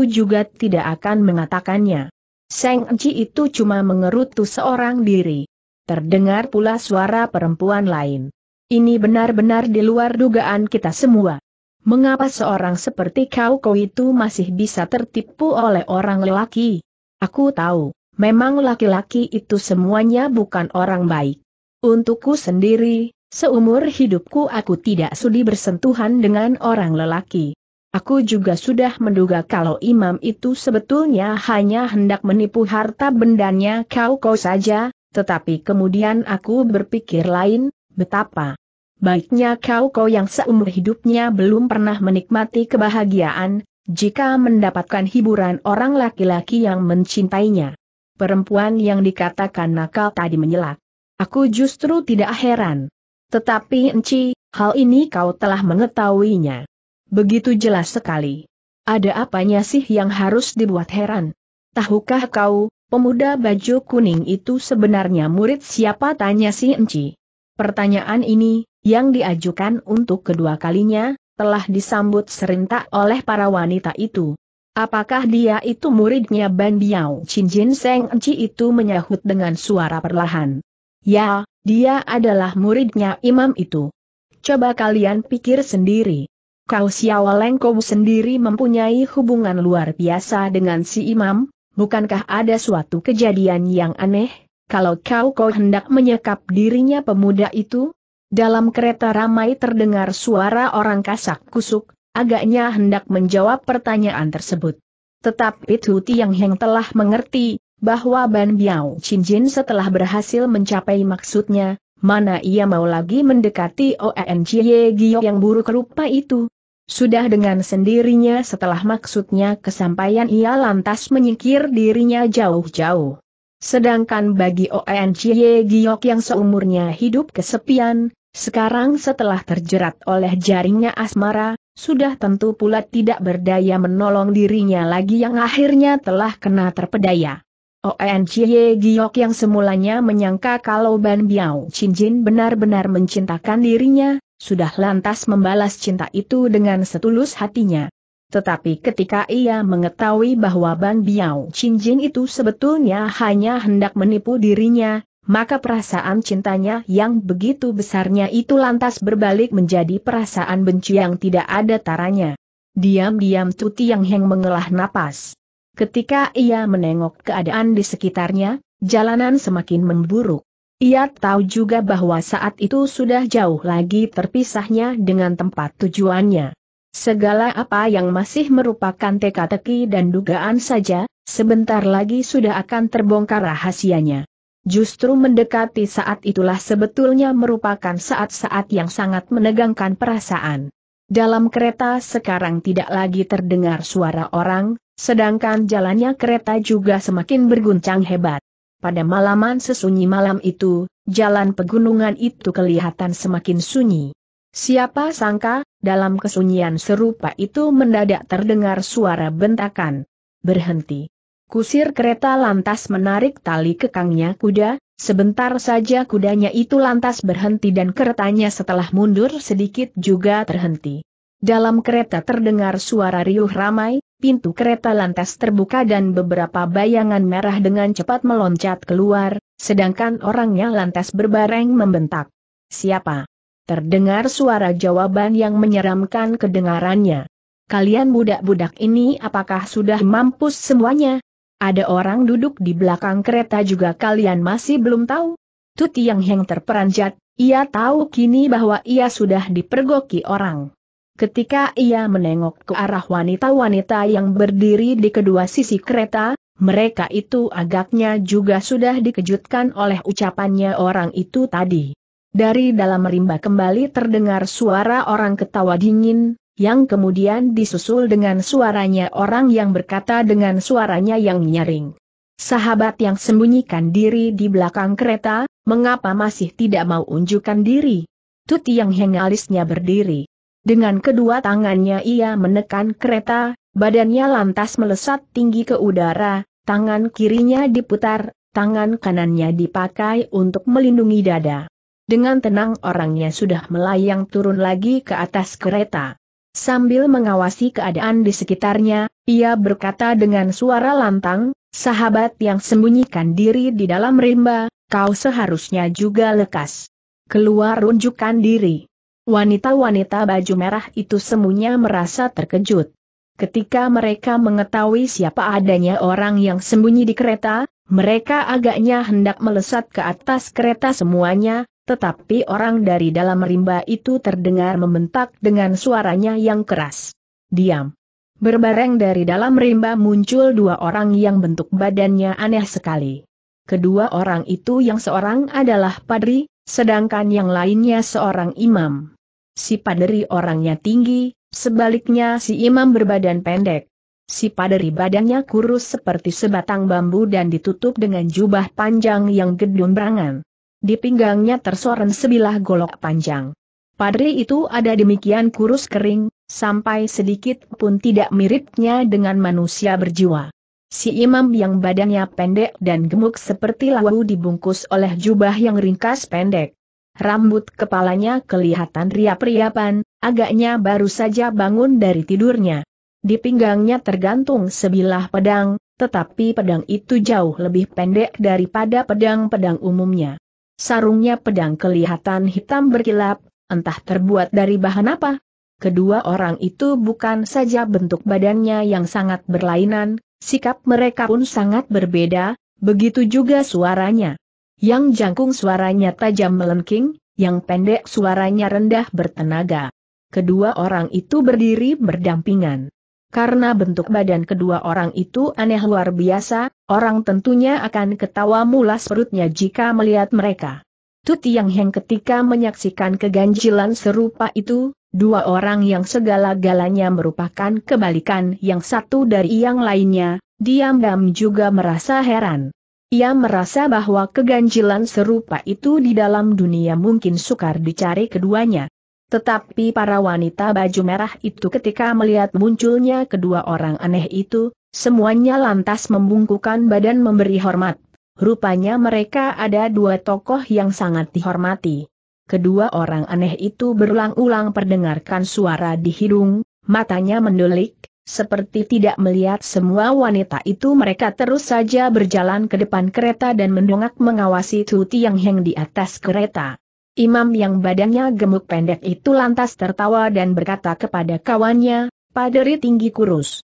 juga tidak akan mengatakannya. Seng Enci itu cuma mengerutu seorang diri. Terdengar pula suara perempuan lain. Ini benar-benar di luar dugaan kita semua. Mengapa seorang seperti kau itu masih bisa tertipu oleh orang lelaki? Aku tahu, memang laki-laki itu semuanya bukan orang baik. Untukku sendiri, seumur hidupku aku tidak sudi bersentuhan dengan orang lelaki. Aku juga sudah menduga kalau imam itu sebetulnya hanya hendak menipu harta bendanya kau saja. Tetapi kemudian aku berpikir lain, betapa baiknya kau yang seumur hidupnya belum pernah menikmati kebahagiaan, jika mendapatkan hiburan orang laki-laki yang mencintainya. Perempuan yang dikatakan nakal tadi menyelak. Aku justru tidak heran. Tetapi Enci, hal ini kau telah mengetahuinya. Begitu jelas sekali. Ada apanya sih yang harus dibuat heran? Tahukah kau? Pemuda baju kuning itu sebenarnya murid siapa? Tanya si Enci. Pertanyaan ini, yang diajukan untuk kedua kalinya, telah disambut serentak oleh para wanita itu. Apakah dia itu muridnya Ban Biao Cincin? Seng Enci itu menyahut dengan suara perlahan. Ya, dia adalah muridnya imam itu. Coba kalian pikir sendiri. Kau Xiaolengkou sendiri mempunyai hubungan luar biasa dengan si imam. Bukankah ada suatu kejadian yang aneh, kalau kau hendak menyekap dirinya pemuda itu? Dalam kereta ramai terdengar suara orang kasak kusuk, agaknya hendak menjawab pertanyaan tersebut. Tetapi Tu Tiang Heng telah mengerti, bahwa Ban Biao Cincin setelah berhasil mencapai maksudnya, mana ia mau lagi mendekati Onjie Gio yang buruk rupa itu. Sudah dengan sendirinya setelah maksudnya kesampaian ia lantas menyingkir dirinya jauh-jauh. Sedangkan bagi Onjie Giok yang seumurnya hidup kesepian, sekarang setelah terjerat oleh jaringnya asmara, sudah tentu pula tidak berdaya menolong dirinya lagi yang akhirnya telah kena terpedaya. Onjie Giok yang semulanya menyangka kalau Ban Biao Cincin benar-benar mencintakan dirinya, sudah lantas membalas cinta itu dengan setulus hatinya. Tetapi ketika ia mengetahui bahwa Ban Biao Cincin itu sebetulnya hanya hendak menipu dirinya, maka perasaan cintanya yang begitu besarnya itu lantas berbalik menjadi perasaan benci yang tidak ada taranya. Diam-diam Tu Tiang Heng menghela napas. Ketika ia menengok keadaan di sekitarnya, jalanan semakin memburuk. Ia tahu juga bahwa saat itu sudah jauh lagi terpisahnya dengan tempat tujuannya. Segala apa yang masih merupakan teka-teki dan dugaan saja, sebentar lagi sudah akan terbongkar rahasianya. Justru mendekati saat itulah sebetulnya merupakan saat-saat yang sangat menegangkan perasaan. Dalam kereta sekarang tidak lagi terdengar suara orang, sedangkan jalannya kereta juga semakin berguncang hebat. Pada malaman sesunyi malam itu, jalan pegunungan itu kelihatan semakin sunyi. Siapa sangka, dalam kesunyian serupa itu mendadak terdengar suara bentakan. Berhenti. Kusir kereta lantas menarik tali kekangnya kuda, sebentar saja kudanya itu lantas berhenti dan keretanya setelah mundur sedikit juga terhenti. Dalam kereta terdengar suara riuh ramai, pintu kereta lantas terbuka dan beberapa bayangan merah dengan cepat meloncat keluar, sedangkan orangnya lantas berbareng membentak. Siapa? Terdengar suara jawaban yang menyeramkan kedengarannya. Kalian budak-budak ini apakah sudah mampus semuanya? Ada orang duduk di belakang kereta juga kalian masih belum tahu? Tu Tiang Heng terperanjat, ia tahu kini bahwa ia sudah dipergoki orang. Ketika ia menengok ke arah wanita-wanita yang berdiri di kedua sisi kereta, mereka itu agaknya juga sudah dikejutkan oleh ucapannya orang itu tadi. Dari dalam rimba kembali terdengar suara orang ketawa dingin, yang kemudian disusul dengan suaranya orang yang berkata dengan suaranya yang nyaring. Sahabat yang sembunyikan diri di belakang kereta, mengapa masih tidak mau unjukkan diri? Tu Tiang Heng alisnya berdiri. Dengan kedua tangannya ia menekan kereta, badannya lantas melesat tinggi ke udara, tangan kirinya diputar, tangan kanannya dipakai untuk melindungi dada. Dengan tenang orangnya sudah melayang turun lagi ke atas kereta. Sambil mengawasi keadaan di sekitarnya, ia berkata dengan suara lantang, "Sahabat yang sembunyikan diri di dalam rimba, kau seharusnya juga lekas keluar unjukkan diri." Wanita-wanita baju merah itu semuanya merasa terkejut. Ketika mereka mengetahui siapa adanya orang yang sembunyi di kereta, mereka agaknya hendak melesat ke atas kereta semuanya, tetapi orang dari dalam rimba itu terdengar membentak dengan suaranya yang keras. Diam. Berbareng dari dalam rimba muncul dua orang yang bentuk badannya aneh sekali. Kedua orang itu yang seorang adalah padri, sedangkan yang lainnya seorang imam. Si padri orangnya tinggi, sebaliknya si imam berbadan pendek. Si padri badannya kurus seperti sebatang bambu dan ditutup dengan jubah panjang yang gedumbrangan. Di pinggangnya tersorot sebilah golok panjang. Padri itu ada demikian kurus kering, sampai sedikit pun tidak miripnya dengan manusia berjiwa. Si imam yang badannya pendek dan gemuk seperti lawu dibungkus oleh jubah yang ringkas pendek. Rambut kepalanya kelihatan riap-riapan, agaknya baru saja bangun dari tidurnya. Di pinggangnya tergantung sebilah pedang, tetapi pedang itu jauh lebih pendek daripada pedang-pedang umumnya. Sarungnya pedang kelihatan hitam berkilap, entah terbuat dari bahan apa. Kedua orang itu bukan saja bentuk badannya yang sangat berlainan, sikap mereka pun sangat berbeda, begitu juga suaranya. Yang jangkung suaranya tajam melengking, yang pendek suaranya rendah bertenaga. Kedua orang itu berdiri berdampingan. Karena bentuk badan kedua orang itu aneh luar biasa, orang tentunya akan ketawa mulas perutnya jika melihat mereka. Tu Tiang Heng ketika menyaksikan keganjilan serupa itu, dua orang yang segala-galanya merupakan kebalikan yang satu dari yang lainnya, diam-diam juga merasa heran. Ia merasa bahwa keganjilan serupa itu di dalam dunia mungkin sukar dicari keduanya. Tetapi para wanita baju merah itu ketika melihat munculnya kedua orang aneh itu, semuanya lantas membungkukkan badan memberi hormat. Rupanya mereka ada dua tokoh yang sangat dihormati. Kedua orang aneh itu berulang-ulang perdengarkan suara di hidung, matanya mendelik. Seperti tidak melihat semua wanita itu mereka terus saja berjalan ke depan kereta dan mendongak mengawasi Tu Tiang Heng di atas kereta. Imam yang badannya gemuk pendek itu lantas tertawa dan berkata kepada kawannya, "Padri tinggi kurus.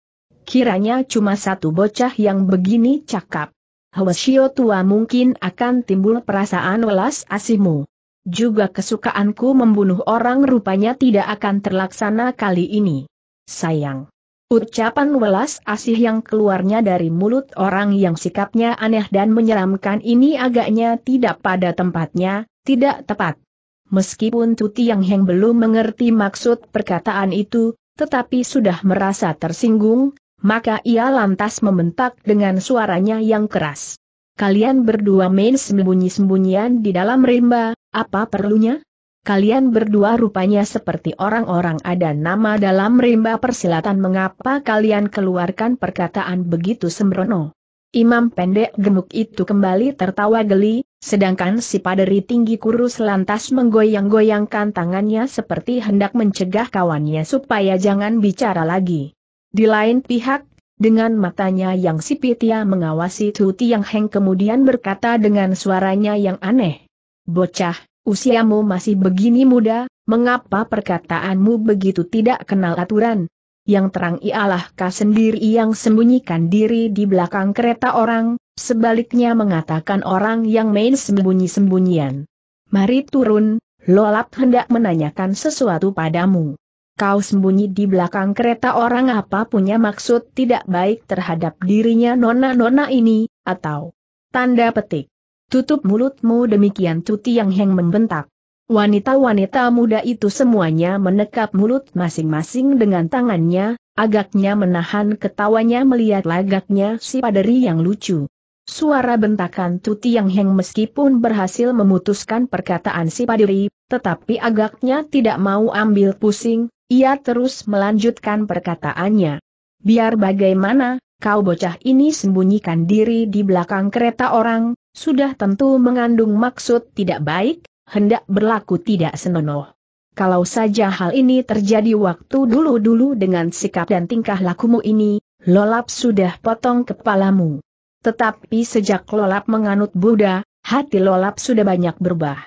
Kiranya cuma satu bocah yang begini cakap. Hwasyo tua mungkin akan timbul perasaan welas asihmu. Juga kesukaanku membunuh orang rupanya tidak akan terlaksana kali ini. Sayang. Ucapan welas asih yang keluarnya dari mulut orang yang sikapnya aneh dan menyeramkan ini agaknya tidak pada tempatnya, tidak tepat. Meskipun Tu Tiang Heng belum mengerti maksud perkataan itu, tetapi sudah merasa tersinggung, maka ia lantas membentak dengan suaranya yang keras. Kalian berdua main sembunyi-sembunyian di dalam rimba, apa perlunya? Kalian berdua rupanya seperti orang-orang ada nama dalam rimba persilatan, mengapa kalian keluarkan perkataan begitu sembrono? Imam pendek gemuk itu kembali tertawa geli, sedangkan si paderi tinggi kurus lantas menggoyang-goyangkan tangannya seperti hendak mencegah kawannya supaya jangan bicara lagi. Di lain pihak, dengan matanya yang sipit ia mengawasi Tu Tiang Heng kemudian berkata dengan suaranya yang aneh. Bocah, usiamu masih begini muda, mengapa perkataanmu begitu tidak kenal aturan? Yang terang ialah kau sendiri yang sembunyikan diri di belakang kereta orang, sebaliknya mengatakan orang yang main sembunyi-sembunyian. Mari turun, lolap hendak menanyakan sesuatu padamu. Kau sembunyi di belakang kereta orang apa punya maksud tidak baik terhadap dirinya nona-nona ini, atau? Tanda petik. Tutup mulutmu, demikian Tu Tiang Heng membentak. Wanita-wanita muda itu semuanya menekap mulut masing-masing dengan tangannya, agaknya menahan ketawanya melihat lagaknya si paderi yang lucu. Suara bentakan Tu Tiang Heng meskipun berhasil memutuskan perkataan si paderi, tetapi agaknya tidak mau ambil pusing, ia terus melanjutkan perkataannya. Biar bagaimana, kau bocah ini sembunyikan diri di belakang kereta orang, sudah tentu mengandung maksud tidak baik. Hendak berlaku tidak senonoh. Kalau saja hal ini terjadi waktu dulu-dulu dengan sikap dan tingkah lakumu ini, lolap sudah potong kepalamu. Tetapi sejak lolap menganut Buddha, hati lolap sudah banyak berubah.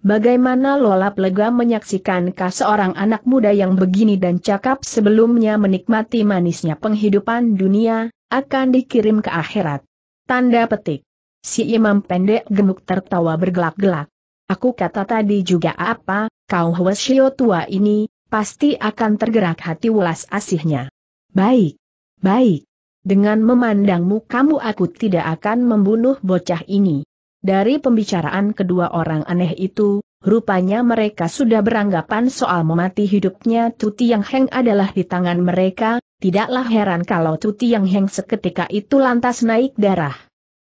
Bagaimana lolap lega menyaksikan seorang anak muda yang begini dan cakap sebelumnya menikmati manisnya penghidupan dunia, akan dikirim ke akhirat. Tanda petik. Si imam pendek gemuk tertawa bergelak-gelak. Aku kata tadi juga apa, kau Hwasyo tua ini, pasti akan tergerak hati welas asihnya. Baik, baik. Dengan memandangmu kamu aku tidak akan membunuh bocah ini. Dari pembicaraan kedua orang aneh itu, rupanya mereka sudah beranggapan soal memati hidupnya Tu Tiang Heng adalah di tangan mereka, tidaklah heran kalau Tu Tiang Heng seketika itu lantas naik darah.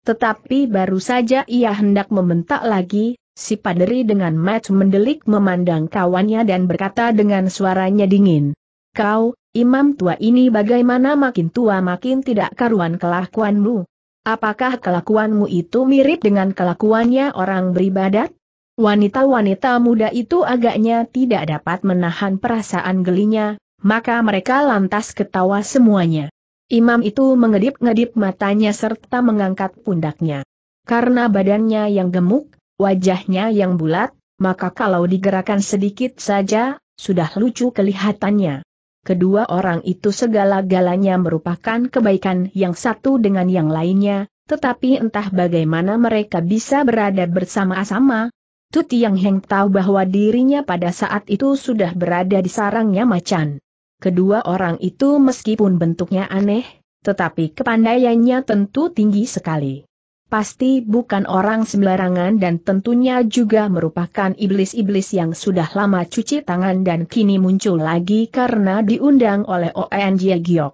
Tetapi baru saja ia hendak membentak lagi, si paderi dengan mata mendelik memandang kawannya dan berkata dengan suaranya dingin. Kau, imam tua ini bagaimana makin tua makin tidak karuan kelakuanmu? Apakah kelakuanmu itu mirip dengan kelakuannya orang beribadat? Wanita-wanita muda itu agaknya tidak dapat menahan perasaan gelinya, maka mereka lantas ketawa semuanya. Imam itu mengedip-ngedip matanya serta mengangkat pundaknya. Karena badannya yang gemuk, wajahnya yang bulat, maka kalau digerakkan sedikit saja, sudah lucu kelihatannya. Kedua orang itu segala-galanya merupakan kebaikan yang satu dengan yang lainnya, tetapi entah bagaimana mereka bisa berada bersama-sama. Tu Tiang Heng tahu bahwa dirinya pada saat itu sudah berada di sarangnya macan. Kedua orang itu meskipun bentuknya aneh, tetapi kepandaiannya tentu tinggi sekali. Pasti bukan orang sembarangan dan tentunya juga merupakan iblis-iblis yang sudah lama cuci tangan dan kini muncul lagi karena diundang oleh Oen Jie Giok.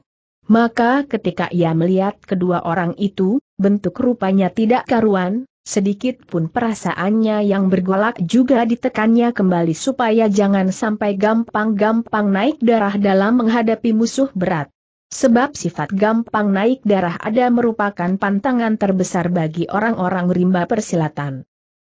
Maka ketika ia melihat kedua orang itu, bentuk rupanya tidak karuan, sedikit pun perasaannya yang bergolak juga ditekannya kembali supaya jangan sampai gampang-gampang naik darah dalam menghadapi musuh berat. Sebab sifat gampang naik darah ada merupakan pantangan terbesar bagi orang-orang rimba persilatan.